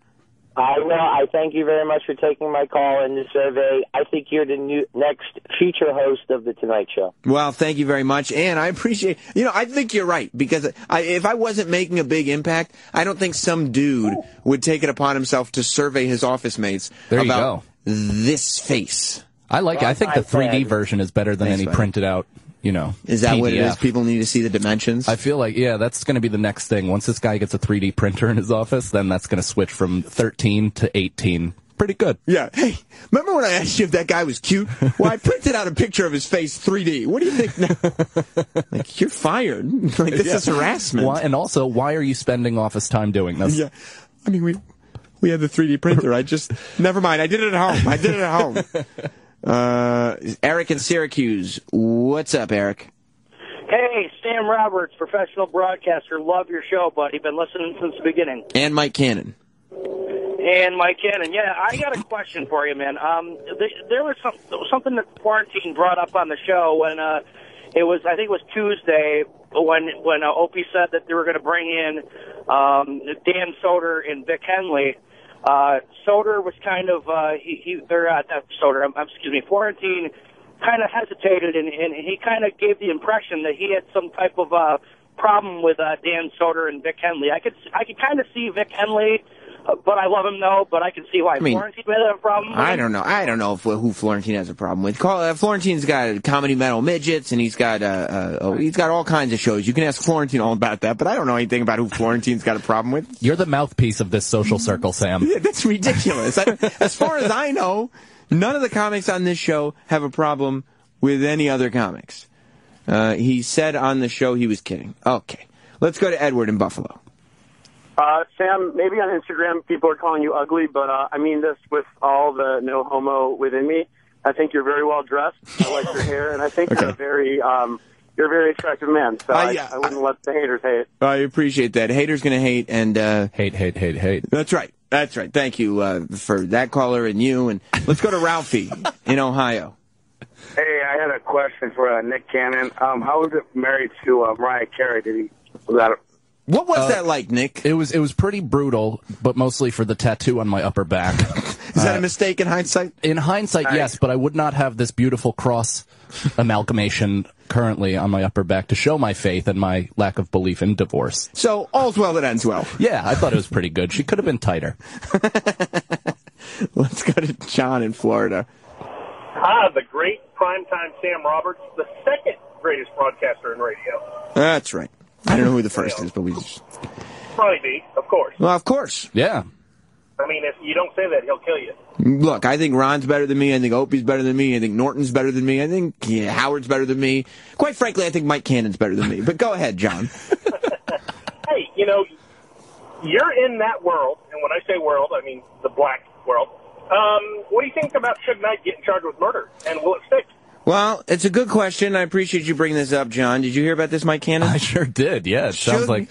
I will. I thank you very much for taking my call and the survey. I think you're the next future host of The Tonight Show. Well, thank you very much, and I appreciate... You know, I think you're right, because if I wasn't making a big impact, I don't think some dude would take it upon himself to survey his office mates about this face. I like it. I think the 3D version is better than any printed out... You know, is that PDF. What it is? People need to see the dimensions. I feel like, yeah, that's going to be the next thing. Once this guy gets a 3D printer in his office, then that's going to switch from 13 to 18. Pretty good. Yeah. Hey, remember when I asked you if that guy was cute? Well, I printed out a picture of his face 3D. What do you think now? Like, you're fired. Like, this is harassment. Why, and also, why are you spending office time doing this? Yeah. I mean, we had the 3D printer. I just, never mind. I did it at home. Eric in Syracuse. What's up, Eric? Hey, Sam Roberts, professional broadcaster. Love your show, buddy. Been listening since the beginning. And Mike Cannon. Yeah, I got a question for you, man. There was something that Quarantine brought up on the show when I think it was Tuesday when Opie said that they were going to bring in Dan Soder and Vic Henley. Soder was kind of, Florentine kind of hesitated and he kind of gave the impression that he had some type of, problem with, Dan Soder and Vic Henley. I could kind of see Vic Henley, but I love him though, but I can see why Florentine may have a problem with him. I don't know who Florentine has a problem with. Florentine's got Comedy Metal Midgets and he's got all kinds of shows. You can ask Florentine all about that, but I don't know anything about who Florentine's got a problem with. You're the mouthpiece of this social circle, Sam. Yeah, that's ridiculous. As far as I know, none of the comics on this show have a problem with any other comics. He said on the show he was kidding. Okay. Let's go to Edward in Buffalo. Sam, maybe on Instagram people are calling you ugly, but I mean this with all the no homo within me. I think you're very well dressed. I like your hair, and I think you're a very attractive man. So I wouldn't let the haters hate. I appreciate that. Haters gonna hate and hate. That's right. Thank you for that caller and you. And let's go to Ralphie in Ohio. Hey, I had a question for Nick Cannon. How was it married to Mariah Carey? What was that like, Nick? It was pretty brutal, but mostly for the tattoo on my upper back. Is that a mistake in hindsight? In hindsight, yes, but I would not have this beautiful cross amalgamation currently on my upper back to show my faith and my lack of belief in divorce. So, all's well that ends well. Yeah, I thought it was pretty good. She could have been tighter. Let's go to John in Florida. The great primetime Sam Roberts, the second greatest broadcaster in radio. That's right. I don't know who the first is, but we just... Probably be, of course. Well, of course. Yeah. I mean, if you don't say that, he'll kill you. Look, I think Ron's better than me. I think Opie's better than me. I think Norton's better than me. I think Howard's better than me. Quite frankly, I think Mike Cannon's better than me. But go ahead, John. Hey, you know, you're in that world, and when I say world, I mean the black world. What do you think about Suge Knight getting charged with murder, and will it stick? Well, it's a good question. I appreciate you bringing this up, John. Did you hear about this, Mike Cannon? I sure did, yeah. It sounds like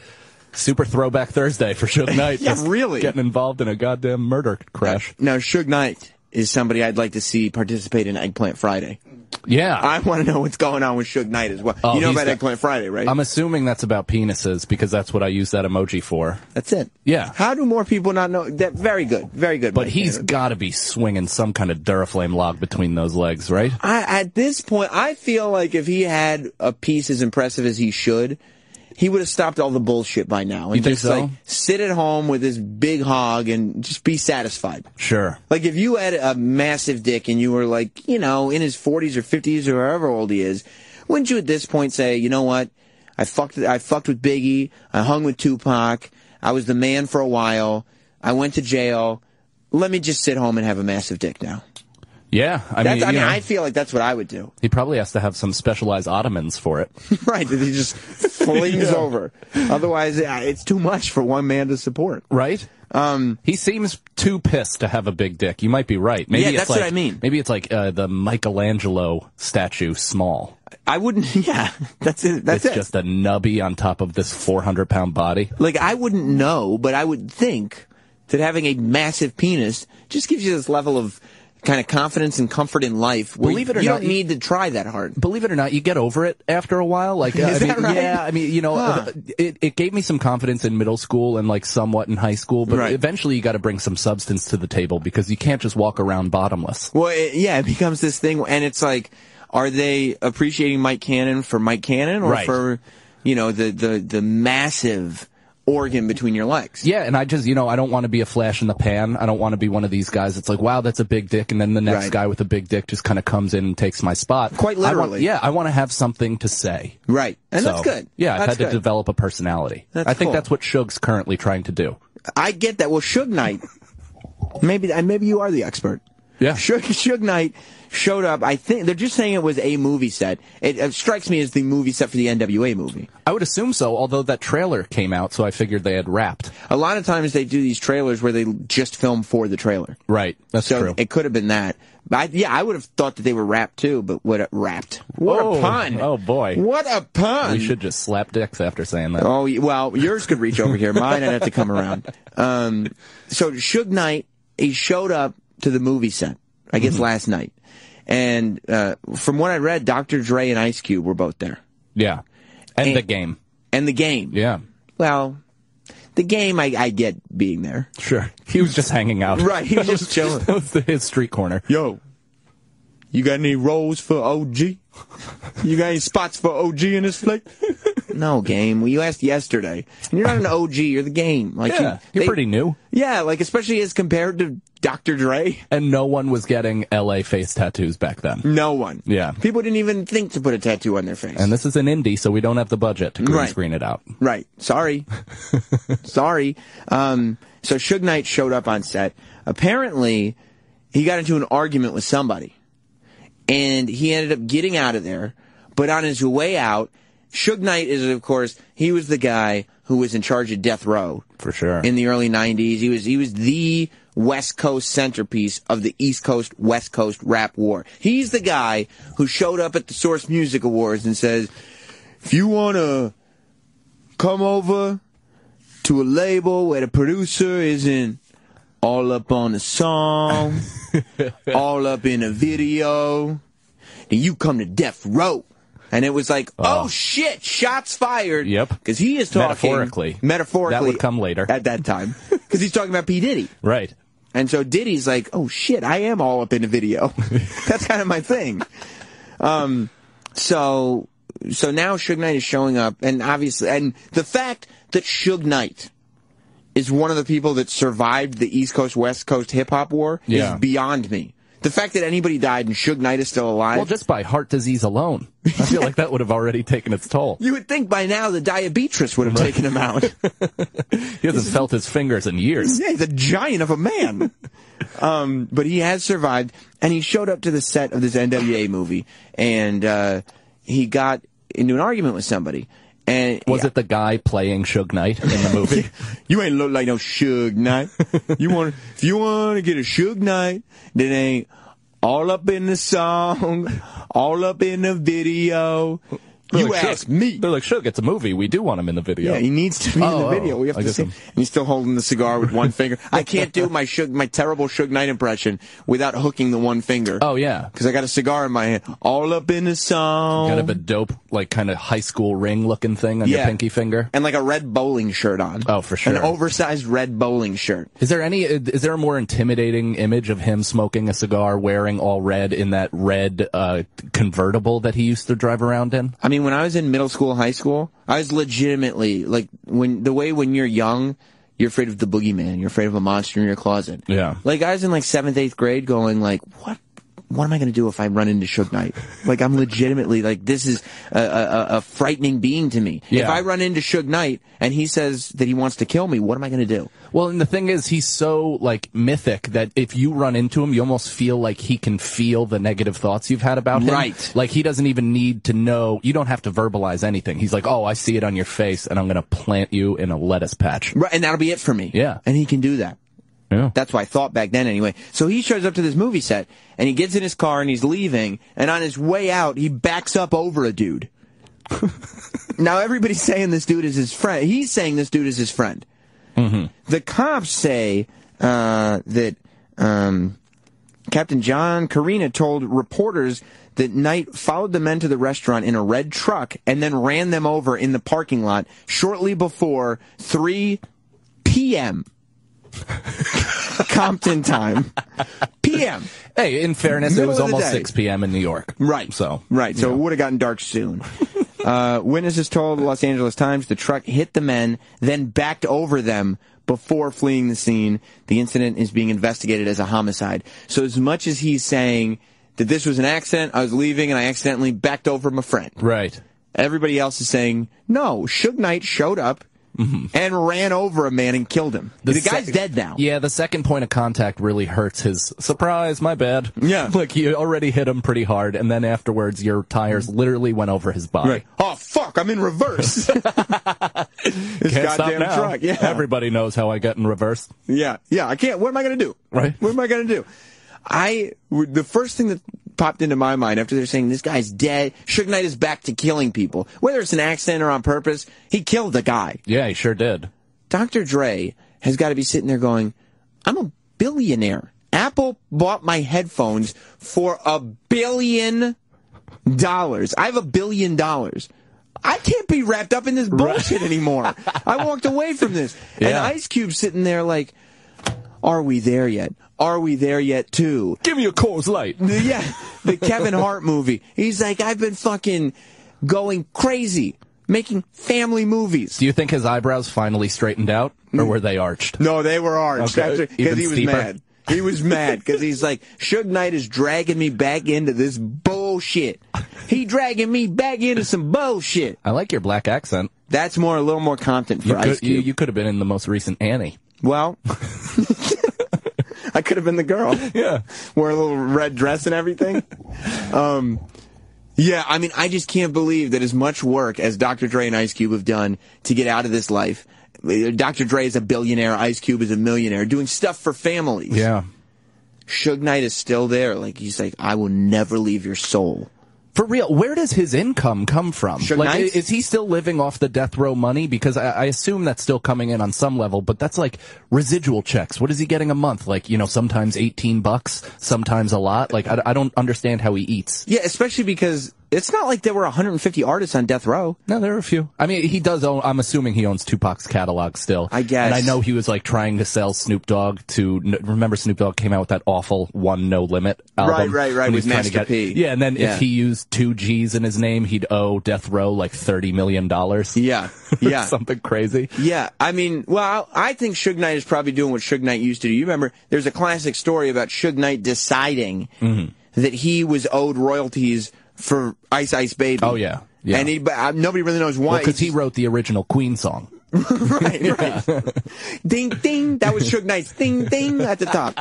super throwback Thursday for Suge Knight. Yeah, really. Getting involved in a goddamn murder crash. Now, Suge Knight is somebody I'd like to see participate in Eggplant Friday. Yeah. I want to know what's going on with Suge Knight as well. Oh, you know about Eggplant Friday, right? I'm assuming that's about penises because that's what I use that emoji for. That's it. Yeah. How do more people not know that? Very good. Very good. But he's got to be swinging some kind of Duraflame log between those legs, right? At this point, I feel like if he had a piece as impressive as he should, he would have stopped all the bullshit by now. And you think just, so? Like, sit at home with this big hog and just be satisfied. Sure. Like, if you had a massive dick and you were, like, you know, in his 40s or 50s or however old he is, wouldn't you at this point say, you know what, I fucked with Biggie, I hung with Tupac, I was the man for a while, I went to jail, let me just sit home and have a massive dick now. Yeah. I mean, I feel like that's what I would do. He probably has to have some specialized ottomans for it. Right. That he just flings over. Otherwise, it's too much for one man to support. Right. He seems too pissed to have a big dick. You might be right. Maybe it's that's like, what I mean. Maybe it's like the Michelangelo statue small. I wouldn't. Yeah, that's it. It's just a nubby on top of this 400-pound body. Like, I wouldn't know, but I would think that having a massive penis just gives you this level of kind of confidence and comfort in life. Believe it or not, you don't need to try that hard. Believe it or not, you get over it after a while. Like, Is that right? Yeah, I mean, you know, it gave me some confidence in middle school and like somewhat in high school, but eventually you got to bring some substance to the table because you can't just walk around bottomless. Well, it becomes this thing, and it's like, are they appreciating Mike Cannon for Mike Cannon or for, you know, the massive organ between your legs? Yeah, and I just, you know, I don't want to be a flash in the pan. I don't want to be one of these guys that's like, wow, that's a big dick, and then the next guy with a big dick just kind of comes in and takes my spot. Quite literally. I want to have something to say. Right. And that's good. Yeah, I've had to develop a personality. I think that's what Suge's currently trying to do. I get that. Well, Suge Knight, maybe you are the expert. Yeah. Suge Knight showed up. I think they're just saying it was a movie set. It strikes me as the movie set for the NWA movie. I would assume so, although that trailer came out, so I figured they had wrapped. A lot of times they do these trailers where they just film for the trailer. Right. That's true. It could have been that. I would have thought that they were wrapped too, but wrapped. What a pun. Oh, boy. What a pun. We should just slap dicks after saying that. Oh, well, yours could reach over here. Mine, I'd have to come around. So Suge Knight, he showed up to the movie set, I guess last night. And from what I read, Dr. Dre and Ice Cube were both there. Yeah. And The Game. And The Game. Yeah. Well, The Game, I get being there. Sure. He was just hanging out. Right. He was just chilling. That was his street corner. Yo, you got any roles for OG? You got any spots for OG in this slate? No, Game. Well, you asked yesterday. And you're not an OG. You're The Game. Like, yeah. You're pretty new. Yeah. Like, especially as compared to Dr. Dre. And no one was getting LA face tattoos back then. No one. Yeah. People didn't even think to put a tattoo on their face. And this is an indie, so we don't have the budget to green screen it out. Right. Sorry. Sorry. So Suge Knight showed up on set. Apparently, he got into an argument with somebody. And he ended up getting out of there. But on his way out, Suge Knight is, of course, he was the guy who was in charge of Death Row. For sure. In the early 90s. He was the West Coast centerpiece of the East Coast West Coast rap war. He's the guy who showed up at the Source Music Awards and says, if you want to come over to a label where the producer isn't all up on the song, all up in the video, then you come to Death Row. And it was like, oh shit, shots fired. Yep. Because he is talking. Metaphorically. That would come later. At that time. Because he's talking about P. Diddy. Right. And so Diddy's like, oh shit, I am all up in the video. That's kind of my thing. So now Suge Knight is showing up. And obviously, and the fact that Suge Knight is one of the people that survived the East Coast, West Coast hip hop war is beyond me. The fact that anybody died and Suge Knight is still alive. Well, just by heart disease alone. I feel like that would have already taken its toll. You would think by now the diabetes would have taken him out. He hasn't felt his fingers in years. Yeah, he's a giant of a man. But he has survived, and he showed up to the set of this NWA movie, and he got into an argument with somebody. And was it the guy playing Suge Knight in the movie? You ain't look like no Suge Knight. If you want to get a Suge Knight that ain't all up in the song, all up in the video, you like, ask me. They're like, Suge, it's a movie. We do want him in the video. Yeah, he needs to be in the video. We have to see him. And he's still holding the cigar with one finger. I can't do my terrible Suge Knight impression without hooking the one finger. Oh, yeah. Because I got a cigar in my hand. All up in the song. Kind of a dope, like, kind of high school ring-looking thing on your pinky finger. And, like, a red bowling shirt on. Oh, for sure. An oversized red bowling shirt. Is there a more intimidating image of him smoking a cigar, wearing all red in that red convertible that he used to drive around in? I mean, when I was in middle school, high school, I was legitimately, like, when you're young, you're afraid of the boogeyman. You're afraid of a monster in your closet. Yeah. Like, I was in, like, 7th, 8th grade going, like, what? what am I going to do if I run into Suge Knight? Like, I'm legitimately, like, this is a frightening being to me. Yeah. If I run into Suge Knight and he says that he wants to kill me, what am I going to do? Well, and the thing is, he's so, like, mythic that if you run into him, you almost feel like he can feel the negative thoughts you've had about him. Right. Like, he doesn't even need to know. You don't have to verbalize anything. He's like, oh, I see it on your face, and I'm going to plant you in a lettuce patch. Right, and that'll be it for me. Yeah. And he can do that. Yeah. That's what I thought back then anyway. So he shows up to this movie set, and he gets in his car, and he's leaving, and on his way out, he backs up over a dude. Now, everybody's saying this dude is his friend. He's saying this dude is his friend. Mm-hmm. The cops say that Captain John Carina told reporters that Knight followed the men to the restaurant in a red truck and then ran them over in the parking lot shortly before 3 p.m. Compton time. P.m. Hey, in fairness, it was almost 6 p.m. in New York. Right. So it would have gotten dark soon. Witnesses told the Los Angeles Times the truck hit the men, then backed over them before fleeing the scene. The incident is being investigated as a homicide. So as much as he's saying that this was an accident, I was leaving and I accidentally backed over my friend. Right. Everybody else is saying, no, Suge Knight showed up. Mm-hmm. And ran over a man and killed him. The guy's dead now. Yeah, the second point of contact really hurts his surprise, my bad. Yeah. Like, you already hit him pretty hard, and then afterwards your tires literally went over his body. Right. Oh, fuck, I'm in reverse. This goddamn truck. Yeah. Everybody knows how I get in reverse. Yeah, yeah, I can't. What am I going to do? Right. What am I going to do? The first thing that popped into my mind after they're saying this guy's dead, Suge Knight is back to killing people. Whether it's an accident or on purpose, he killed the guy. Yeah, he sure did. Dr. Dre has got to be sitting there going, I'm a billionaire. Apple bought my headphones for $1 billion. I have $1 billion. I can't be wrapped up in this bullshit anymore. I walked away from this. Yeah. And Ice Cube's sitting there like, are we there yet? Are we there yet, too? Give me a Coors Light. Yeah, the Kevin Hart movie. He's like, I've been fucking going crazy, making family movies. Do you think his eyebrows finally straightened out, or were they arched? No, they were arched, okay. Because he was mad. He was mad, because he's like, Suge Knight is dragging me back into this bullshit. He dragging me back into some bullshit. I like your black accent. That's a little more content for Ice Cube. You could have been in the most recent Annie. Well... I could have been the girl. Yeah. Wear a little red dress and everything. Yeah, I mean, I just can't believe that as much work as Dr. Dre and Ice Cube have done to get out of this life. Dr. Dre is a billionaire. Ice Cube is a millionaire. Doing stuff for families. Yeah. Suge Knight is still there. Like, he's like, I will never leave your soul. For real, where does his income come from? Suge Knight? Is he still living off the death row money? Because I assume that's still coming in on some level, but that's like residual checks. What is he getting a month? Like, you know, sometimes $18, sometimes a lot. Like, I don't understand how he eats. Yeah, especially because it's not like there were 150 artists on death row. No, there were a few. I mean, he does own, I'm assuming he owns Tupac's catalog still. I guess. And I know he was like trying to sell Snoop Dogg to, remember Snoop Dogg came out with that awful One No Limit album. Right, with Master P. Yeah, and then if he used 2 G's in his name, he'd owe death row like $30 million. Yeah. Something crazy. Yeah, I mean, well, I think Suge Knight is probably doing what Suge Knight used to do. You remember, there's a classic story about Suge Knight deciding that he was owed royalties for Ice Ice Baby. Oh yeah, yeah. And nobody really knows why, because he wrote the original Queen song. right. Ding ding, that was Suge Knight's ding ding at the top.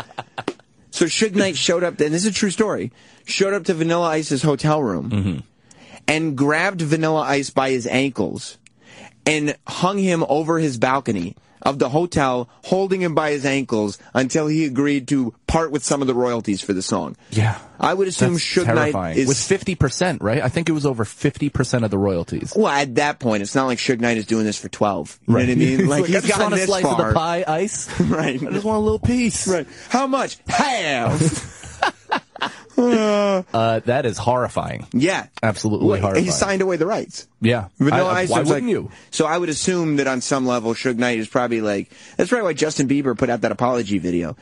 So Suge Knight showed up, and this is a true story, showed up to Vanilla Ice's hotel room and grabbed Vanilla Ice by his ankles and hung him over his balcony of the hotel, holding him by his ankles until he agreed to part with some of the royalties for the song. Yeah. I would assume Suge Knight is... With 50%, right? I think it was over 50% of the royalties. Well, at that point, it's not like Suge Knight is doing this for 12. You know what I mean? Like, he's gotten this far. I just want a slice of the pie, Ice. Right. I just want a little piece. Right. How much? Half! That is horrifying. Yeah. Absolutely horrifying. He signed away the rights. Yeah. Vanilla Ice, why wouldn't you? So I would assume that on some level, Suge Knight is probably like, that's probably why Justin Bieber put out that apology video.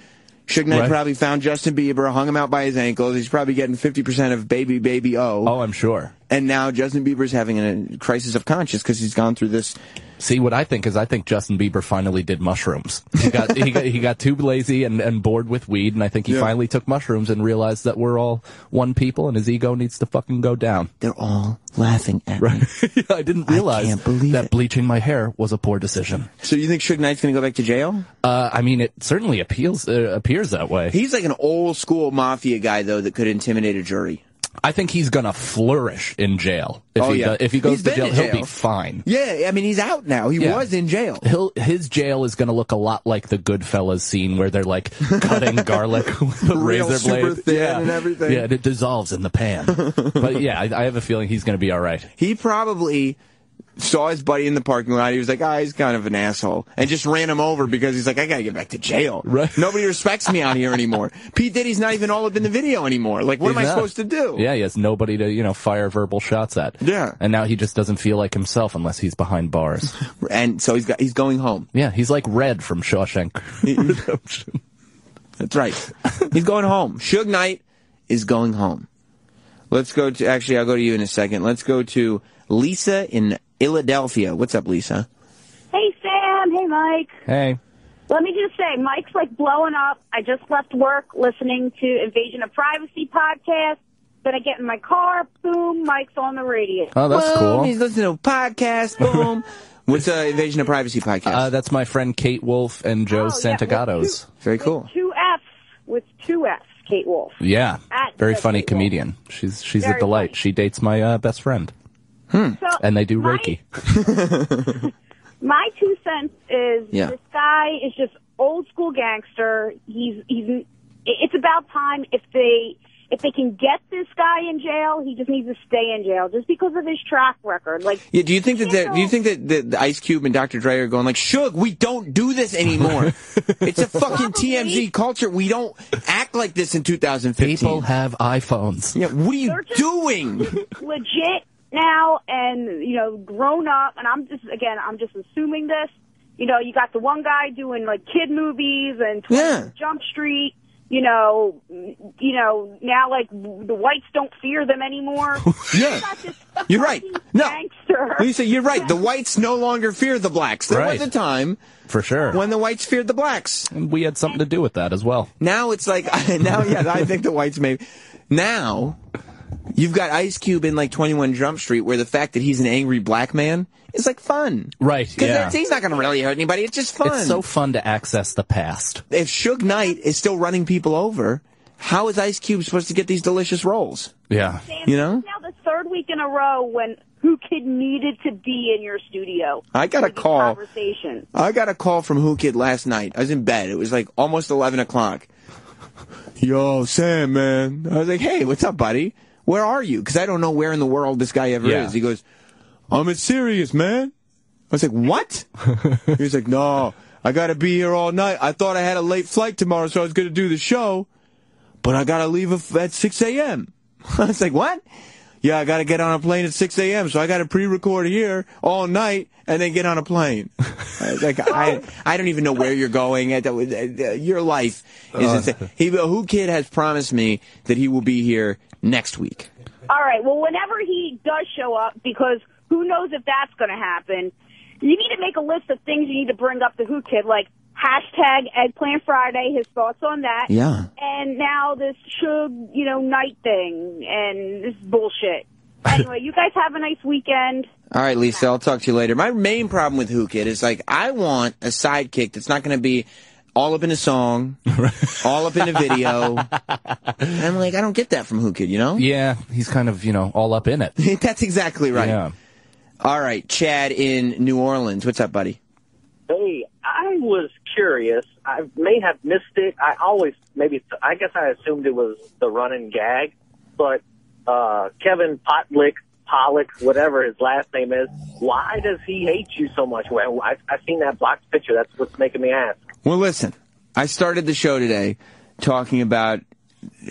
Suge Knight probably found Justin Bieber, hung him out by his ankles. He's probably getting 50% of Baby Baby O. Oh, I'm sure. And now Justin Bieber's having a crisis of conscience because he's gone through this See, what I think is I think Justin Bieber finally did mushrooms. He got he got too lazy and bored with weed, and I think he finally took mushrooms and realized that we're all one people, and his ego needs to fucking go down. They're all laughing at me. I didn't realize that bleaching my hair was a poor decision. So you think Suge Knight's going to go back to jail? I mean, it certainly appears that way. He's like an old-school mafia guy, though, that could intimidate a jury. I think he's going to flourish in jail. If he goes to jail, he'll be fine. Yeah, I mean, he's out now. He was in jail. His jail is going to look a lot like the Goodfellas scene where they're, like, cutting garlic with a razor blade. Real super thin and everything. Yeah, and it dissolves in the pan. But, yeah, I have a feeling he's going to be all right. He probably saw his buddy in the parking lot. He was like, he's kind of an asshole. And just ran him over because he's like, I got to get back to jail. Right. Nobody respects me out here anymore. P. Diddy's not even all up in the video anymore. Like, what am I supposed to do? Yeah, he has nobody to, you know, fire verbal shots at. Yeah. And now he just doesn't feel like himself unless he's behind bars. And so he's going home. Yeah, he's like Red from Shawshank Redemption. That's right. He's going home. Suge Knight is going home. Let's go to, actually, I'll go to you in a second. Let's go to Lisa in Philadelphia. What's up, Lisa? Hey, Sam. Hey, Mike. Hey. Let me just say, Mike's like blowing up. I just left work listening to Invasion of Privacy podcast. Then I get in my car. Boom. Mike's on the radio. Oh, that's cool. He's listening to a podcast. Boom. What's Invasion of Privacy podcast? That's my friend Kate Wolf and Joe Santagatos. Very cool. With two F's. Kate Wolf. Yeah. Very funny comedian. She's a delight. Funny. She dates my best friend. So and they do Reiki. My two cents is this guy is just old school gangster. He's it's about time if they can get this guy in jail, he just needs to stay in jail just because of his track record. Like, do you think that Ice Cube and Dr. Dre are going like, Suge, we don't do this anymore. It's a fucking TMZ culture. We don't act like this in 2015. People have iPhones. Yeah, what are you doing? Legit now and, you know, grown up, and I'm just assuming this. You know, you got the one guy doing like kid movies and Jump Street. You know, now, like, the whites don't fear them anymore. You're right. No. Gangster. Lisa, you're right. The whites no longer fear the blacks. There was a time for sure when the whites feared the blacks. And we had something to do with that as well. Now it's like, I think the whites maybe. Now, you've got Ice Cube in, like, 21 Jump Street, where the fact that he's an angry black man is, like, fun. Right, because he's not going to really hurt anybody. It's just fun. It's so fun to access the past. If Suge Knight is still running people over, how is Ice Cube supposed to get these delicious roles? Yeah. You know? Now the third week in a row when Who Kid needed to be in your studio. I got a call from Who Kid last night. I was in bed. It was, like, almost 11 o'clock. Yo, Sam, man. I was like, hey, what's up, buddy? Where are you? Because I don't know where in the world this guy ever is. He goes, I'm at Sirius, man. I was like, what? He was like, no, I got to be here all night. I thought I had a late flight tomorrow, so I was going to do the show, but I got to leave at 6 a.m. I was like, what? Yeah, I got to get on a plane at 6 a.m., so I got to pre-record here all night and then get on a plane. I was like, I don't even know where you're going. Your life is insane. Who Kid has promised me that he will be here next week. All right. Well, whenever he does show up, because who knows if that's going to happen, you need to make a list of things you need to bring up to Who Kid, like # Eggplant Friday, his thoughts on that. Yeah. And now this Suge, Knight thing and this bullshit. Anyway, you guys have a nice weekend. All right, Lisa, I'll talk to you later. My main problem with Who Kid is, like, I want a sidekick that's not going to be all up in a song, all up in a video. And I'm like, I don't get that from Who Kid, you know? Yeah, he's kind of, all up in it. That's exactly right. Yeah. All right, Chad in New Orleans. What's up, buddy? Hey, I was curious. I may have missed it. I guess I assumed it was the running gag. But Kevin Pollak, whatever his last name is, why does he hate you so much? Well, I've seen that blocked picture. That's what's making me ask. Well, listen, I started the show today talking about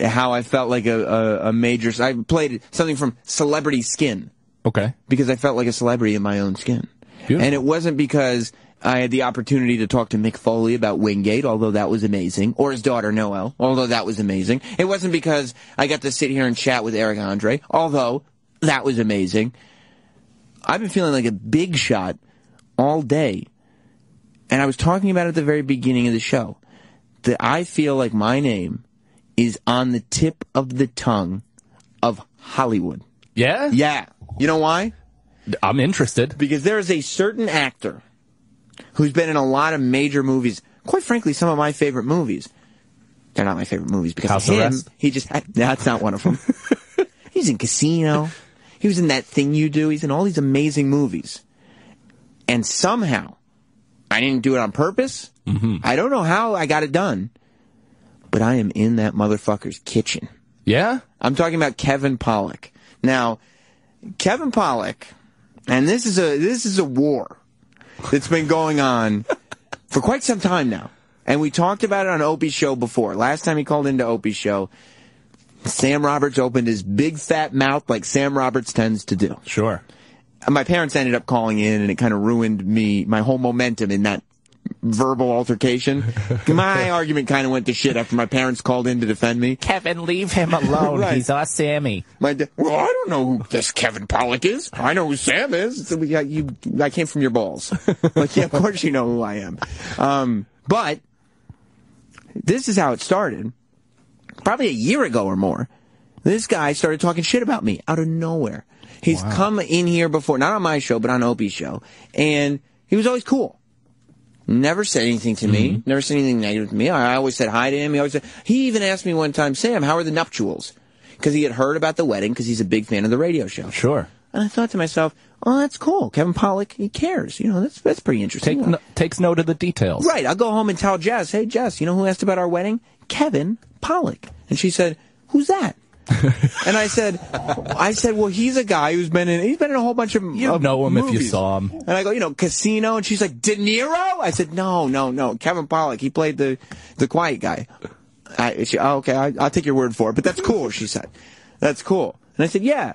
how I felt like a major... I played something from Celebrity Skin. Okay. Because I felt like a celebrity in my own skin. Beautiful. And it wasn't because I had the opportunity to talk to Mick Foley about Wingate, although that was amazing, or his daughter, Noelle, although that was amazing. It wasn't because I got to sit here and chat with Eric Andre, although that was amazing. I've been feeling like a big shot all day. And I was talking about it at the very beginning of the show, that I feel like my name is on the tip of the tongue of Hollywood. Yeah? Yeah. You know why? I'm interested. Because there is a certain actor who's been in a lot of major movies, quite frankly, some of my favorite movies. They're not my favorite movies because House of him, Arrest? He just had, that's not one of them. He's in Casino. He was in That Thing You Do. He's in all these amazing movies. And somehow, I didn't do it on purpose. Mm-hmm. I don't know how I got it done. But I am in that motherfucker's kitchen. Yeah? I'm talking about Kevin Pollak. Now, Kevin Pollak, and this is a war that's been going on for quite some time now. And we talked about it on Opie's show before. Last time he called into Opie's show, Sam Roberts opened his big fat mouth like Sam Roberts tends to do. Sure. My parents ended up calling in, and it kind of ruined me, my whole momentum in that verbal altercation. My argument kind of went to shit after my parents called in to defend me. Kevin, leave him alone. Right. He's our Sammy. Well, I don't know who this Kevin Pollak is. I know who Sam is. I came from your balls. Like, yeah, of course you know who I am. But this is how it started. Probably a year ago or more. This guy started talking shit about me out of nowhere. He's come in here before, not on my show, but on Opie's show. And he was always cool. Never said anything to me. Never said anything negative to me. I always said hi to him. He even asked me one time, Sam, how are the nuptials? Because he had heard about the wedding because he's a big fan of the radio show. Sure. And I thought to myself, oh, that's cool. Kevin Pollak, he cares. You know, that's pretty interesting. Takes note of the details. Right. I'll go home and tell Jess, hey, Jess, you know who asked about our wedding? Kevin Pollak. And she said, who's that? And I said, well, he's a guy who's been in. He's been in a whole bunch of. You know him movies. If you saw him. And I go, you know, Casino. And she's like, De Niro. I said, no, Kevin Pollak. He played the quiet guy. I'll take your word for it. But that's cool. She said, that's cool. And I said, yeah.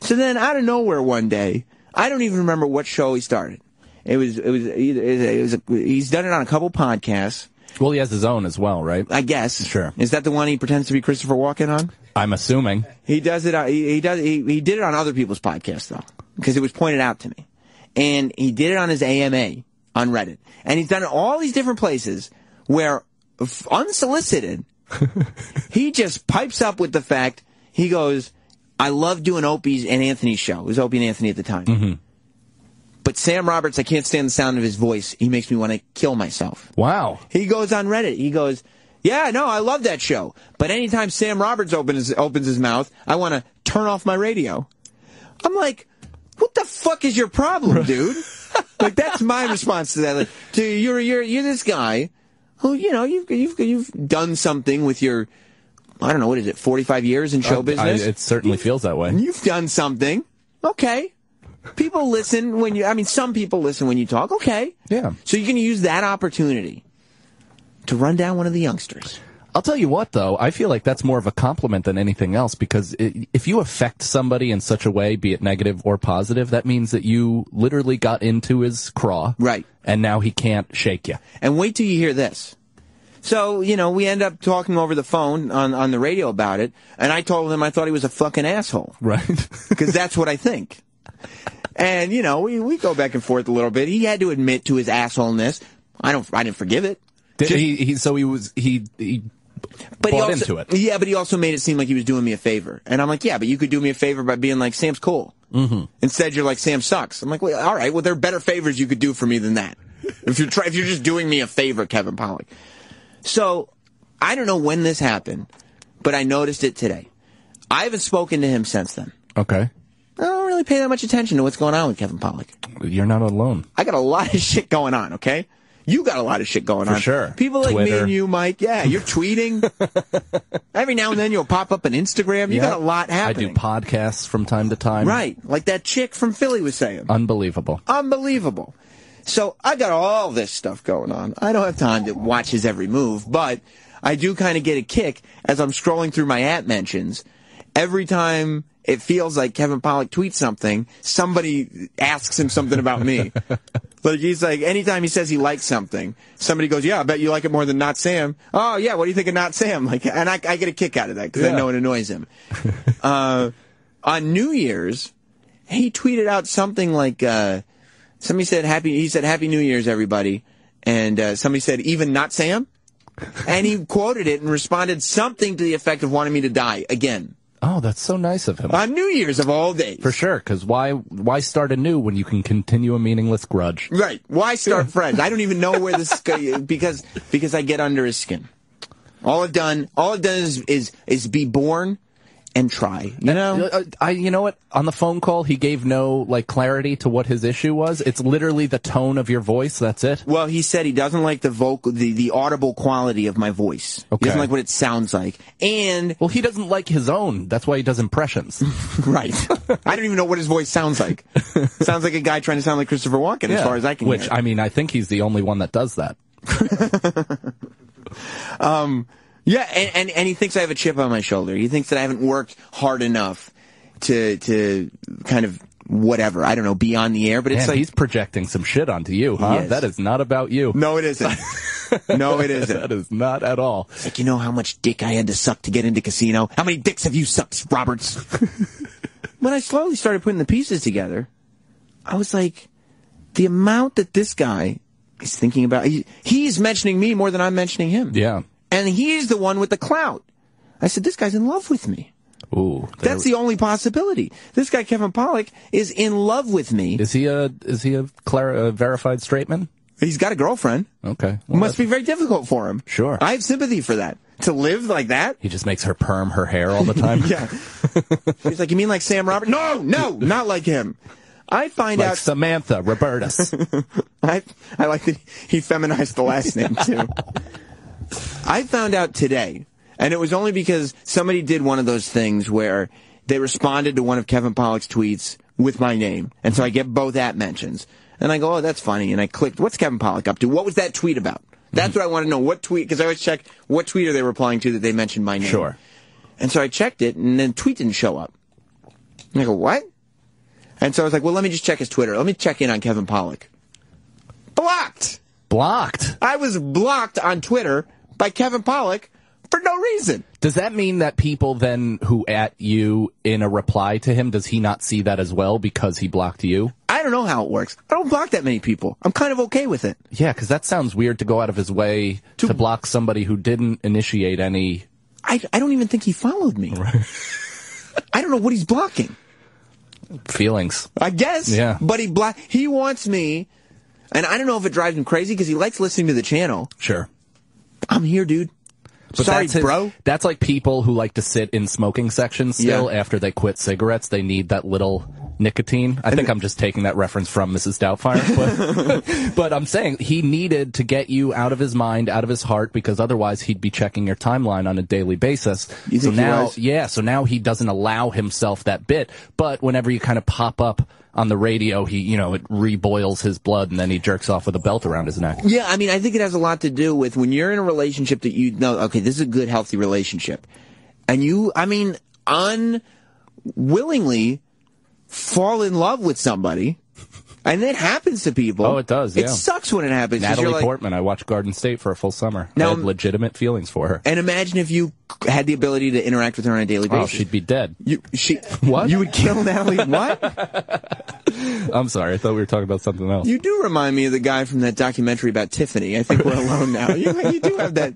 So then, out of nowhere, one day, I don't even remember what show he started. He's done it on a couple podcasts. Well, he has his own as well, right? I guess. Sure. Is that the one he pretends to be Christopher Walken on? I'm assuming. He does it on, he did it on other people's podcasts, though, because it was pointed out to me. And he did it on his AMA on Reddit. And he's done it all these different places where, unsolicited, he just pipes up with the fact, he goes, I love doing Opie's and Anthony's show. It was Opie and Anthony at the time. Mm-hmm. But Sam Roberts, I can't stand the sound of his voice. He makes me want to kill myself. Wow. He goes on Reddit. He goes, yeah, no, I love that show. But anytime Sam Roberts opens his mouth, I want to turn off my radio. I'm like, what the fuck is your problem, dude? Like, that's my response to that. Like, dude, you're this guy who, you know, you've done something with your, I don't know, what is it, 45 years in show business? It certainly feels that way. You've done something. Okay. People listen when you, I mean, some people listen when you talk. Okay. Yeah. So you're going to use that opportunity to run down one of the youngsters. I'll tell you what, though. I feel like that's more of a compliment than anything else, because if you affect somebody in such a way, be it negative or positive, that means that you literally got into his craw. Right. And now he can't shake you. And wait till you hear this. So, you know, we end up talking over the phone on the radio about it, and I told him I thought he was a fucking asshole. Right. Because that's what I think. And, you know, we go back and forth a little bit. He had to admit to his assholeness. I didn't forgive it. He bought into it. Yeah, but he also made it seem like he was doing me a favor. And I'm like, yeah, but you could do me a favor by being like, Sam's cool. Mm-hmm. Instead, you're like, Sam sucks. I'm like, well, all right, well, there are better favors you could do for me than that. If you're just doing me a favor, Kevin Pollak. So, I don't know when this happened, but I noticed it today. I haven't spoken to him since then. Okay. I don't really pay that much attention to what's going on with Kevin Pollak. You're not alone. I got a lot of shit going on, okay? You got a lot of shit going on. For sure. People like Twitter. Me and you, Mike, yeah, you're tweeting. Every now and then you'll pop up on Instagram. You got a lot happening. I do podcasts from time to time. Right, like that chick from Philly was saying. Unbelievable. So I got all this stuff going on. I don't have time to watch his every move, but I do kind of get a kick as I'm scrolling through my at mentions. Every time it feels like Kevin Pollak tweets something, somebody asks him something about me. Like, he's like, anytime he says he likes something, somebody goes, yeah, I bet you like it more than Not Sam. Oh, yeah, what do you think of Not Sam? Like, and I get a kick out of that because I know it annoys him. On New Year's, he tweeted out something like, Somebody said Happy New Year's, everybody. And somebody said, even not Sam? And he quoted it and responded something to the effect of wanting me to die again. Oh, that's so nice of him. On New Year's of all days. For sure, because why start anew when you can continue a meaningless grudge? Right. Why start fresh? I don't even know where this... because I get under his skin. All I've done is be born and try. You know? You know what? On the phone call, he gave no clarity to what his issue was. It's literally the tone of your voice. That's it. Well, he said he doesn't like the vocal, the audible quality of my voice. Okay. He doesn't like what it sounds like. And... Well, he doesn't like his own. That's why he does impressions. Right. I don't even know what his voice sounds like. Sounds like a guy trying to sound like Christopher Walken, as far as I can hear. I mean, I think he's the only one that does that. And he thinks I have a chip on my shoulder. He thinks that I haven't worked hard enough to kind of whatever, I don't know, be on the air. But it's he's projecting some shit onto you, huh? That is not about you. No, it isn't. No, it isn't. That is not at all. It's like, you know how much dick I had to suck to get into Casino? How many dicks have you sucked, Roberts? When I slowly started putting the pieces together, I was like, the amount that this guy... He's thinking about... He's mentioning me more than I'm mentioning him. Yeah. And he's the one with the clout. I said, this guy's in love with me. Ooh. That's the only possibility. This guy, Kevin Pollak, is in love with me. Is he a verified straight man? He's got a girlfriend. Okay. Well, must be very difficult for him. Sure. I have sympathy for that. To live like that? He just makes her perm her hair all the time. Yeah. He's like, you mean like Sam Roberts? No, not like him. I find out Samantha Robertus. I like that he feminized the last name too. I found out today, and it was only because somebody did one of those things where they responded to one of Kevin Pollak's tweets with my name, and so I get both at mentions. And I go, oh, that's funny, and I clicked, what's Kevin Pollak up to? What was that tweet about? That's what I want to know, what tweet, because I always check what tweet are they replying to that they mentioned my name. Sure. And so I checked it, and then the tweet didn't show up. And I go, what? And so I was like, well, let me just check his Twitter. Let me check in on Kevin Pollak. Blocked! Blocked? I was blocked on Twitter by Kevin Pollak for no reason. Does that mean that people then who at you in a reply to him, does he not see that as well because he blocked you? I don't know how it works. I don't block that many people. I'm kind of okay with it. Yeah, because that sounds weird to go out of his way to block somebody who didn't initiate any... I don't even think he followed me. Right. I don't know what he's blocking. Feelings, I guess. Yeah. But he wants me, and I don't know if it drives him crazy because he likes listening to the channel. Sure. I'm here, dude. But sorry, bro. That's like people who like to sit in smoking sections still after they quit cigarettes. They need that little nicotine. I think I'm just taking that reference from Mrs. Doubtfire. But, but I'm saying he needed to get you out of his mind, out of his heart, because otherwise he'd be checking your timeline on a daily basis. So now he doesn't allow himself that bit. But whenever you kind of pop up on the radio, he, you know, it reboils his blood, and then he jerks off with a belt around his neck. Yeah, I mean, I think it has a lot to do with when you're in a relationship that you know, okay, this is a good, healthy relationship. And you, I mean, unwillingly fall in love with somebody, and it happens to people. Oh, it does, yeah. It sucks when it happens. Natalie Portman, I watched Garden State for a full summer. Now, I had legitimate feelings for her. And imagine if you had the ability to interact with her on a daily basis. Oh, she'd be dead. What? You would kill Natalie, what? I'm sorry, I thought we were talking about something else. You do remind me of the guy from that documentary about Tiffany. I think we're alone now. You do have that.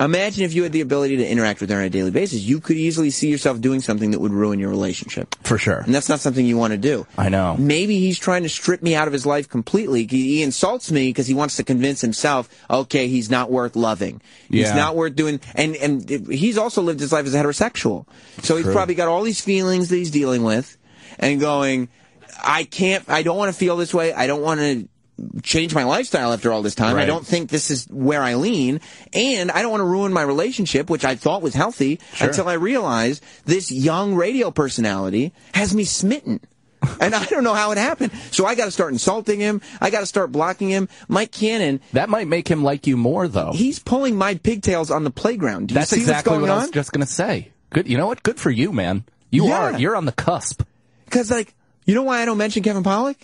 Imagine if you had the ability to interact with her on a daily basis. You could easily see yourself doing something that would ruin your relationship. For sure. And that's not something you want to do. I know. Maybe he's trying to strip me out of his life completely. He insults me because he wants to convince himself, okay, he's not worth loving. He's not worth doing... And he's also lived his life as a heterosexual. So he's probably got all these feelings that he's dealing with and going, I don't want to feel this way. I don't want to... change my lifestyle after all this time. Right. I don't think this is where I lean, and I don't want to ruin my relationship, which I thought was healthy, until I realized this young radio personality has me smitten. And I don't know how it happened. So I got to start insulting him. I got to start blocking him. Mike Cannon. That might make him like you more, though. He's pulling my pigtails on the playground. Do you see what's going on? That's exactly what I was just going to say. Good. You know what? Good for you, man. You're on the cusp. Because, you know why I don't mention Kevin Pollak?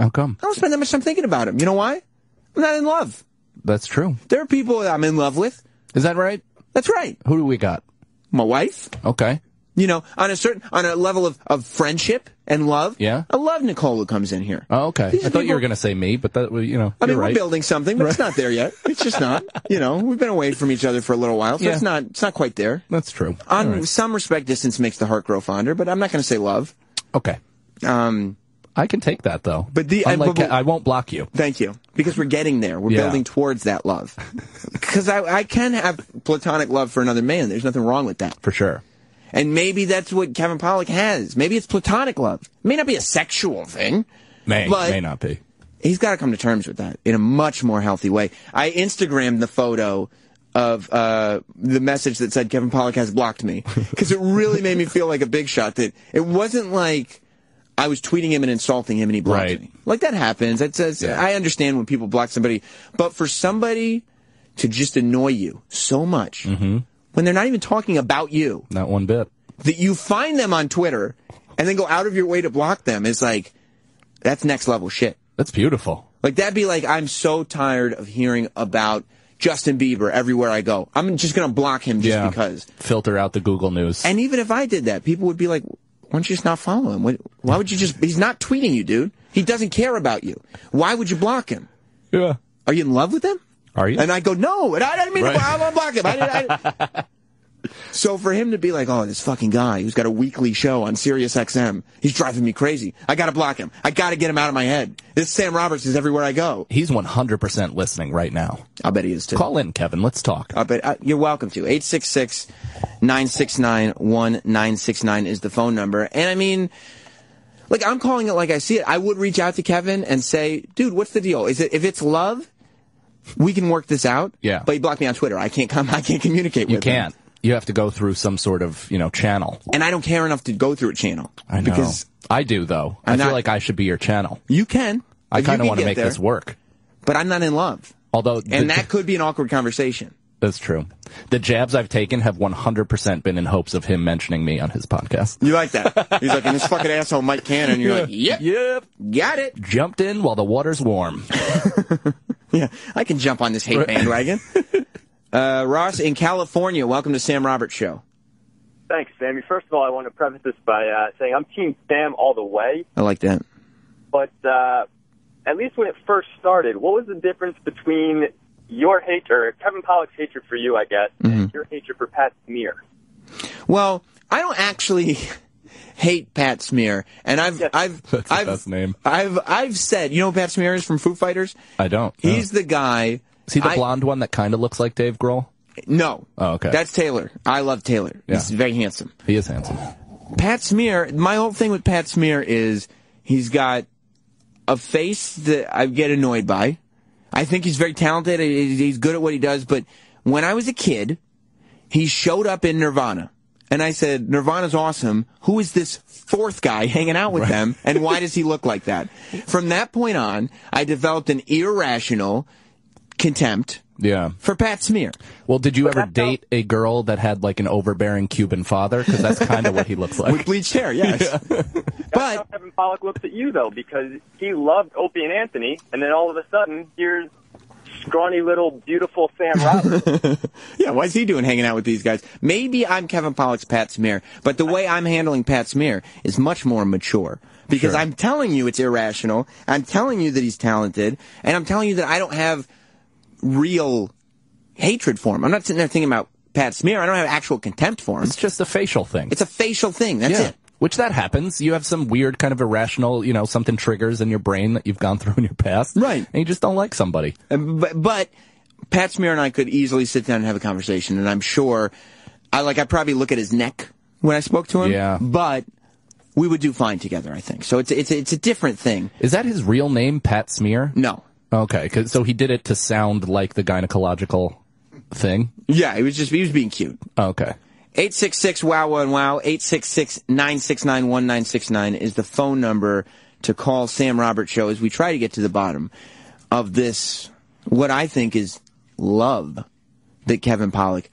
How come? I don't spend that much time thinking about him. You know why? I'm not in love. That's true. There are people that I'm in love with. Is that right? That's right. Who do we got? My wife. Okay. You know, on a level of friendship and love. Yeah. I love Nicole who comes in here. Oh, okay. I thought you were going to say me, but that, you know, I mean, right. We're building something, but it's not there yet. It's just not, you know, we've been away from each other for a little while, so it's not quite there. That's true. On some respect, distance makes the heart grow fonder, but I'm not going to say love. Okay. I can take that, though. But I won't block you. Thank you. Because we're getting there. We're building towards that love. Because I can have platonic love for another man. There's nothing wrong with that. For sure. And maybe that's what Kevin Pollak has. Maybe it's platonic love. It may not be a sexual thing. May not be. He's got to come to terms with that in a much more healthy way. I Instagrammed the photo of the message that said Kevin Pollak has blocked me. Because it really made me feel like a big shot. That it wasn't like I was tweeting him and insulting him and he blocked me. Like, that happens. That says, I understand when people block somebody. But for somebody to just annoy you so much... Mm-hmm. When they're not even talking about you. Not one bit. That you find them on Twitter and then go out of your way to block them is like, that's next level shit. That's beautiful. Like, that'd be like, I'm so tired of hearing about Justin Bieber everywhere I go. I'm just going to block him just because. Filter out the Google News. And even if I did that, people would be like, why don't you just not follow him? Why would you just, he's not tweeting you, dude. He doesn't care about you. Why would you block him? Yeah. Are you in love with him? Are you? And I go, no, and I didn't mean to unblock him. So for him to be like, oh, this fucking guy who's got a weekly show on Sirius XM, he's driving me crazy. I got to block him. I got to get him out of my head. This Sam Roberts is everywhere I go. He's 100% listening right now. I'll bet he is, too. Call in, Kevin. Let's talk. I'll bet, you're welcome to. 866-969-1969 is the phone number. And I mean... like, I'm calling it like I see it. I would reach out to Kevin and say, dude, what's the deal? Is it, if it's love... we can work this out. Yeah. But he blocked me on Twitter. I can't communicate with him. You can't. You have to go through some sort of, you know, channel. And I don't care enough to go through a channel. I know. Because I do, though. I feel like I should be your channel. You can. I kind of want to make this work. But I'm not in love. Although, and that could be an awkward conversation. That's true. The jabs I've taken have 100% been in hopes of him mentioning me on his podcast. You like that? He's like, and this fucking asshole Mike Cannon. You're like, yep, got it. Jumped in while the water's warm. Yeah, I can jump on this hate bandwagon. Ross in California, welcome to Sam Roberts Show. Thanks, Sammy. First of all, I want to preface this by saying I'm Team Sam all the way. I like that. But at least when it first started, what was the difference between your hate, or Kevin Pollak's hatred for you, I guess, and your hatred for Pat Smear? Well, I don't actually hate Pat Smear, and I've said, you know who Pat Smear is from Foo Fighters? I don't. No. He's the guy. Is he the blonde one that kind of looks like Dave Grohl? No. Oh, okay. That's Taylor. I love Taylor. Yeah. He's very handsome. He is handsome. Pat Smear, my whole thing with Pat Smear is he's got a face that I get annoyed by. I think he's very talented. He's good at what he does, but when I was a kid, he showed up in Nirvana. And I said, Nirvana's awesome. Who is this fourth guy hanging out with them? And why does he look like that? From that point on, I developed an irrational contempt for Pat Smear. Well, did you ever date a girl that had like an overbearing Cuban father? Because that's kind of what he looks like. With bleached hair, yes. Yeah. That's how Kevin Pollak looks at you, though, because he loved Opie and Anthony. And then all of a sudden, here's scrawny little beautiful Sam Roberts. Yeah, why is he doing hanging out with these guys? Maybe I'm Kevin Pollak's Pat Smear, but the way I'm handling Pat Smear is much more mature. Because I'm telling you it's irrational, I'm telling you that he's talented, and I'm telling you that I don't have real hatred for him. I'm not sitting there thinking about Pat Smear, I don't have actual contempt for him. It's just a facial thing. It's a facial thing, that's it. Which that happens. You have some weird kind of irrational, you know, something triggers in your brain that you've gone through in your past. Right. And you just don't like somebody. But Pat Smear and I could easily sit down and have a conversation. And I'm sure, I probably look at his neck when I spoke to him. Yeah. But we would do fine together, I think. So it's a different thing. Is that his real name, Pat Smear? No. Okay. So he did it to sound like the gynecological thing? Yeah. He was being cute. Okay. 866-WOW-1-WOW, 866-969-1969 is the phone number to call Sam Roberts Show as we try to get to the bottom of this, what I think is love that Kevin Pollak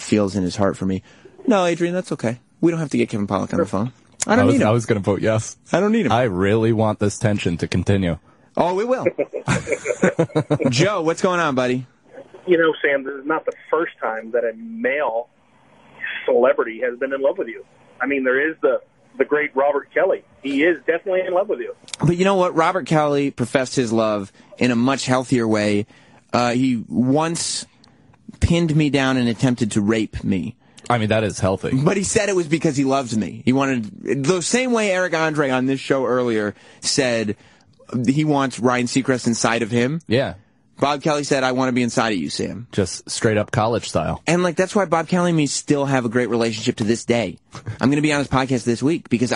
feels in his heart for me. No, Adrian, that's okay. We don't have to get Kevin Pollak on the phone. I don't need him. I was going to vote yes. I don't need him. I really want this tension to continue. Oh, it will. Joe, what's going on, buddy? You know, Sam, this is not the first time that a male celebrity has been in love with you. I mean, there is the great Robert Kelly. He is definitely in love with you. But you know what? Robert Kelly professed his love in a much healthier way. He once pinned me down and attempted to rape me. I mean, that is healthy. But he said it was because he loved me. He wanted... The same way Eric Andre on this show earlier said he wants Ryan Seacrest inside of him. Yeah. Bob Kelly said, I want to be inside of you, Sam. Just straight up college style. And, like, that's why Bob Kelly and me still have a great relationship to this day. I'm going to be on his podcast this week because,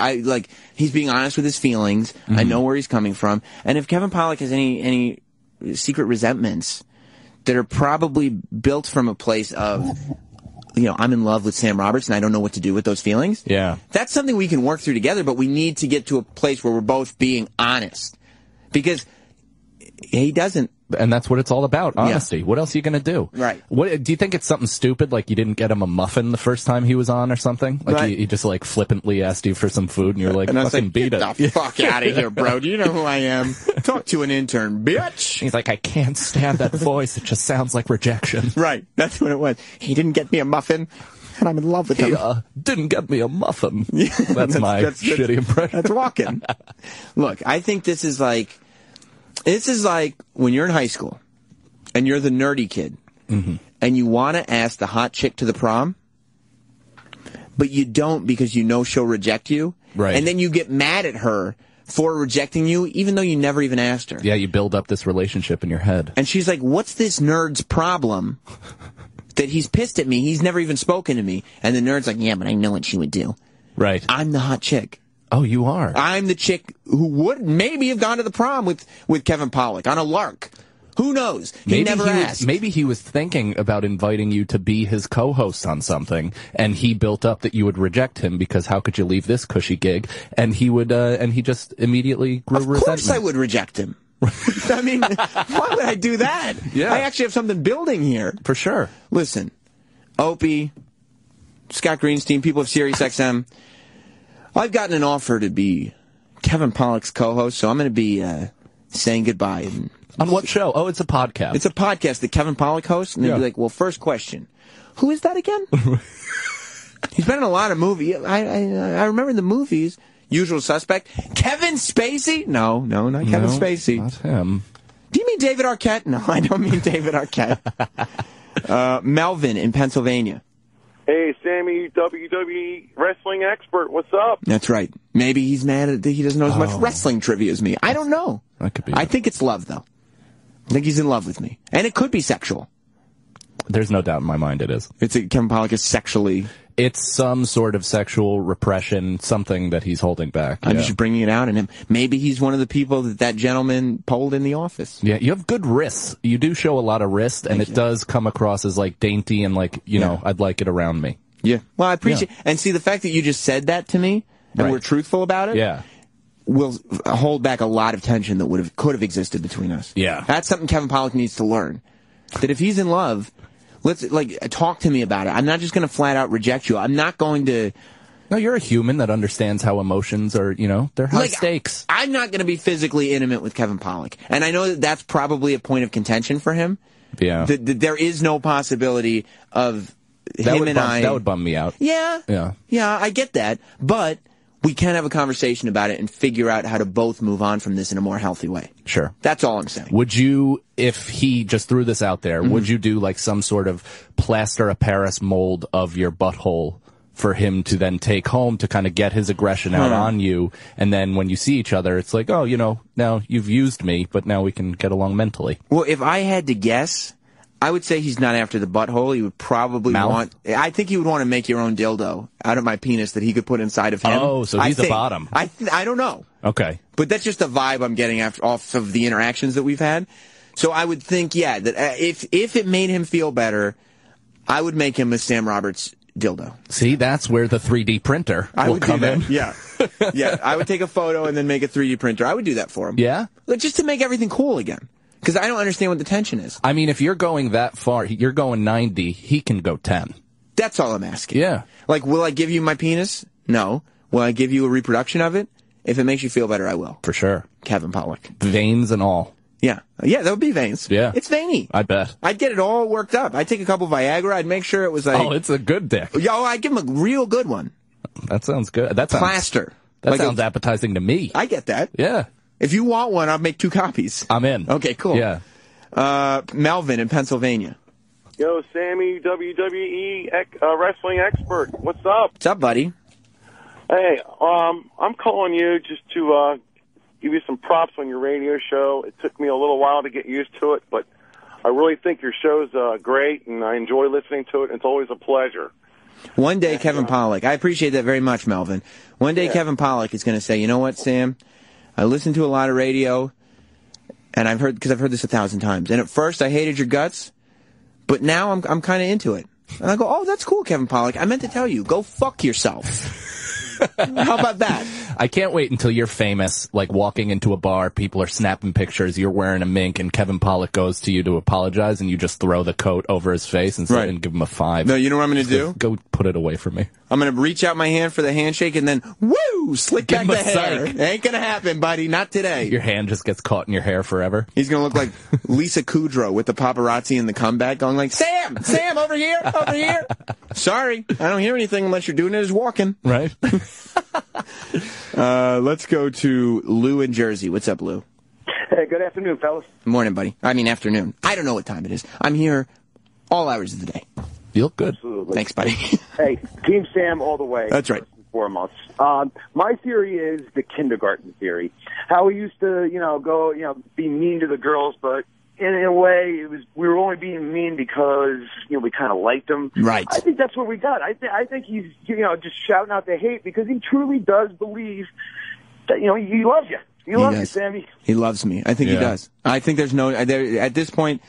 he's being honest with his feelings. Mm-hmm. I know where he's coming from. And if Kevin Pollak has any secret resentments that are probably built from a place of... You know, I'm in love with Sam Roberts, and I don't know what to do with those feelings. Yeah. That's something we can work through together, but we need to get to a place where we're both being honest. Because he doesn't. And that's what it's all about, honesty. Yeah. What else are you going to do? Right. What, do you think it's something stupid, like you didn't get him a muffin the first time he was on or something? Like right. he just, like, flippantly asked you for some food, and you're like, and I was fucking like, beat it. Get the fuck out of here, bro. Do you know who I am? Talk to an intern, bitch. He's like, I can't stand that voice. It just sounds like rejection. Right. That's what it was. He didn't get me a muffin, and I'm in love with him. He didn't get me a muffin. Yeah. That's my shitty impression. That's walking. Look, I think this is like... This is like when you're in high school and you're the nerdy kid mm-hmm. and you want to ask the hot chick to the prom, but you don't because you know she'll reject you. Right. And then you get mad at her for rejecting you even though you never even asked her. Yeah, you build up this relationship in your head. And she's like, what's this nerd's problem that he's pissed at me? He's never even spoken to me. And the nerd's like, yeah, but I know what she would do. Right. I'm the hot chick. Oh, you are. I'm the chick who would maybe have gone to the prom with Kevin Pollak on a lark. Who knows? He never asked. Maybe he was thinking about inviting you to be his co-host on something, and he built up that you would reject him because how could you leave this cushy gig? And he would, and he just immediately grew resentment. Of course, I would reject him. I mean, why would I do that? Yeah. I actually have something building here for sure. Listen, Opie, Scott Greenstein, people of SiriusXM. I've gotten an offer to be Kevin Pollak's co-host, so I'm going to be saying goodbye. And on what show? Oh, it's a podcast. It's a podcast that Kevin Pollak hosts, and they'll be like, well, first question, who is that again? He's been in a lot of movies. I remember the movies, Usual Suspect. Kevin Spacey? No, not Kevin Spacey. Not him. Do you mean David Arquette? No, I don't mean David Arquette. Melvin in Pennsylvania. Hey, Sammy, WWE wrestling expert, what's up? That's right. Maybe he's mad at that he doesn't know as much wrestling trivia as me. I don't know. That could be. I think it's love, though. I think he's in love with me. And it could be sexual. There's no doubt in my mind it is. Kevin Pollak is sexually... It's some sort of sexual repression, something that he's holding back. I'm just bringing it out in him. Maybe he's one of the people that gentleman polled in the office. Yeah, you have good wrists. You do show a lot of wrist, and it does come across as, like, dainty and, like, you know, I'd like it around me. Yeah. Well, I appreciate it. And see, the fact that you just said that to me, and we're truthful about it, will hold back a lot of tension that could have existed between us. Yeah. That's something Kevin Pollak needs to learn. That if he's in love... Let's, talk to me about it. I'm not just going to flat out reject you. I'm not going to... No, you're a human that understands how emotions are, you know, they're high stakes. I'm not going to be physically intimate with Kevin Pollak. And I know that's probably a point of contention for him. Yeah. There is no possibility of him and I... That would bum me out. Yeah. Yeah. Yeah, I get that. But we can have a conversation about it and figure out how to both move on from this in a more healthy way. Sure. That's all I'm saying. Would you... If he just threw this out there, would you do like some sort of plaster of Paris mold of your butthole for him to then take home to kind of get his aggression out on you? And then when you see each other, it's like, oh, you know, now you've used me, but now we can get along mentally. Well, if I had to guess, I would say he's not after the butthole. He would probably I think he would want to make your own dildo out of my penis that he could put inside of him. Oh, so he's the bottom. I don't know. Okay. But that's just the vibe I'm getting off of the interactions that we've had. So I would think, that if it made him feel better, I would make him a Sam Roberts dildo. See, that's where the 3D printer will come in. Yeah. Yeah, I would take a photo and then make a 3D printer. I would do that for him. Yeah? Like, just to make everything cool again. Because I don't understand what the tension is. I mean, if you're going that far, you're going 90, he can go 10. That's all I'm asking. Yeah. Like, will I give you my penis? No. Will I give you a reproduction of it? If it makes you feel better, I will. For sure. Kevin Pollak. Veins and all. Yeah. Yeah, that would be veins. Yeah. It's veiny. I bet. I'd get it all worked up. I'd take a couple Viagra. I'd make sure it was like... Oh, it's a good dick. Yo, I'd give him a real good one. That sounds good. That sounds, plaster. That like sounds appetizing to me. I get that. Yeah. If you want one, I'll make 2 copies. I'm in. Okay, cool. Yeah. Melvin in Pennsylvania. Yo, Sammy, WWE wrestling expert. What's up? What's up, buddy? Hey, I'm calling you just to give you some props on your radio show. It took me a little while to get used to it, but I really think your show's great, and I enjoy listening to it, and it's always a pleasure. One day, Kevin Pollak. I appreciate that very much, Melvin. One day, Kevin Pollak is going to say, you know what, Sam? I listen to a lot of radio, and I've heard, because I've heard this 1,000 times. And at first, I hated your guts, but now I'm kind of into it. And I go, oh, that's cool, Kevin Pollak. I meant to tell you, go fuck yourself. How about that? I can't wait until you're famous, like walking into a bar, people are snapping pictures, you're wearing a mink, and Kevin Pollak goes to you to apologize, and you just throw the coat over his face and, and give him a 5. No, you know what I'm going to do? Go put it away from me. I'm going to reach out my hand for the handshake, and then, woo, slick back the hair. It ain't going to happen, buddy. Not today. Your hand just gets caught in your hair forever. He's going to look like Lisa Kudrow with the paparazzi in the comeback going like, Sam, Sam, over here, over here. Sorry, I don't hear anything unless you're doing it as walking. Right. Let's go to Lou in Jersey. What's up, Lou? Hey, good afternoon, fellas. Morning, buddy. I mean afternoon. I don't know what time it is. I'm here all hours of the day. Feel good. Absolutely. Thanks, buddy. Hey, Team Sam all the way. That's right. 4 months. My theory is the kindergarten theory. How we used to, go, be mean to the girls, but in a way, it was we were only being mean because we kind of liked him. Right. I think that's what we got. I think he's just shouting out the hate because he truly does believe that he loves you. He loves you, Sammy. He loves me. I think he does. I think there's at this point,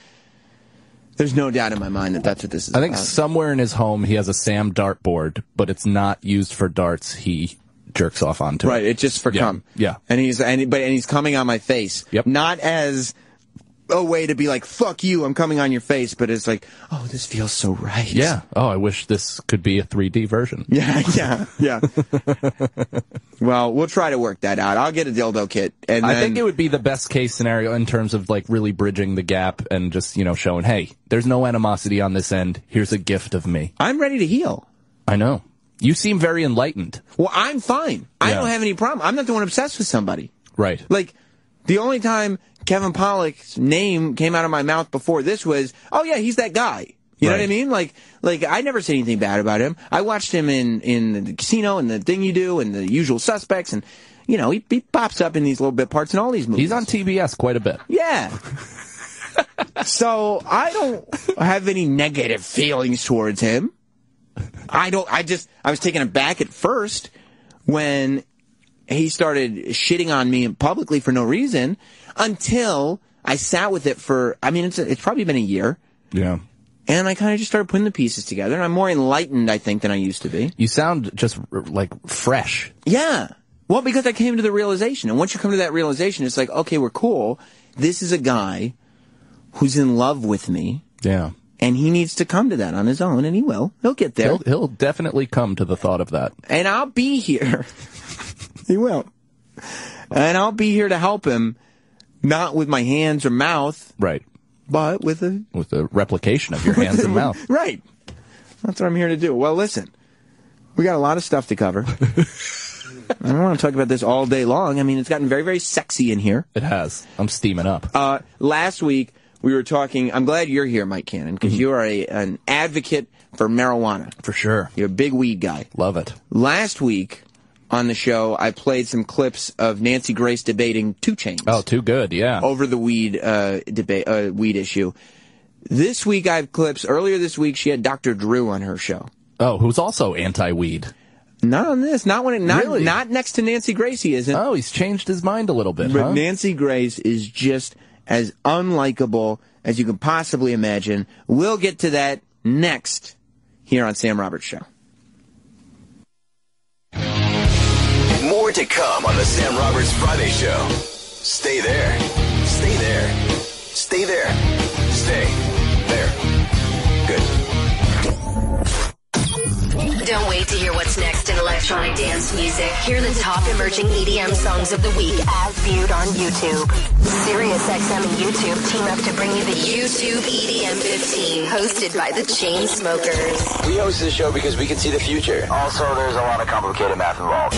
there's no doubt in my mind that that's what this is. I think somewhere in his home he has a Sam dartboard, but it's not used for darts. He jerks off onto it. Right. It's just for cum. Yeah. And he's coming on my face. Yep. Not as a way to be like, fuck you, I'm coming on your face, but it's like, oh, this feels so right. Yeah. Oh, I wish this could be a 3D version. Yeah. Well, we'll try to work that out. I'll get a dildo kit. And I think it would be the best case scenario in terms of, like, really bridging the gap and just, showing, hey, there's no animosity on this end. Here's a gift of me. I'm ready to heal. I know. You seem very enlightened. Well, I'm fine. I don't have any problem. I'm not the one obsessed with somebody. Right. Like, the only time Kevin Pollak's name came out of my mouth before this was, oh yeah, he's that guy. You know what I mean? Like I never said anything bad about him. I watched him in the Casino and The Thing You Do and The Usual Suspects, and he pops up in these little bit parts in all these movies. He's on TBS quite a bit. Yeah. So I don't have any negative feelings towards him. I was taken aback at first when he started shitting on me publicly for no reason until I sat with it for, it's probably been a year. Yeah. And I kind of just started putting the pieces together, and I'm more enlightened, I think, than I used to be. You sound just, like, fresh. Yeah. Well, because I came to the realization. And once you come to that realization, it's like, okay, we're cool. This is a guy who's in love with me. Yeah. And he needs to come to that on his own, and he will. He'll get there. He'll definitely come to the thought of that. And I'll be here. He will. And I'll be here to help him, not with my hands or mouth. Right. But with a replication of your hands and mouth. Right. That's what I'm here to do. Well, listen, we got a lot of stuff to cover. I don't want to talk about this all day long. It's gotten very, very sexy in here. It has. I'm steaming up. Last week, we were talking, I'm glad you're here, Mike Cannon, because you are an advocate for marijuana. For sure. You're a big weed guy. Love it. Last week on the show, I played some clips of Nancy Grace debating 2 Chainz. Oh, too good, yeah. Over the weed debate, weed issue. This week, I have clips. Earlier this week, she had Dr. Drew on her show. Oh, who's also anti-weed. Not on this. Not next to Nancy Grace. He isn't. Oh, he's changed his mind a little bit. But Nancy Grace is just as unlikable as you can possibly imagine. We'll get to that next here on Sam Roberts' Show. More to come on the Sam Roberts Friday Show. Stay there. Stay there. Stay there. Stay there. Good. Don't wait to hear what's next in electronic dance music. Hear the top emerging EDM songs of the week as viewed on YouTube. SiriusXM and YouTube team up to bring you the YouTube EDM 15, hosted by the Chainsmokers. We host this show because we can see the future. Also, there's a lot of complicated math involved.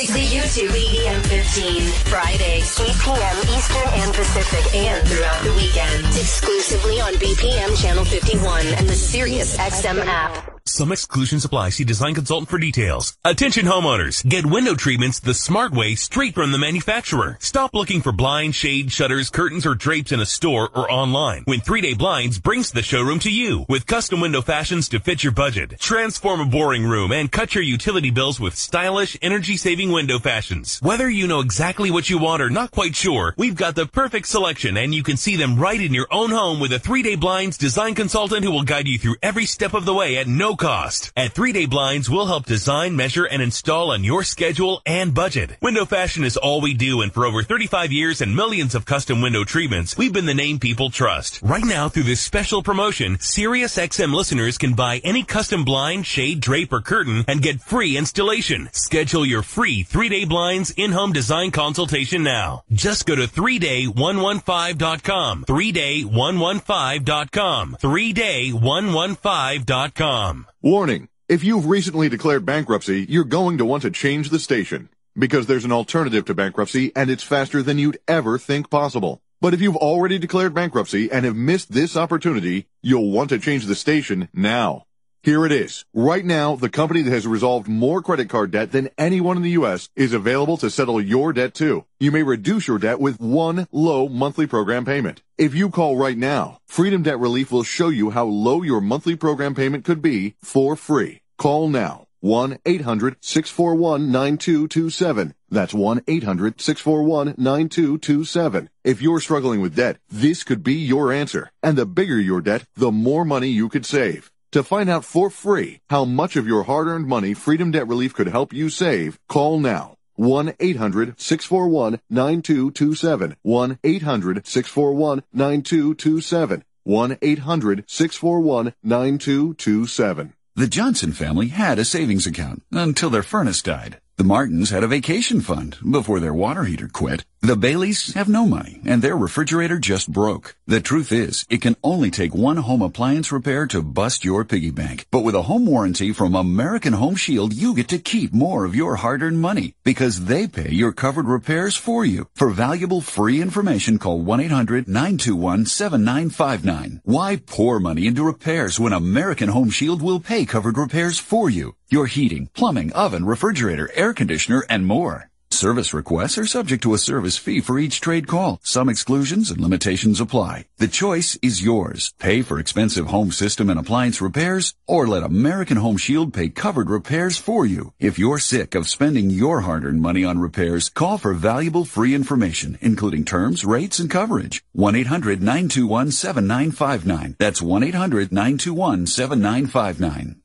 the YouTube EDM 15, Fridays, 8 p.m. Eastern and Pacific, and throughout the weekend. Exclusively on BPM Channel 51 and the SiriusXM app. Some exclusions apply. See design consultant for details. Attention homeowners. Get window treatments the smart way, straight from the manufacturer. Stop looking for blind, shade, shutters, curtains, or drapes in a store or online. When 3-Day Blinds brings the showroom to you with custom window fashions to fit your budget. Transform a boring room and cut your utility bills with stylish, energy-saving window fashions. Whether you know exactly what you want or not quite sure, we've got the perfect selection, and you can see them right in your own home with a 3-Day Blinds design consultant who will guide you through every step of the way at no cost. At 3-Day Blinds, we'll help design, measure, and install on your schedule and budget. Window fashion is all we do, and for over 35 years and millions of custom window treatments, we've been the name people trust. Right now, through this special promotion, SiriusXM listeners can buy any custom blind, shade, drape, or curtain and get free installation. Schedule your free 3-Day Blinds in-home design consultation now. Just go to 3day115.com. 3day115.com. 3day115.com. Warning, if you've recently declared bankruptcy, you're going to want to change the station, because there's an alternative to bankruptcy, and it's faster than you'd ever think possible. But if you've already declared bankruptcy and have missed this opportunity, you'll want to change the station now. Here it is. Right now, the company that has resolved more credit card debt than anyone in the U.S. is available to settle your debt too. You may reduce your debt with one low monthly program payment. If you call right now, Freedom Debt Relief will show you how low your monthly program payment could be for free. Call now. 1-800-641-9227. That's 1-800-641-9227. If you're struggling with debt, this could be your answer. And the bigger your debt, the more money you could save. To find out for free how much of your hard-earned money Freedom Debt Relief could help you save, call now. 1-800-641-9227. 1-800-641-9227. 1-800-641-9227. The Johnson family had a savings account until their furnace died. The Martins had a vacation fund before their water heater quit. The Baileys have no money, and their refrigerator just broke. The truth is, it can only take one home appliance repair to bust your piggy bank. But with a home warranty from American Home Shield, you get to keep more of your hard-earned money, because they pay your covered repairs for you. For valuable free information, call 1-800-921-7959. Why pour money into repairs when American Home Shield will pay covered repairs for you? Your heating, plumbing, oven, refrigerator, air conditioner, and more. Service requests are subject to a service fee for each trade call. Some exclusions and limitations apply. The choice is yours. Pay for expensive home system and appliance repairs, or let American Home Shield pay covered repairs for you. If you're sick of spending your hard-earned money on repairs, call for valuable free information, including terms, rates, and coverage. 1-800-921-7959. That's 1-800-921-7959.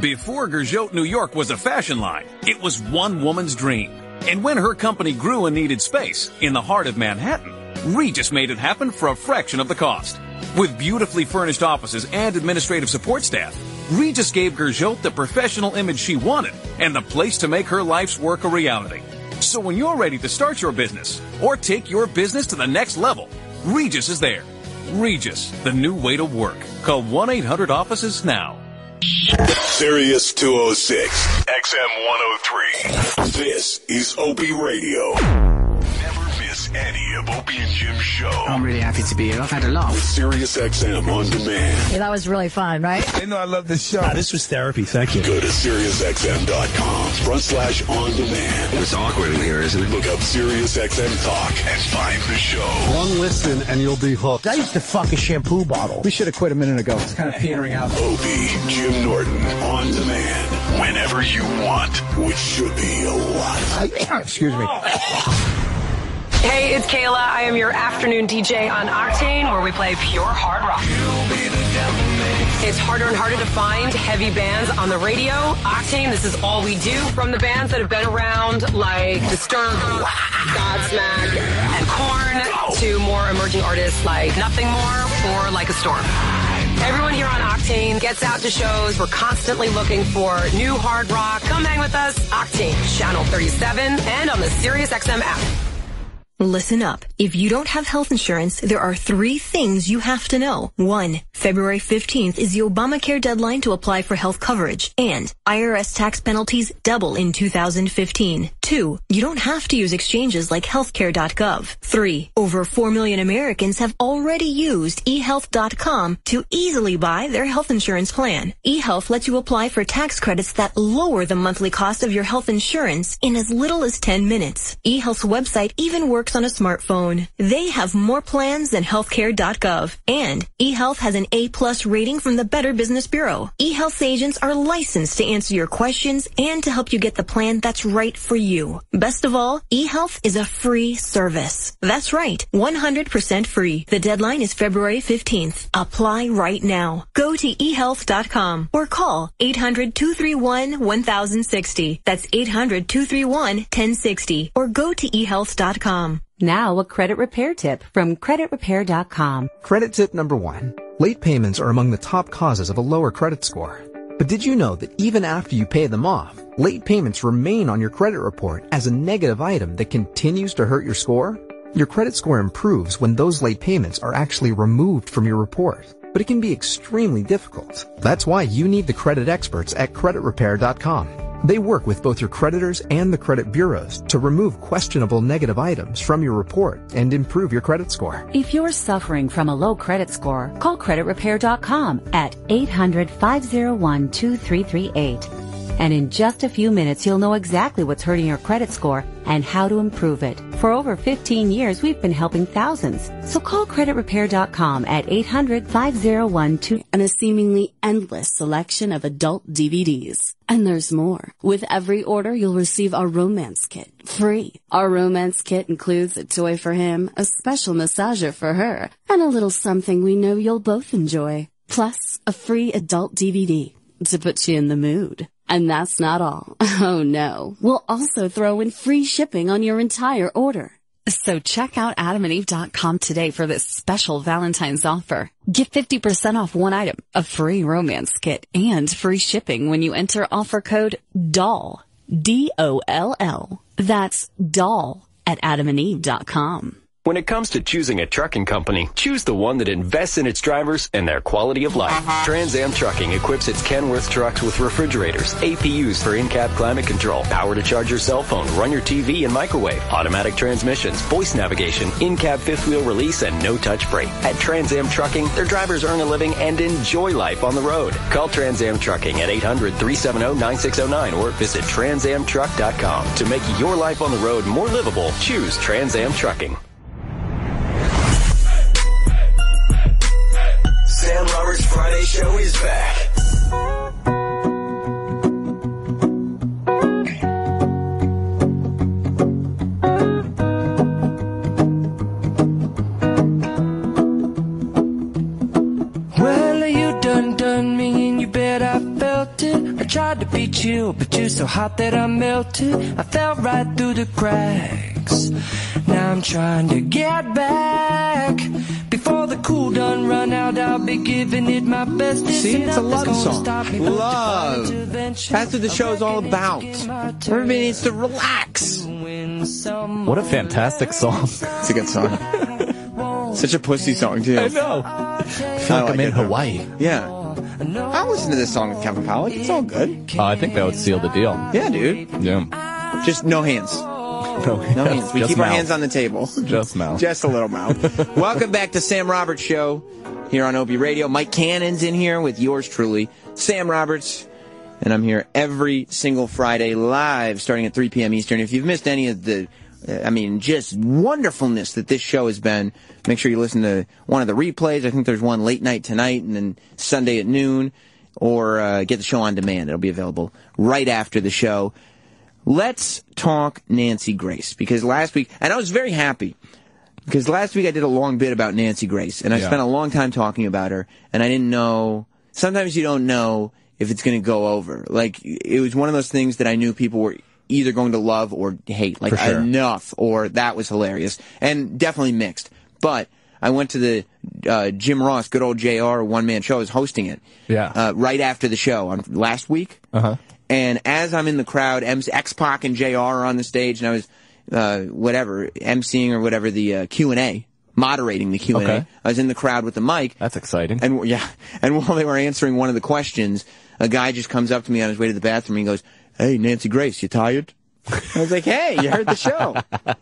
Before Gerjote, New York was a fashion line, it was one woman's dream. And when her company grew and needed space in the heart of Manhattan, Regis made it happen for a fraction of the cost. With beautifully furnished offices and administrative support staff, Regis gave Gerjote the professional image she wanted and the place to make her life's work a reality. So when you're ready to start your business or take your business to the next level, Regis is there. Regis, the new way to work. Call 1-800-OFFICES now. Sirius 206, XM 103. This is OP Radio. Never miss any of Opie and Jim's show. I'm really happy to be here. I've had a laugh. Sirius XM On Demand. Yeah, that was really fun, right? You know I love this show. This was therapy, thank you. Go to SiriusXM.com/on demand. It's awkward in here, isn't it? Look up SiriusXM Talk and find the show. One listen and you'll be hooked. I used to fuck a shampoo bottle. We should have quit a minute ago. It's kind of petering out. Opie, Jim Norton, On Demand. Whenever you want, which should be a lot. Excuse me. Hey, it's Kayla. I am your afternoon DJ on Octane, where we play pure hard rock. It's harder and harder to find heavy bands on the radio. Octane, this is all we do. From the bands that have been around, like Disturbed, Godsmack, and Korn, to more emerging artists like Nothing More or Like a Storm. Everyone here on Octane gets out to shows. We're constantly looking for new hard rock. Come hang with us. Octane, Channel 37, and on the SiriusXM app. Listen up. If you don't have health insurance, there are three things you have to know. 1. February 15th is the Obamacare deadline to apply for health coverage, and IRS tax penalties double in 2015. 2. You don't have to use exchanges like healthcare.gov. 3. Over 4 million Americans have already used eHealth.com to easily buy their health insurance plan. eHealth lets you apply for tax credits that lower the monthly cost of your health insurance in as little as 10 minutes. eHealth's website even works on a smartphone. They have more plans than healthcare.gov, and eHealth has an A+ rating from the Better Business Bureau. eHealth's agents are licensed to answer your questions and to help you get the plan that's right for you. Best of all, eHealth is a free service. That's right, 100% free. The deadline is February 15th. Apply right now. Go to eHealth.com or call 800-231-1060. That's 800-231-1060 or go to eHealth.com. Now a credit repair tip from creditrepair.com. Credit tip number 1. Late payments are among the top causes of a lower credit score. But did you know that even after you pay them off, late payments remain on your credit report as a negative item that continues to hurt your score? Your credit score improves when those late payments are actually removed from your report, but it can be extremely difficult. That's why you need the credit experts at creditrepair.com. They work with both your creditors and the credit bureaus to remove questionable negative items from your report and improve your credit score. If you're suffering from a low credit score, call creditrepair.com at 800-501-2338. And in just a few minutes, you'll know exactly what's hurting your credit score and how to improve it. For over 15 years, we've been helping thousands. So call creditrepair.com at 800-501-2338. And a seemingly endless selection of adult DVDs. And there's more. With every order, you'll receive our romance kit, free. Our romance kit includes a toy for him, a special massager for her, and a little something we know you'll both enjoy. Plus, a free adult DVD to put you in the mood. And that's not all. Oh no. We'll also throw in free shipping on your entire order. So check out AdamandEve.com today for this special Valentine's offer. Get 50% off one item, a free romance kit, and free shipping when you enter offer code DOLL, D-O-L-L. That's DOLL at AdamandEve.com. When it comes to choosing a trucking company, choose the one that invests in its drivers and their quality of life. Trans Am Trucking equips its Kenworth trucks with refrigerators, APUs for in-cab climate control, power to charge your cell phone, run your TV and microwave, automatic transmissions, voice navigation, in-cab fifth-wheel release, and no-touch brake. At Trans Am Trucking, their drivers earn a living and enjoy life on the road. Call Trans Am Trucking at 800-370-9609 or visit transamtruck.com. To make your life on the road more livable, choose Trans Am Trucking. Sam Roberts' Friday Show is back. Well, you done me and you bet I felt it. I tried to beat you, but you're so hot that I melted. I fell right through the cracks. Now I'm trying to get back. Before the cool done run out, I'll be giving it my best. See, it's a love song. Love. That's what the show's all about. Everybody needs to relax. What a fantastic song. It's a good song. Such a pussy song, too. I know. I feel like I'm in Hawaii. Yeah. I listened to this song with Kevin Pollak. It's all good. Oh, I think that would seal the deal. Yeah, dude. Yeah. Just no hands. No hands. We keep our hands on the table. Just mouth. Just a little mouth. Welcome back to Sam Roberts Show here on Obie Radio. Mike Cannon's in here with yours truly, Sam Roberts. And I'm here every single Friday live starting at 3 p.m. Eastern. If you've missed any of the, just wonderfulness that this show has been, make sure you listen to one of the replays. I think there's one late night tonight and then Sunday at noon. Or get the show on demand. It'll be available right after the show. Let's talk Nancy Grace, because last week, and I was very happy, because last week I did a long bit about Nancy Grace, and I spent a long time talking about her, and I didn't know, sometimes you don't know if it's going to go over. Like, it was one of those things that I knew people were either going to love or hate, like, enough, or that was hilarious, and definitely mixed, but I went to the Jim Ross, good old JR, one-man show. I was hosting it right after the show on last week. And as I'm in the crowd, X-Pac and JR are on the stage, and I was, emceeing or whatever, the Q&A, moderating the Q&A. I was in the crowd with the mic. That's exciting. And and while they were answering one of the questions, a guy just comes up to me on his way to the bathroom and goes, "Hey, Nancy Grace, you tired?" I was like, "Hey, you heard the show.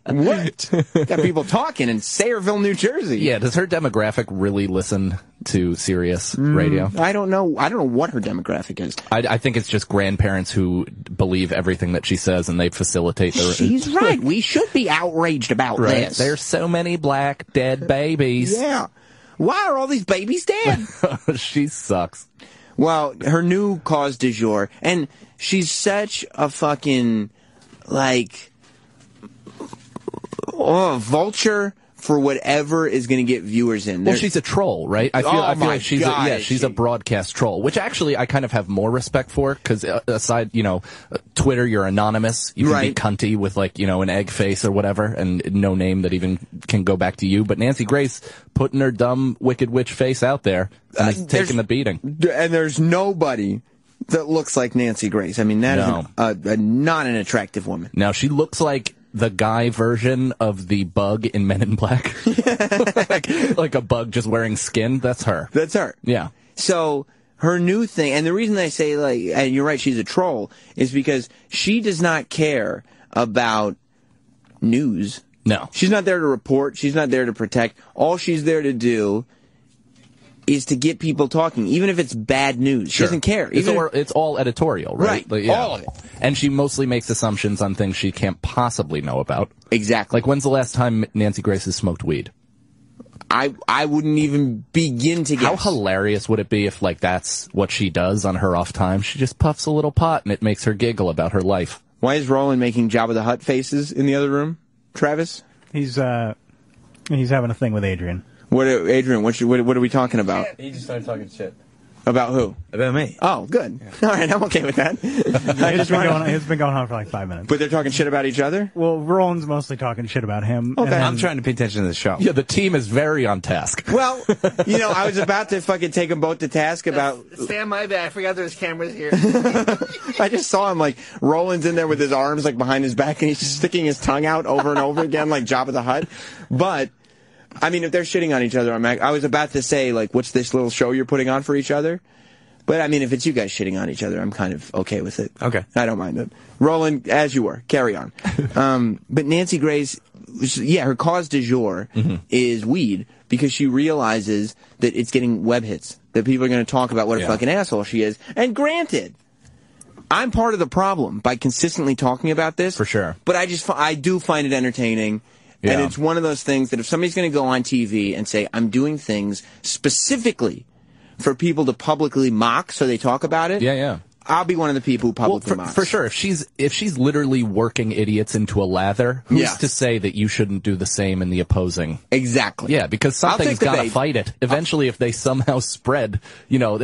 What? Got people talking in Sayreville, New Jersey." Yeah, does her demographic really listen to Sirius Radio? I don't know. I don't know what her demographic is. I think it's just grandparents who believe everything that she says, and they facilitate their... She's right. We should be outraged about this. There's so many black dead babies. Yeah. Why are all these babies dead? She sucks. Well, her new cause du jour, and she's such a fucking... vulture for whatever is going to get viewers in. Well, she's a troll, right? I feel like she's she's a broadcast troll, which actually I kind of have more respect for, because aside, Twitter, you're anonymous. You can be cunty with, an egg face or whatever, and no name that even can go back to you. But Nancy Grace putting her dumb, wicked witch face out there and is taking the beating. And there's nobody that looks like Nancy Grace. I mean, that is not an attractive woman. Now, she looks like the guy version of the bug in Men in Black. like a bug just wearing skin. That's her. That's her. Yeah. So her new thing, and the reason I say, and you're right, she's a troll, is because she does not care about news. No. She's not there to report. She's not there to protect. All she's there to do is to get people talking, even if it's bad news. She doesn't care. It's all editorial, right? Right, all of it. And she mostly makes assumptions on things she can't possibly know about. Exactly. Like, when's the last time Nancy Grace has smoked weed? I wouldn't even begin to guess. How hilarious would it be if, that's what she does on her off time? She just puffs a little pot, and it makes her giggle about her life. Why is Roland making Jabba the Hutt faces in the other room, Travis? He's having a thing with Adrian. What are we talking about? He just started talking shit. About who? About me. Oh, good. Yeah. All right, I'm okay with that. It's been going on for 5 minutes. But they're talking shit about each other? Well, Roland's mostly talking shit about him. Okay. I'm trying to pay attention to the show. Yeah, the team is very on task. Well, I was about to fucking take them both to task about... Stand by back. I forgot there was cameras here. I just saw him, Roland's in there with his arms, behind his back, and he's just sticking his tongue out over and over again, like Jabba the Hutt. But... I mean, if they're shitting on each other, I was about to say, what's this little show you're putting on for each other? But, I mean, if it's you guys shitting on each other, I'm kind of okay with it. Okay. I don't mind it. Roland, as you were, carry on. But Nancy Grace, her cause du jour is weed, because she realizes that it's getting web hits, that people are going to talk about what a fucking asshole she is. And granted, I'm part of the problem by consistently talking about this. For sure. But I do find it entertaining. Yeah. And it's one of those things that if somebody's going to go on TV and say, I'm doing things specifically for people to publicly mock so they talk about it, I'll be one of the people who publicly mocks. For sure. If she's literally working idiots into a lather, who's to say that you shouldn't do the same in the opposing? Exactly. Yeah, because something's got to fight it. Eventually, if they somehow spread, and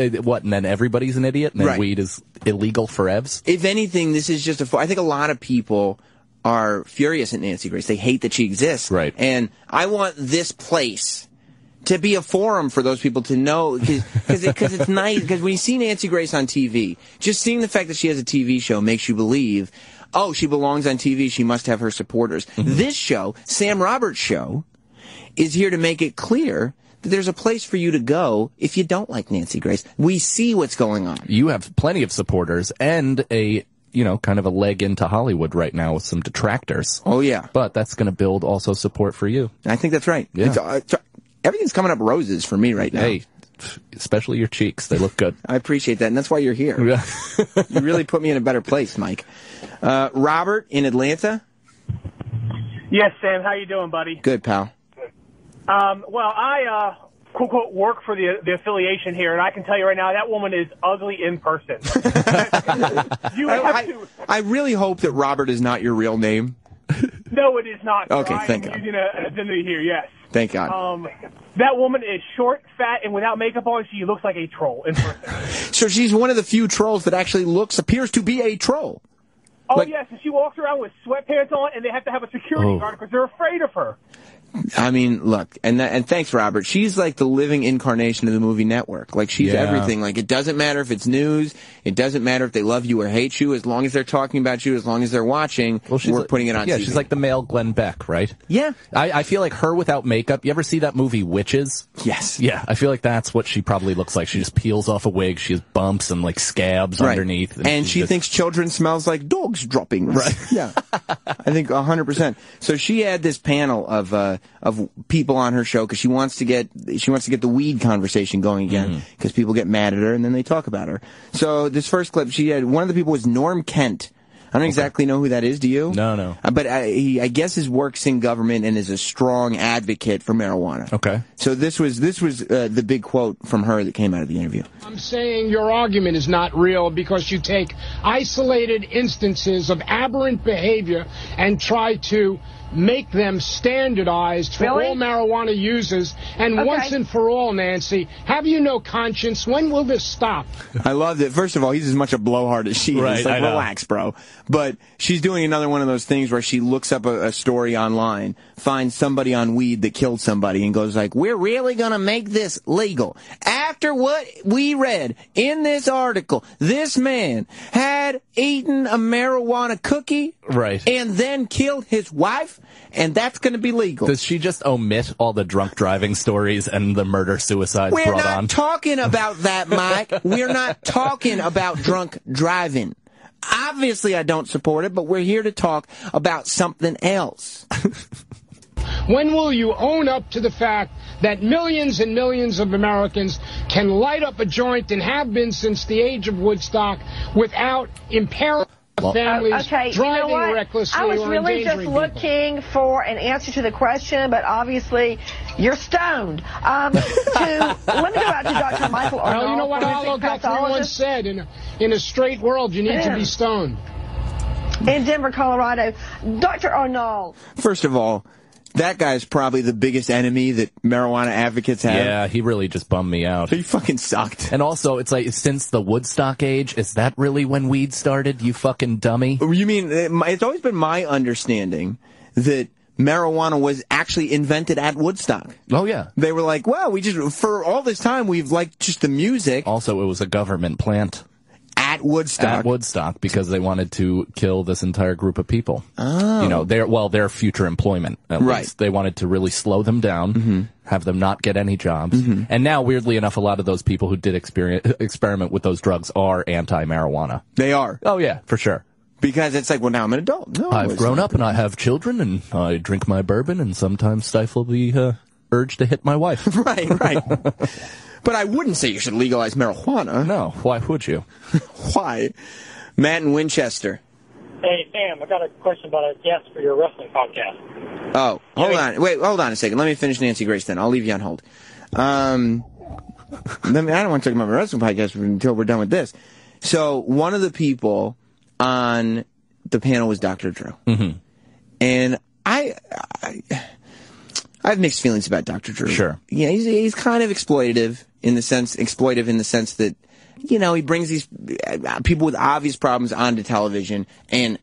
then everybody's an idiot, and then weed is illegal for evs? If anything, this is just I think a lot of people are furious at Nancy Grace. They hate that she exists. Right. And I want this place to be a forum for those people to know, because it's nice. Because when you see Nancy Grace on TV, just seeing the fact that she has a TV show makes you believe, oh, she belongs on TV. She must have her supporters. This show, Sam Roberts' show, is here to make it clear that there's a place for you to go if you don't like Nancy Grace. We see what's going on. You have plenty of supporters and a... kind of a leg into Hollywood right now with some detractors. Oh, yeah. But that's going to build also support for you. I think that's right. Yeah. It's everything's coming up roses for me right now. Hey, especially your cheeks. They look good. I appreciate that, and that's why you're here. Yeah. You really put me in a better place, Mike. Robert in Atlanta? Yes, Sam. How you doing, buddy? Good, pal. Well, I... quote, quote, work for the affiliation here, and I can tell you right now, that woman is ugly in person. I really hope that Robert is not your real name. No, it is not. Okay, thank God. I'm using an identity here, yes. Thank God. That woman is short, fat, and without makeup on, she looks like a troll in person. So she's one of the few trolls that actually appears to be a troll. Oh, yes, and she walks around with sweatpants on, and they have to have a security guard because they're afraid of her. I mean, look, and thanks, Robert. She's like the living incarnation of the movie network. Like, she's everything. Like, it doesn't matter if it's news. It doesn't matter if they love you or hate you. As long as they're talking about you, as long as they're watching, we're like, putting it on TV. Yeah, she's like the male Glenn Beck, right? Yeah. I feel like her without makeup. You ever see that movie Witches? Yes. Yeah, I feel like that's what she probably looks like. She just peels off a wig. She has bumps and, like, scabs underneath. And she just thinks children smells like dogs droppings. Right. Yeah. I think 100%. So she had this panel of people on her show because she wants to get the weed conversation going again because people get mad at her and then they talk about her. So this first clip, she had one of the people was Norm Kent. I don't exactly know who that is. Do you? No. But I guess his work's in government and is a strong advocate for marijuana. Okay. So this was the big quote from her that came out of the interview. I'm saying your argument is not real because you take isolated instances of aberrant behavior and try to make them standardized for all marijuana users. And once and for all, Nancy, have you no conscience? When will this stop? I love that. First of all, he's as much a blowhard as she is. Like, relax, bro. But she's doing another one of those things where she looks up a story online, finds somebody on weed that killed somebody, and goes like, we're really going to make this legal. After what we read in this article, this man had eaten a marijuana cookie and then killed his wife. And that's going to be legal. Does she just omit all the drunk driving stories and the murder-suicides brought on? We're not talking about that, Mike. We're not talking about drunk driving. Obviously, I don't support it, but we're here to talk about something else. When will you own up to the fact that millions and millions of Americans can light up a joint and have been since the age of Woodstock without impairing... Families driving recklessly. I was really just looking for an answer to the question, but obviously you're stoned. Let me go out to Dr. Michael Arnold. Well, you know what Arnold once said, in a straight world, you need to be stoned. In Denver, Colorado. Dr. Arnold. First of all, that guy's probably the biggest enemy that marijuana advocates have. Yeah, he really just bummed me out. He fucking sucked. And also, it's like, since the Woodstock age, is that really when weed started, you fucking dummy? You mean, it's always been my understanding that marijuana was actually invented at Woodstock. Oh, yeah. They were like, well, we just, for all this time, we've liked just the music. Also, it was a government plant. At Woodstock. At Woodstock, because they wanted to kill this entire group of people. Oh. You know, their future employment. At least. They wanted to really slow them down, have them not get any jobs. And now, weirdly enough, a lot of those people who did experiment with those drugs are anti-marijuana. They are. Oh, yeah, for sure. Because it's like, well, now I'm an adult. No, I've grown up and I have children and I drink my bourbon and sometimes stifle the urge to hit my wife. Right. But I wouldn't say you should legalize marijuana. No, why would you? Why? Matt in Winchester. Hey, Sam, I got a question about a guest for your wrestling podcast. Oh, hold on. Wait, hold on a second. Let me finish Nancy Grace then. I'll leave you on hold. I don't want to talk about my wrestling podcast until we're done with this. So one of the people on the panel was Dr. Dre. And I have mixed feelings about Dr. Dre. Sure. Yeah, he's kind of exploitative in the sense that, you know, he brings these people with obvious problems onto television and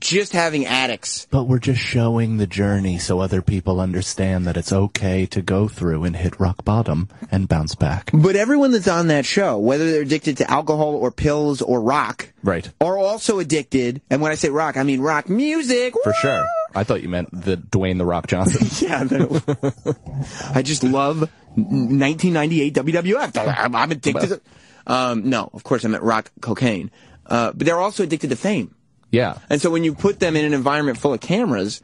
just having addicts. But we're just showing the journey so other people understand that it's okay to go through and hit rock bottom and bounce back. But everyone that's on that show, whether they're addicted to alcohol or pills or rock, are also addicted. And when I say rock, I mean rock music. For sure. I thought you meant the Dwayne The Rock Johnson. I just love 1998 WWF. I'm addicted. No, of course I meant rock cocaine. But they're also addicted to fame. Yeah. And so when you put them in an environment full of cameras,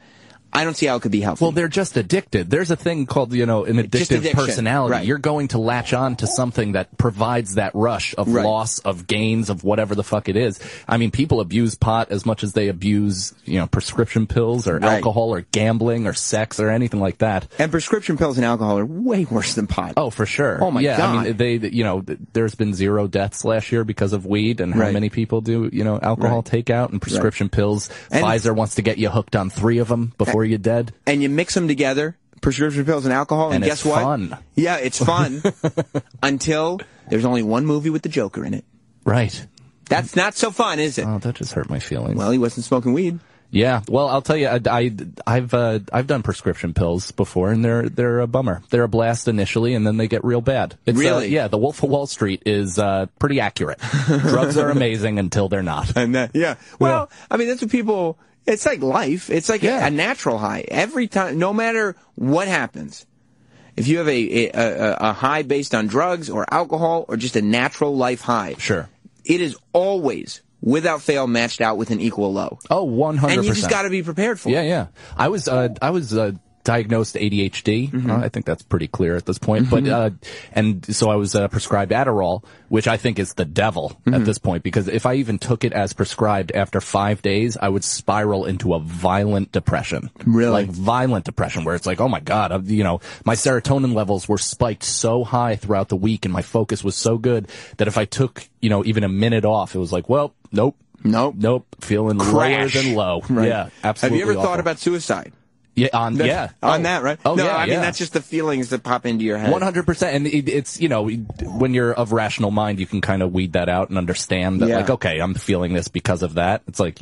I don't see how it could be helpful. Well, they're just addicted. There's a thing called, you know, an addictive personality. Right. You're going to latch on to something that provides that rush of loss, of gains, of whatever the fuck it is. I mean, people abuse pot as much as they abuse, you know, prescription pills or alcohol or gambling or sex or anything like that. And prescription pills and alcohol are way worse than pot. Oh, for sure. Oh, my God. I mean, they, you know, there's been 0 deaths last year because of weed and how many people do, you know, alcohol takeout and prescription pills. And Pfizer wants to get you hooked on 3 of them before you're dead. And you mix them together, prescription pills and alcohol, and guess what? Fun. Yeah, it's fun. Until there's only one movie with the Joker in it. Right. That's not so fun, is it? Oh, that just hurt my feelings. Well, he wasn't smoking weed. Yeah, well, I'll tell you, I've done prescription pills before, and they're a bummer. They're a blast initially, and then they get real bad. It's, really? Yeah, The Wolf of Wall Street is pretty accurate. Drugs are amazing until they're not. And that, yeah, well, yeah. I mean, that's what people. It's like life. It's like a natural high every time, no matter what happens. If you have a high based on drugs or alcohol or just a natural life high, sure, it is always, without fail, matched out with an equal low. Oh, 100%. And you just got to be prepared for it. Yeah, yeah. I was diagnosed ADHD. Mm-hmm. I think that's pretty clear at this point. Mm-hmm. But and so I was prescribed Adderall, which I think is the devil at this point, because if I even took it as prescribed after 5 days, I would spiral into a violent depression. Really? Like violent depression, where it's like, oh my God, my serotonin levels were spiked so high throughout the week, and my focus was so good that if I took, even a minute off, it was like, well, nope. Feeling crash. Lower than low. Right. Yeah, absolutely. Have you ever thought about suicide? Yeah, on that, right? Oh, no, yeah, I mean, that's just the feelings that pop into your head. 100%. And it's, when you're of rational mind, you can kind of weed that out and understand that, like, okay, I'm feeling this because of that. It's like,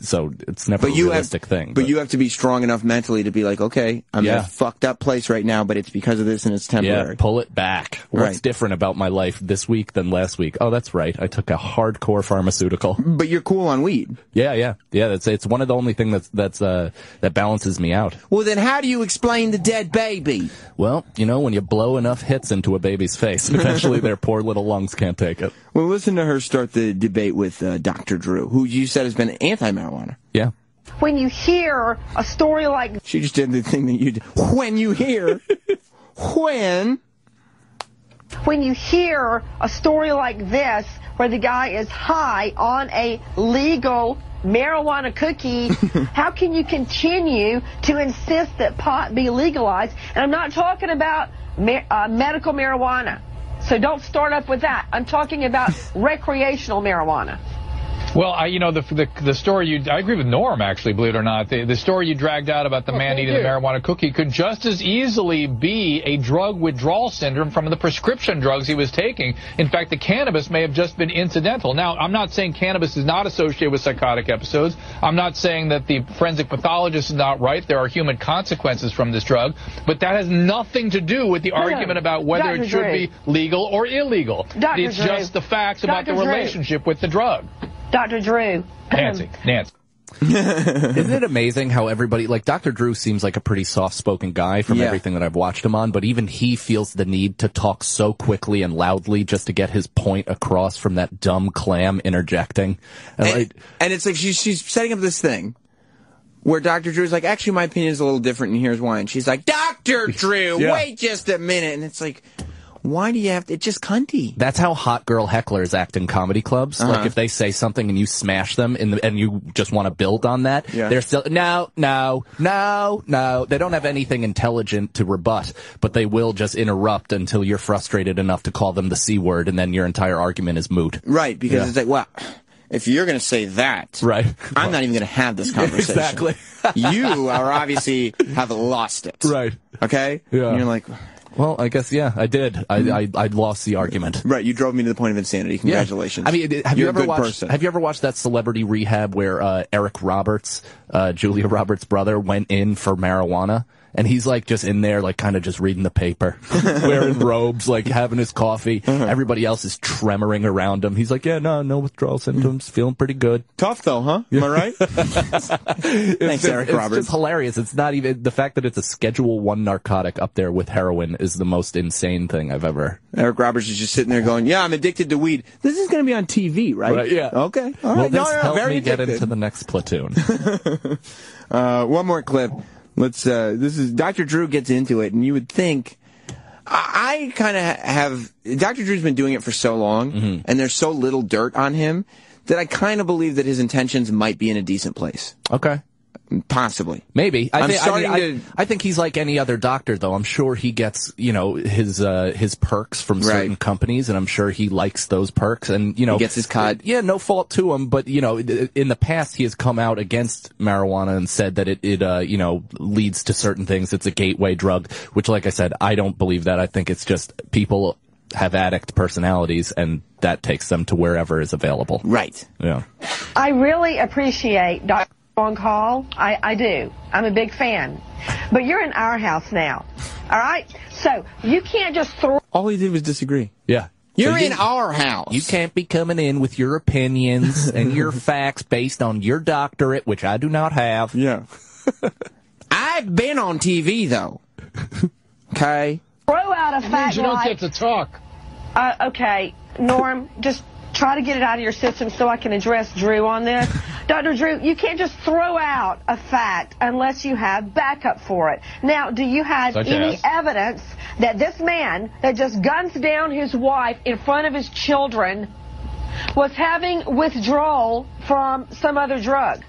so it's never a realistic thing. But you have to be strong enough mentally to be like, okay, I'm in a fucked up place right now, but it's because of this and it's temporary. Yeah, pull it back. What's different about my life this week than last week? Oh, that's right. I took a hardcore pharmaceutical. But you're cool on weed. Yeah, yeah. Yeah, it's one of the only things that balances me out. Well, then how do you explain the dead baby? Well, when you blow enough hits into a baby's face, eventually their poor little lungs can't take it. Well, listen to her start the debate with Dr. Drew, who you said has been anti-marijuana. Yeah. When you hear a story like... She just did the thing that you did. When you hear... When you hear a story like this, where the guy is high on a legal marijuana cookie, how can you continue to insist that pot be legalized? And I'm not talking about medical marijuana, so don't start up with that. I'm talking about recreational marijuana. Well, the story I agree with Norm, actually, believe it or not. The story you dragged out about the man eating the marijuana cookie could just as easily be a drug withdrawal syndrome from the prescription drugs he was taking. In fact, the cannabis may have just been incidental. Now, I'm not saying cannabis is not associated with psychotic episodes. I'm not saying that the forensic pathologist is not right. There are human consequences from this drug. But that has nothing to do with the argument about whether it should be legal or illegal. It's just the facts about the relationship with the drug. Dr. Drew. Nancy. Isn't it amazing how everybody, like, Dr. Drew seems like a pretty soft-spoken guy from everything that I've watched him on, but even he feels the need to talk so quickly and loudly just to get his point across from that dumb clam interjecting. And it's like she's setting up this thing where Dr. Drew's like, actually, my opinion is a little different, and here's why. And she's like, Dr. Drew, wait just a minute. And it's like... Why do you have to? It's just cunty. That's how hot girl hecklers act in comedy clubs. Like if they say something and you smash them and you just want to build on that, they're still no. They don't have anything intelligent to rebut, but they will just interrupt until you're frustrated enough to call them the C word, and then your entire argument is moot. Right, because it's like, wow. If you're going to say that, I'm not even going to have this conversation. Exactly. You are obviously have lost it. Right. Okay? Yeah. And you're like... Well, I guess, I did. I lost the argument. Right, you drove me to the point of insanity. Congratulations. Yeah. I mean, have you ever watched that Celebrity Rehab where Eric Roberts, Julia Roberts' brother, went in for marijuana? And he's, like, just in there, like, kind of just reading the paper, wearing robes, like, having his coffee. Everybody else is tremoring around him. He's like, no withdrawal symptoms, feeling pretty good. Tough, though, huh? Am I right? Thanks, Eric Roberts. It's just hilarious. It's not even, the fact that it's a Schedule I narcotic up there with heroin is the most insane thing I've ever. Eric Roberts is just sitting there going, I'm addicted to weed. This is going to be on TV, right? Right, yeah. Okay. All right. Well, this helped me get into the next platoon. One more clip. Let's, this is, Dr. Drew gets into it, and you would think, I kind of have, Dr. Drew's been doing it for so long, and there's so little dirt on him, that I kind of believe that his intentions might be in a decent place. Okay. Possibly. Maybe. I think he's like any other doctor, though. I'm sure he gets, his perks from certain companies, and I'm sure he likes those perks. And, he gets his cut. Yeah, no fault to him. But, in the past, he has come out against marijuana and said that it leads to certain things. It's a gateway drug, which, like I said, I don't believe that. I think it's just people have addict personalities, and that takes them to wherever is available. Right. Yeah. I really appreciate Dr. on call? I do. I'm a big fan. But you're in our house now, all right? So you can't just throw... All he did was disagree. Yeah. You're in our house. You can't be coming in with your opinions and your facts based on your doctorate, which I do not have. Yeah. I've been on TV, though. Okay? Throw out a fact. You don't get to talk. Okay, Norm, just... try to get it out of your system so I can address Drew on this. Dr. Drew, you can't just throw out a fact unless you have backup for it. Now, do you have any evidence that this man that just guns down his wife in front of his children was having withdrawal from some other drug?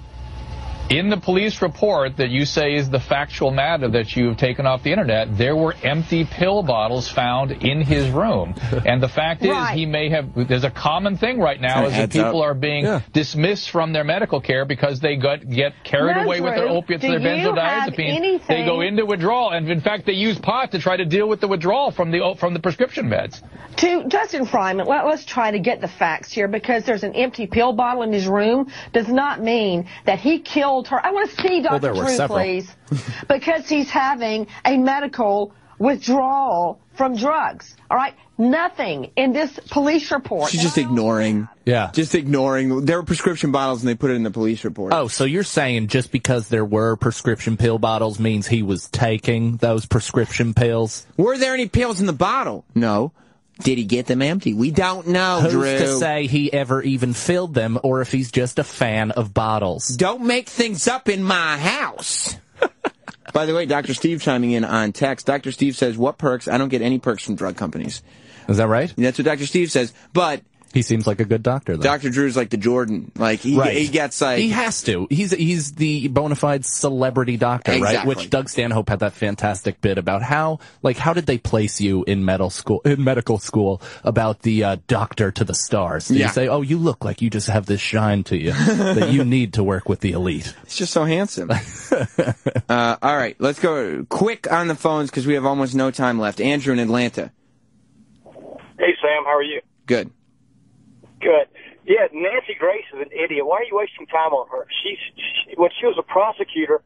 In the police report that you say is the factual matter that you've taken off the internet, there were empty pill bottles found in his room. And the fact is he may have, there's a common thing right now is that people are being dismissed from their medical care because they get carried away with their opiates and their benzodiazepines. They go into withdrawal. And in fact, they use pot to try to deal with the withdrawal from the prescription meds. To Justin Fryman, let's try to get the facts here, because there's an empty pill bottle in his room does not mean that he killed her. I want to see Dr. Drew, please, because he's having a medical withdrawal from drugs. All right, nothing in this police report. She's just ignoring. Yeah, just ignoring. There were prescription bottles, and they put it in the police report. Oh, so you're saying just because there were prescription pill bottles means he was taking those prescription pills? Were there any pills in the bottle? No. Did he get them empty? We don't know, Drew. Who's to say he ever even filled them, or if he's just a fan of bottles? Don't make things up in my house. By the way, Dr. Steve chiming in on text. Dr. Steve says, what perks? I don't get any perks from drug companies. Is that right? And that's what Dr. Steve says, but... he seems like a good doctor, though. Dr. Drew's like the Jordan. Like, he gets like... he has to. He's the bona fide celebrity doctor, right? Which Doug Stanhope had that fantastic bit about how, like, how did they place you in medical school about the doctor to the stars? Did you say, oh, you look like you just have this shine to you that you need to work with the elite? It's just so handsome. All right, let's go quick on the phones because we have almost no time left. Andrew in Atlanta. Hey, Sam, how are you? Good. Good. Yeah, Nancy Grace is an idiot. Why are you wasting time on her? She when she was a prosecutor,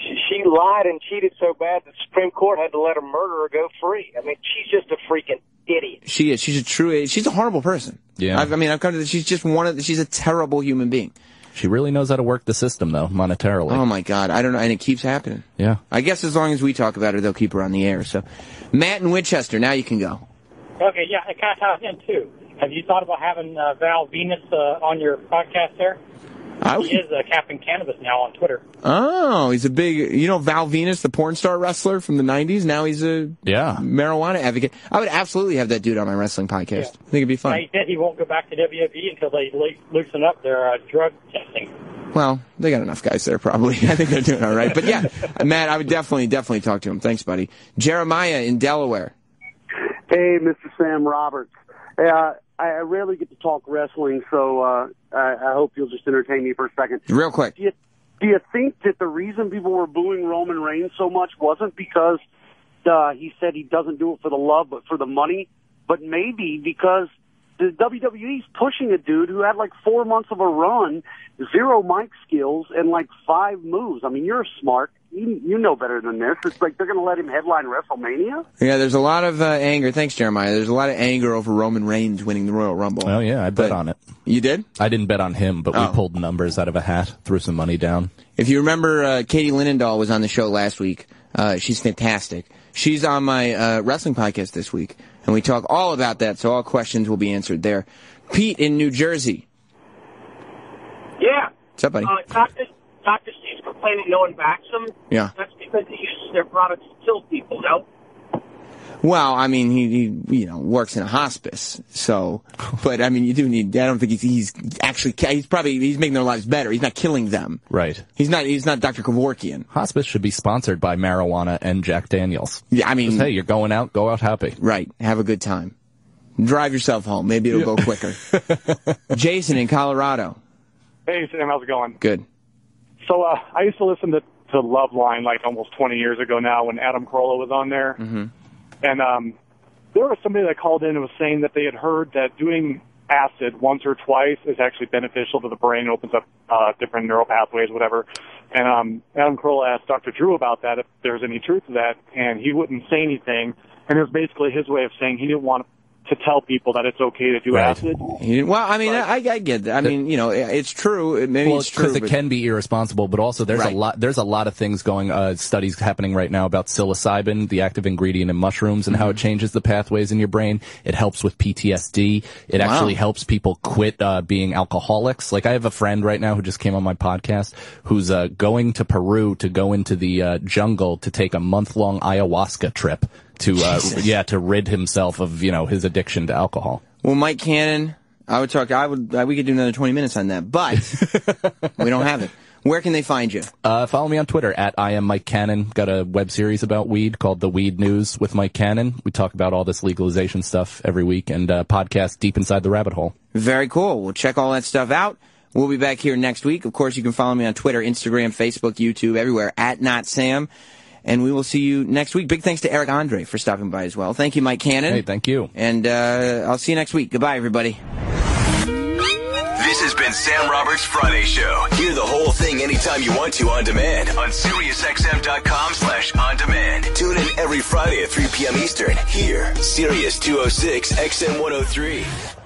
she lied and cheated so bad that the Supreme Court had to let a murderer go free. I mean, she's just a freaking idiot. She is. She's a true idiot. She's a horrible person. Yeah. I've come to this. She's just she's a terrible human being. She really knows how to work the system, though, monetarily. Oh, my God. I don't know. And it keeps happening. Yeah. I guess as long as we talk about her, they'll keep her on the air. So, Matt in Winchester, now you can go. Okay, yeah. I kind of ties in, too. Have you thought about having Val Venus on your podcast there? He is Captain Cannabis now on Twitter. Oh, he's a big... You know Val Venus, the porn star wrestler from the 90s? Now he's a marijuana advocate. I would absolutely have that dude on my wrestling podcast. Yeah. I think it'd be fun. Now he said he won't go back to WWE until they loosen up their drug testing. Well, they got enough guys there probably. I think they're doing all right. But yeah, Matt, I would definitely talk to him. Thanks, buddy. Jeremiah in Delaware. Hey, Mr. Sam Roberts. I rarely get to talk wrestling, so I hope you'll just entertain me for a second. Real quick. Do you think that the reason people were booing Roman Reigns so much wasn't because he said he doesn't do it for the love but for the money, but maybe because the WWE's pushing a dude who had like 4 months of a run, zero mic skills, and like 5 moves? I mean, you're smart. You know better than this. It's like they're going to let him headline WrestleMania? Yeah, there's a lot of anger. Thanks, Jeremiah. There's a lot of anger over Roman Reigns winning the Royal Rumble. Oh, yeah, I bet on it. You did? I didn't bet on him, but we pulled numbers out of a hat, threw some money down. If you remember, Katie Linendahl was on the show last week. She's fantastic. She's on my wrestling podcast this week, and we talk all about that, so all questions will be answered there. Pete in New Jersey. Yeah. What's up, buddy? Dr. Steve's complaining no one backs him. Yeah. That's because he uses their products to kill people, no? Well, I mean, he works in a hospice, so, but I mean, you do need, I don't think he's making their lives better. He's not killing them. Right. He's not Dr. Kevorkian. Hospice should be sponsored by marijuana and Jack Daniels. Yeah, I mean. Just, hey, you're going out, go out happy. Right. Have a good time. Drive yourself home. Maybe it'll go quicker. Jason in Colorado. Hey, Sam, how's it going? Good. So I used to listen to Loveline like almost 20 years ago now when Adam Carolla was on there. Mm-hmm. And there was somebody that called in and was saying that they had heard that doing acid once or twice is actually beneficial to the brain, opens up different neural pathways, whatever. And Adam Carolla asked Dr. Drew about that, if there's any truth to that, and he wouldn't say anything. And it was basically his way of saying he didn't want to tell people that it's okay to do acid. Well, I mean, I get that. I mean, you know, it's true. Maybe it's true. Because it can be irresponsible, but also there's a lot of things going, studies happening right now about psilocybin, the active ingredient in mushrooms, and how it changes the pathways in your brain. It helps with PTSD. It actually helps people quit being alcoholics. Like, I have a friend right now who just came on my podcast who's going to Peru to go into the jungle to take a month-long ayahuasca trip. To rid himself of, you know, his addiction to alcohol. Well, Mike Cannon, we could do another 20 minutes on that, but we don't have it. Where can they find you? Follow me on Twitter at I am Mike Cannon. Got a web series about weed called The Weed News with Mike Cannon. We talk about all this legalization stuff every week, and podcast Deep Inside the Rabbit Hole. Very cool. We'll check all that stuff out. We'll be back here next week. Of course, you can follow me on Twitter, Instagram, Facebook, YouTube, everywhere at NotSam. And we will see you next week. Big thanks to Eric Andre for stopping by as well. Thank you, Mike Cannon. Hey, thank you. And I'll see you next week. Goodbye, everybody. This has been Sam Roberts' Friday Show. Hear the whole thing anytime you want to on demand on SiriusXM.com/on-demand. Tune in every Friday at 3 p.m. Eastern. Here, Sirius 206 XM 103.